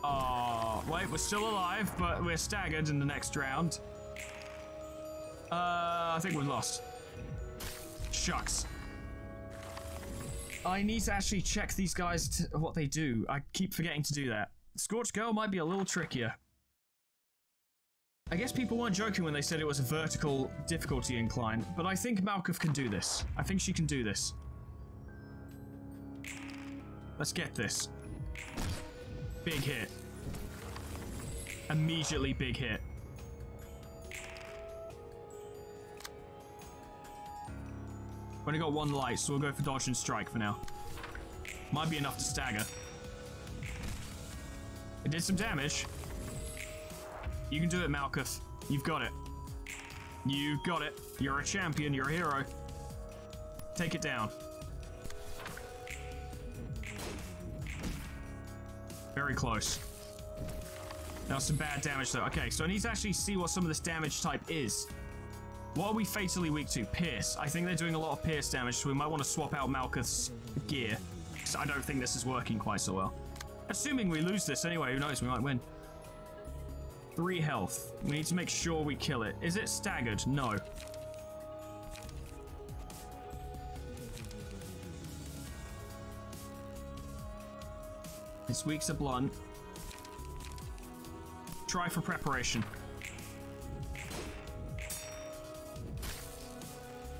Oh, wait. We're still alive, but we're staggered in the next round. Uh, I think we've lost. Shucks. I need to actually check these guys to what they do. I keep forgetting to do that. Scorched Girl might be a little trickier. I guess people weren't joking when they said it was a vertical difficulty incline, but I think Malkuth can do this. I think she can do this. Let's get this. Big hit. Immediately big hit. We've only got one light, so we'll go for dodge and strike for now. Might be enough to stagger. It did some damage. You can do it, Malkuth. You've got it. You've got it. You're a champion. You're a hero. Take it down. Very close. That was some bad damage, though. Okay, so I need to actually see what some of this damage type is. What are we fatally weak to? Pierce. I think they're doing a lot of pierce damage, so we might want to swap out Malkuth's gear. So I don't think this is working quite so well. Assuming we lose this anyway, who knows, we might win. Three health. We need to make sure we kill it. Is it staggered? No. This week's a blunt. Try for preparation.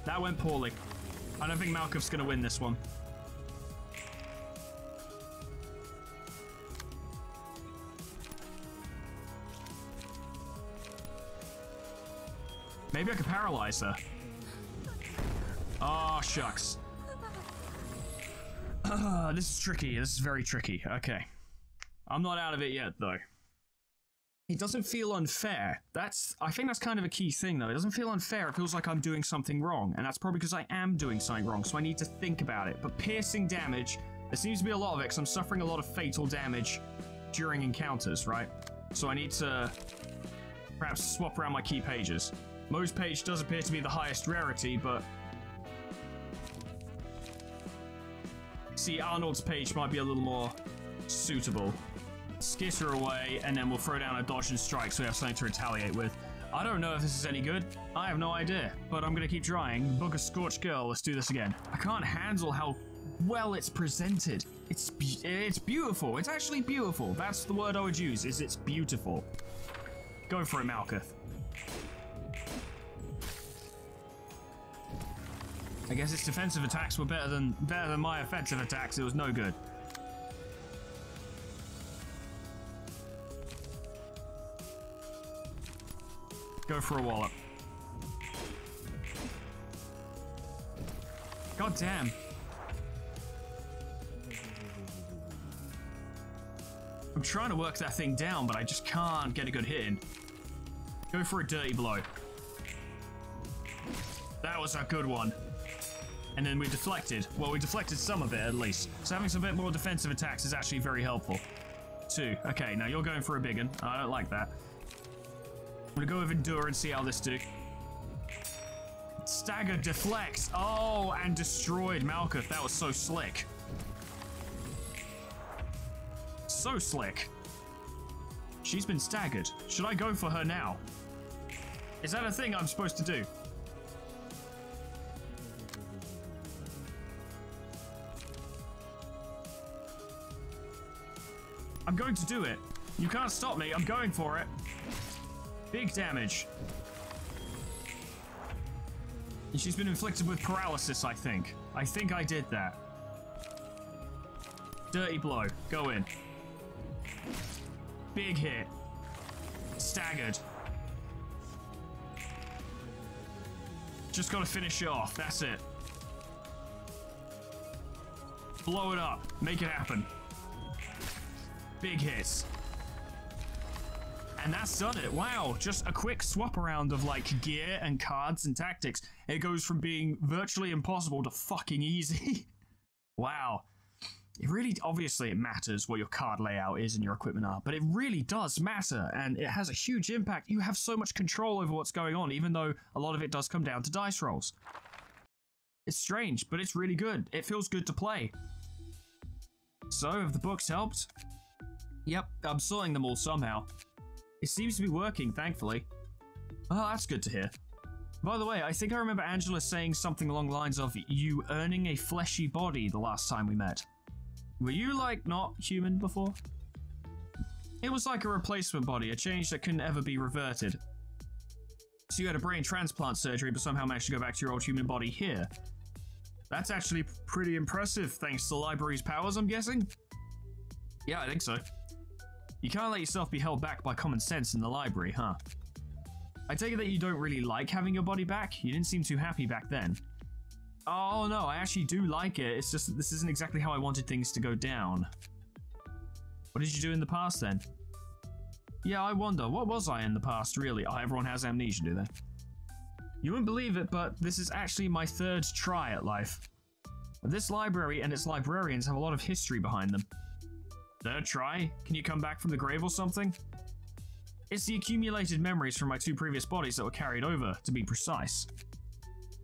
That went poorly. I don't think Malkuth's going to win this one. Maybe I could paralyze her. Oh, shucks. Uh, this is tricky. This is very tricky. Okay. I'm not out of it yet, though. It doesn't feel unfair. That's, I think that's kind of a key thing, though. It doesn't feel unfair. It feels like I'm doing something wrong, and that's probably because I am doing something wrong, so I need to think about it. But piercing damage, there seems to be a lot of it, because I'm suffering a lot of fatal damage during encounters, right? So I need to perhaps swap around my key pages. Mo's page does appear to be the highest rarity, but... see, Arnold's page might be a little more suitable. Skitter away, and then we'll throw down a dodge and strike so we have something to retaliate with. I don't know if this is any good. I have no idea, but I'm going to keep trying. Book a Scorched Girl. Let's do this again. I can't handle how well it's presented. It's be it's beautiful. It's actually beautiful. That's the word I would use, is it's beautiful. Go for it, Malkuth. I guess its defensive attacks were better than, better than my offensive attacks. It was no good. Go for a wallop. God damn. I'm trying to work that thing down, but I just can't get a good hit in. Go for a dirty blow. That was a good one. And then we deflected. Well, we deflected some of it, at least. So having some bit more defensive attacks is actually very helpful. Two. Okay, now you're going for a big one. I don't like that. I'm gonna go with Endure and see how this do. Stagger, deflects. Oh, and destroyed Malkuth. That was so slick. So slick. She's been staggered. Should I go for her now? Is that a thing I'm supposed to do? I'm going to do it. You can't stop me. I'm going for it. Big damage. And she's been inflicted with paralysis, I think. I think I did that. Dirty blow. Go in. Big hit. Staggered. Just gotta finish it off. That's it. Blow it up. Make it happen. Big hits. And that's done it. Wow. Just a quick swap around of like gear and cards and tactics. It goes from being virtually impossible to fucking easy. Wow. It really, obviously it matters what your card layout is and your equipment are, but it really does matter, and it has a huge impact. You have so much control over what's going on, even though a lot of it does come down to dice rolls. It's strange, but it's really good. It feels good to play. So, have the books helped? Yep, I'm sorting them all somehow. It seems to be working, thankfully. Oh, that's good to hear. By the way, I think I remember Angela saying something along the lines of you earning a fleshy body the last time we met. Were you, like, not human before? It was like a replacement body, a change that couldn't ever be reverted. So you had a brain transplant surgery, but somehow managed to go back to your old human body here. That's actually pretty impressive, thanks to the library's powers, I'm guessing? Yeah, I think so. You can't let yourself be held back by common sense in the library, huh? I take it that you don't really like having your body back? You didn't seem too happy back then. Oh no, I actually do like it. It's just that this isn't exactly how I wanted things to go down. What did you do in the past then? Yeah, I wonder, what was I in the past, really? Oh, everyone has amnesia, do they? You wouldn't believe it, but this is actually my third try at life. This library and its librarians have a lot of history behind them. Third try? Can you come back from the grave or something? It's the accumulated memories from my two previous bodies that were carried over, to be precise.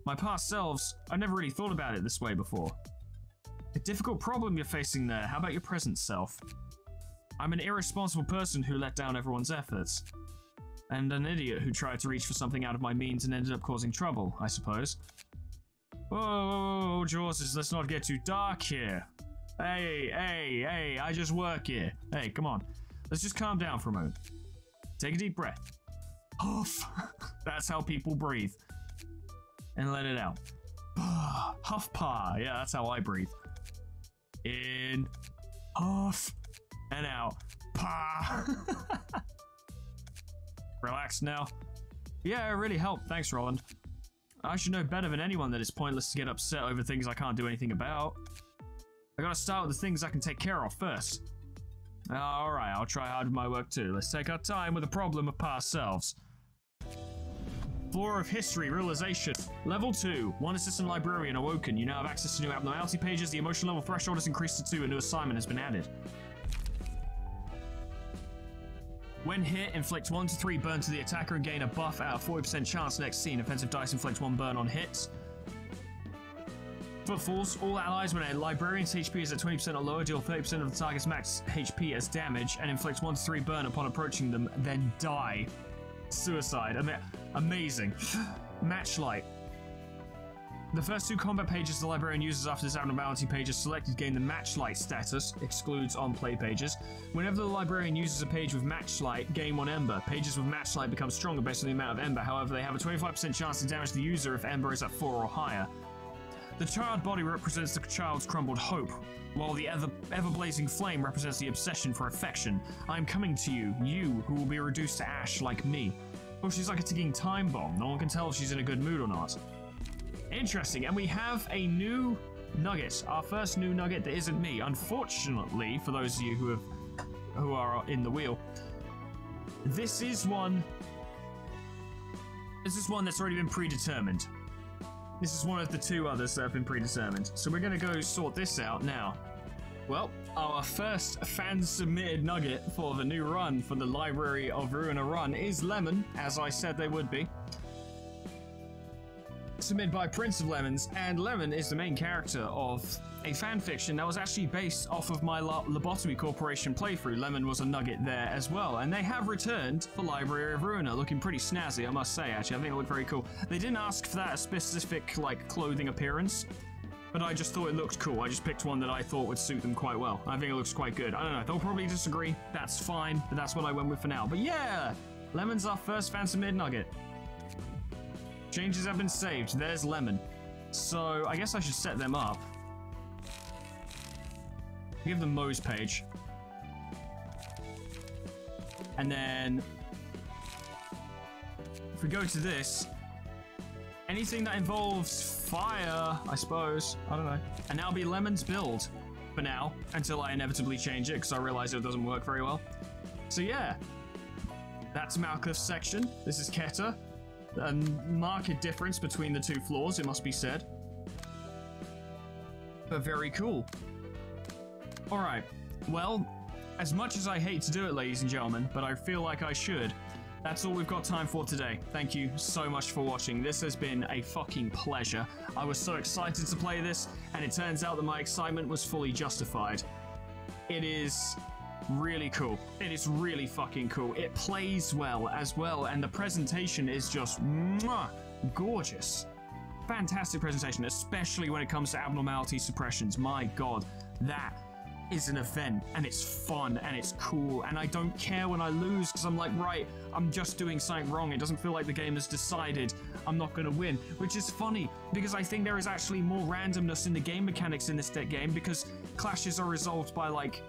My past selves, I've never really thought about it this way before. A difficult problem you're facing there, how about your present self? I'm an irresponsible person who let down everyone's efforts. And an idiot who tried to reach for something out of my means and ended up causing trouble, I suppose. Whoa, whoa, whoa, whoa Jaws, let's not get too dark here. Hey, hey, hey, I just work here. Hey, come on. Let's just calm down for a moment. Take a deep breath. Huff! That's how people breathe. And let it out. Huff pa. Yeah, that's how I breathe. In. Huff. And out. Pa. Relax now. Yeah, it really helped. Thanks, Roland. I should know better than anyone that it's pointless to get upset over things I can't do anything about. I gotta start with the things I can take care of first. Alright, I'll try hard with my work too. Let's take our time with the problem of past selves. Floor of History, Realization. Level two. One assistant librarian awoken. You now have access to new abnormality pages. The emotion level threshold is increased to two. A new assignment has been added. When hit, inflict one to three burn to the attacker and gain a buff at a forty percent chance next scene. Offensive dice inflict one burn on hits. Footfalls. All allies when a librarian's H P is at twenty percent or lower, deal thirty percent of the target's max H P as damage and inflict one to three burn upon approaching them, then die. Suicide. Ama amazing. Matchlight. The first two combat pages the librarian uses after this abnormality page is selected gain the matchlight status, excludes on-play pages. Whenever the librarian uses a page with matchlight, gain one ember. Pages with matchlight become stronger based on the amount of ember, however they have a twenty-five percent chance to damage the user if ember is at four or higher. The charred body represents the child's crumbled hope, while the ever, ever blazing flame represents the obsession for affection. I am coming to you, you who will be reduced to ash like me. Oh, she's like a ticking time bomb. No one can tell if she's in a good mood or not. Interesting, and we have a new nugget. Our first new nugget that isn't me. Unfortunately, for those of you who have, who are in the wheel, this is one. This is one that's already been predetermined. This is one of the two others that have been predetermined. So we're going to go sort this out now. Well, our first fan-submitted nugget for the new run, for the Library of Ruina run, is Lemon, as I said they would be. Submitted by Prince of Lemons, and Lemon is the main character of a fanfiction that was actually based off of my Lobotomy Corporation playthrough. Lemon was a nugget there as well, and they have returned for Library of Ruina, looking pretty snazzy, I must say, actually. I think it looked very cool. They didn't ask for that specific, like, clothing appearance, but I just thought it looked cool. I just picked one that I thought would suit them quite well. I think it looks quite good. I don't know. They'll probably disagree. That's fine, but that's what I went with for now. But yeah! Lemon's our first fancy mid nugget. Changes have been saved. There's Lemon. So I guess I should set them up. Give them Mo's page. And then if we go to this, anything that involves fire, I suppose. I don't know. And that'll be Lemon's build for now, until I inevitably change it because I realize it doesn't work very well. So yeah, that's Malkuth's section. This is Keter. A marked difference between the two floors, it must be said. But very cool. All right. Well, as much as I hate to do it, ladies and gentlemen, but I feel like I should. That's all we've got time for today. Thank you so much for watching. This has been a fucking pleasure. I was so excited to play this, and it turns out that my excitement was fully justified. It is really cool. It is really fucking cool. It plays well as well, and the presentation is just mwah, gorgeous. Fantastic presentation, especially when it comes to abnormality suppressions. My God, that is an event, and it's fun, and it's cool, and I don't care when I lose, because I'm like, right, I'm just doing something wrong. It doesn't feel like the game has decided I'm not going to win, which is funny, because I think there is actually more randomness in the game mechanics in this game, because clashes are resolved by, like,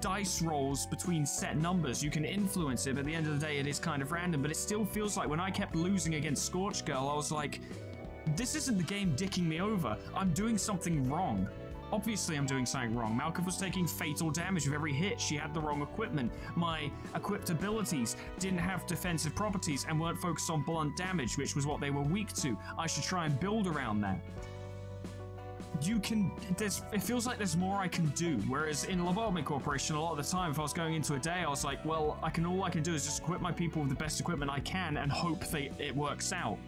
dice rolls between set numbers. You can influence it, but at the end of the day, it is kind of random, but it still feels like when I kept losing against Scorched Girl, I was like, this isn't the game dicking me over. I'm doing something wrong. Obviously, I'm doing something wrong. Malkuth was taking fatal damage with every hit. She had the wrong equipment. My equipped abilities didn't have defensive properties and weren't focused on blunt damage, which was what they were weak to. I should try and build around that. You can... There's, it feels like there's more I can do, whereas in Lobotomy Corporation, a lot of the time, if I was going into a day, I was like, well, I can all I can do is just equip my people with the best equipment I can and hope they, it works out.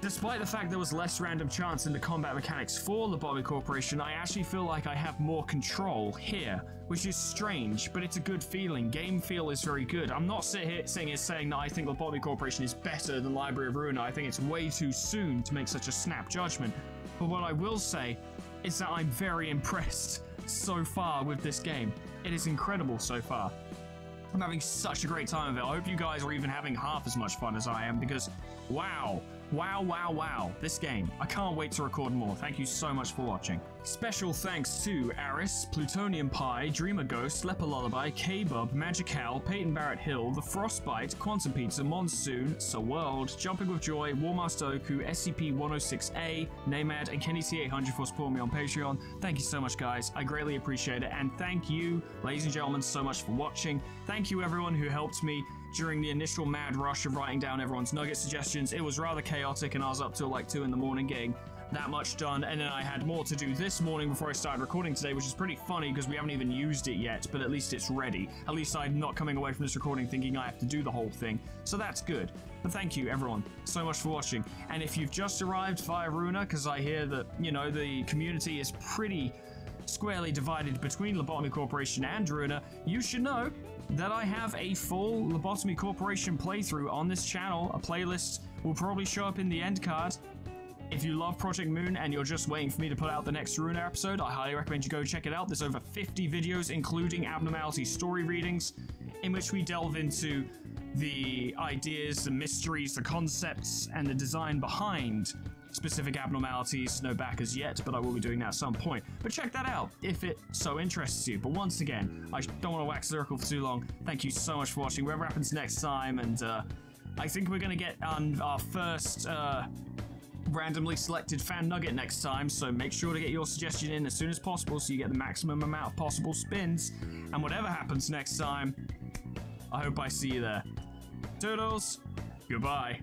Despite the fact there was less random chance in the combat mechanics for Lobotomy Corporation, I actually feel like I have more control here, which is strange, but it's a good feeling. Game feel is very good. I'm not sitting here saying, saying that I think Lobotomy Corporation is better than Library of Ruina. I think it's way too soon to make such a snap judgment. But what I will say is that I'm very impressed so far with this game. It is incredible so far. I'm having such a great time with it. I hope you guys are even having half as much fun as I am, because wow. Wow, wow, wow, this game. I can't wait to record more. Thank you so much for watching. Special thanks to Aris, Plutonium Pie, Dreamer Ghost, Leper Lullaby, K-Bub, Magical, Peyton Barrett Hill, The Frostbite, Quantum Pizza, Monsoon, Sir World, Jumping With Joy, Warmaster Oku, S C P one oh six A, Namad, and Kenny C eight hundred for supporting me on Patreon. Thank you so much, guys. I greatly appreciate it. And thank you, ladies and gentlemen, so much for watching. Thank you, everyone who helped me during the initial mad rush of writing down everyone's nugget suggestions. It was rather chaotic, and I was up till like two in the morning getting that much done, and then I had more to do this morning before I started recording today, which is pretty funny because we haven't even used it yet, but at least it's ready. At least I'm not coming away from this recording thinking I have to do the whole thing, so that's good. But thank you, everyone, so much for watching. And if you've just arrived via Ruina, because I hear that, you know, the community is pretty squarely divided between Lobotomy Corporation and Ruina, you should know that I have a full Lobotomy Corporation playthrough on this channel. A playlist will probably show up in the end card. If you love Project Moon and you're just waiting for me to put out the next Ruina episode, I highly recommend you go check it out. There's over fifty videos, including abnormality story readings, in which we delve into the ideas, the mysteries, the concepts, and the design behind specific abnormalities. No backers yet, but I will be doing that at some point. But check that out if it so interests you. But once again, I don't want to wax lyrical for too long. Thank you so much for watching. Whatever happens next time, and uh, I think we're going to get um, our first uh, randomly selected fan nugget next time, so make sure to get your suggestion in as soon as possible so you get the maximum amount of possible spins. And whatever happens next time, I hope I see you there. Toodles! Goodbye.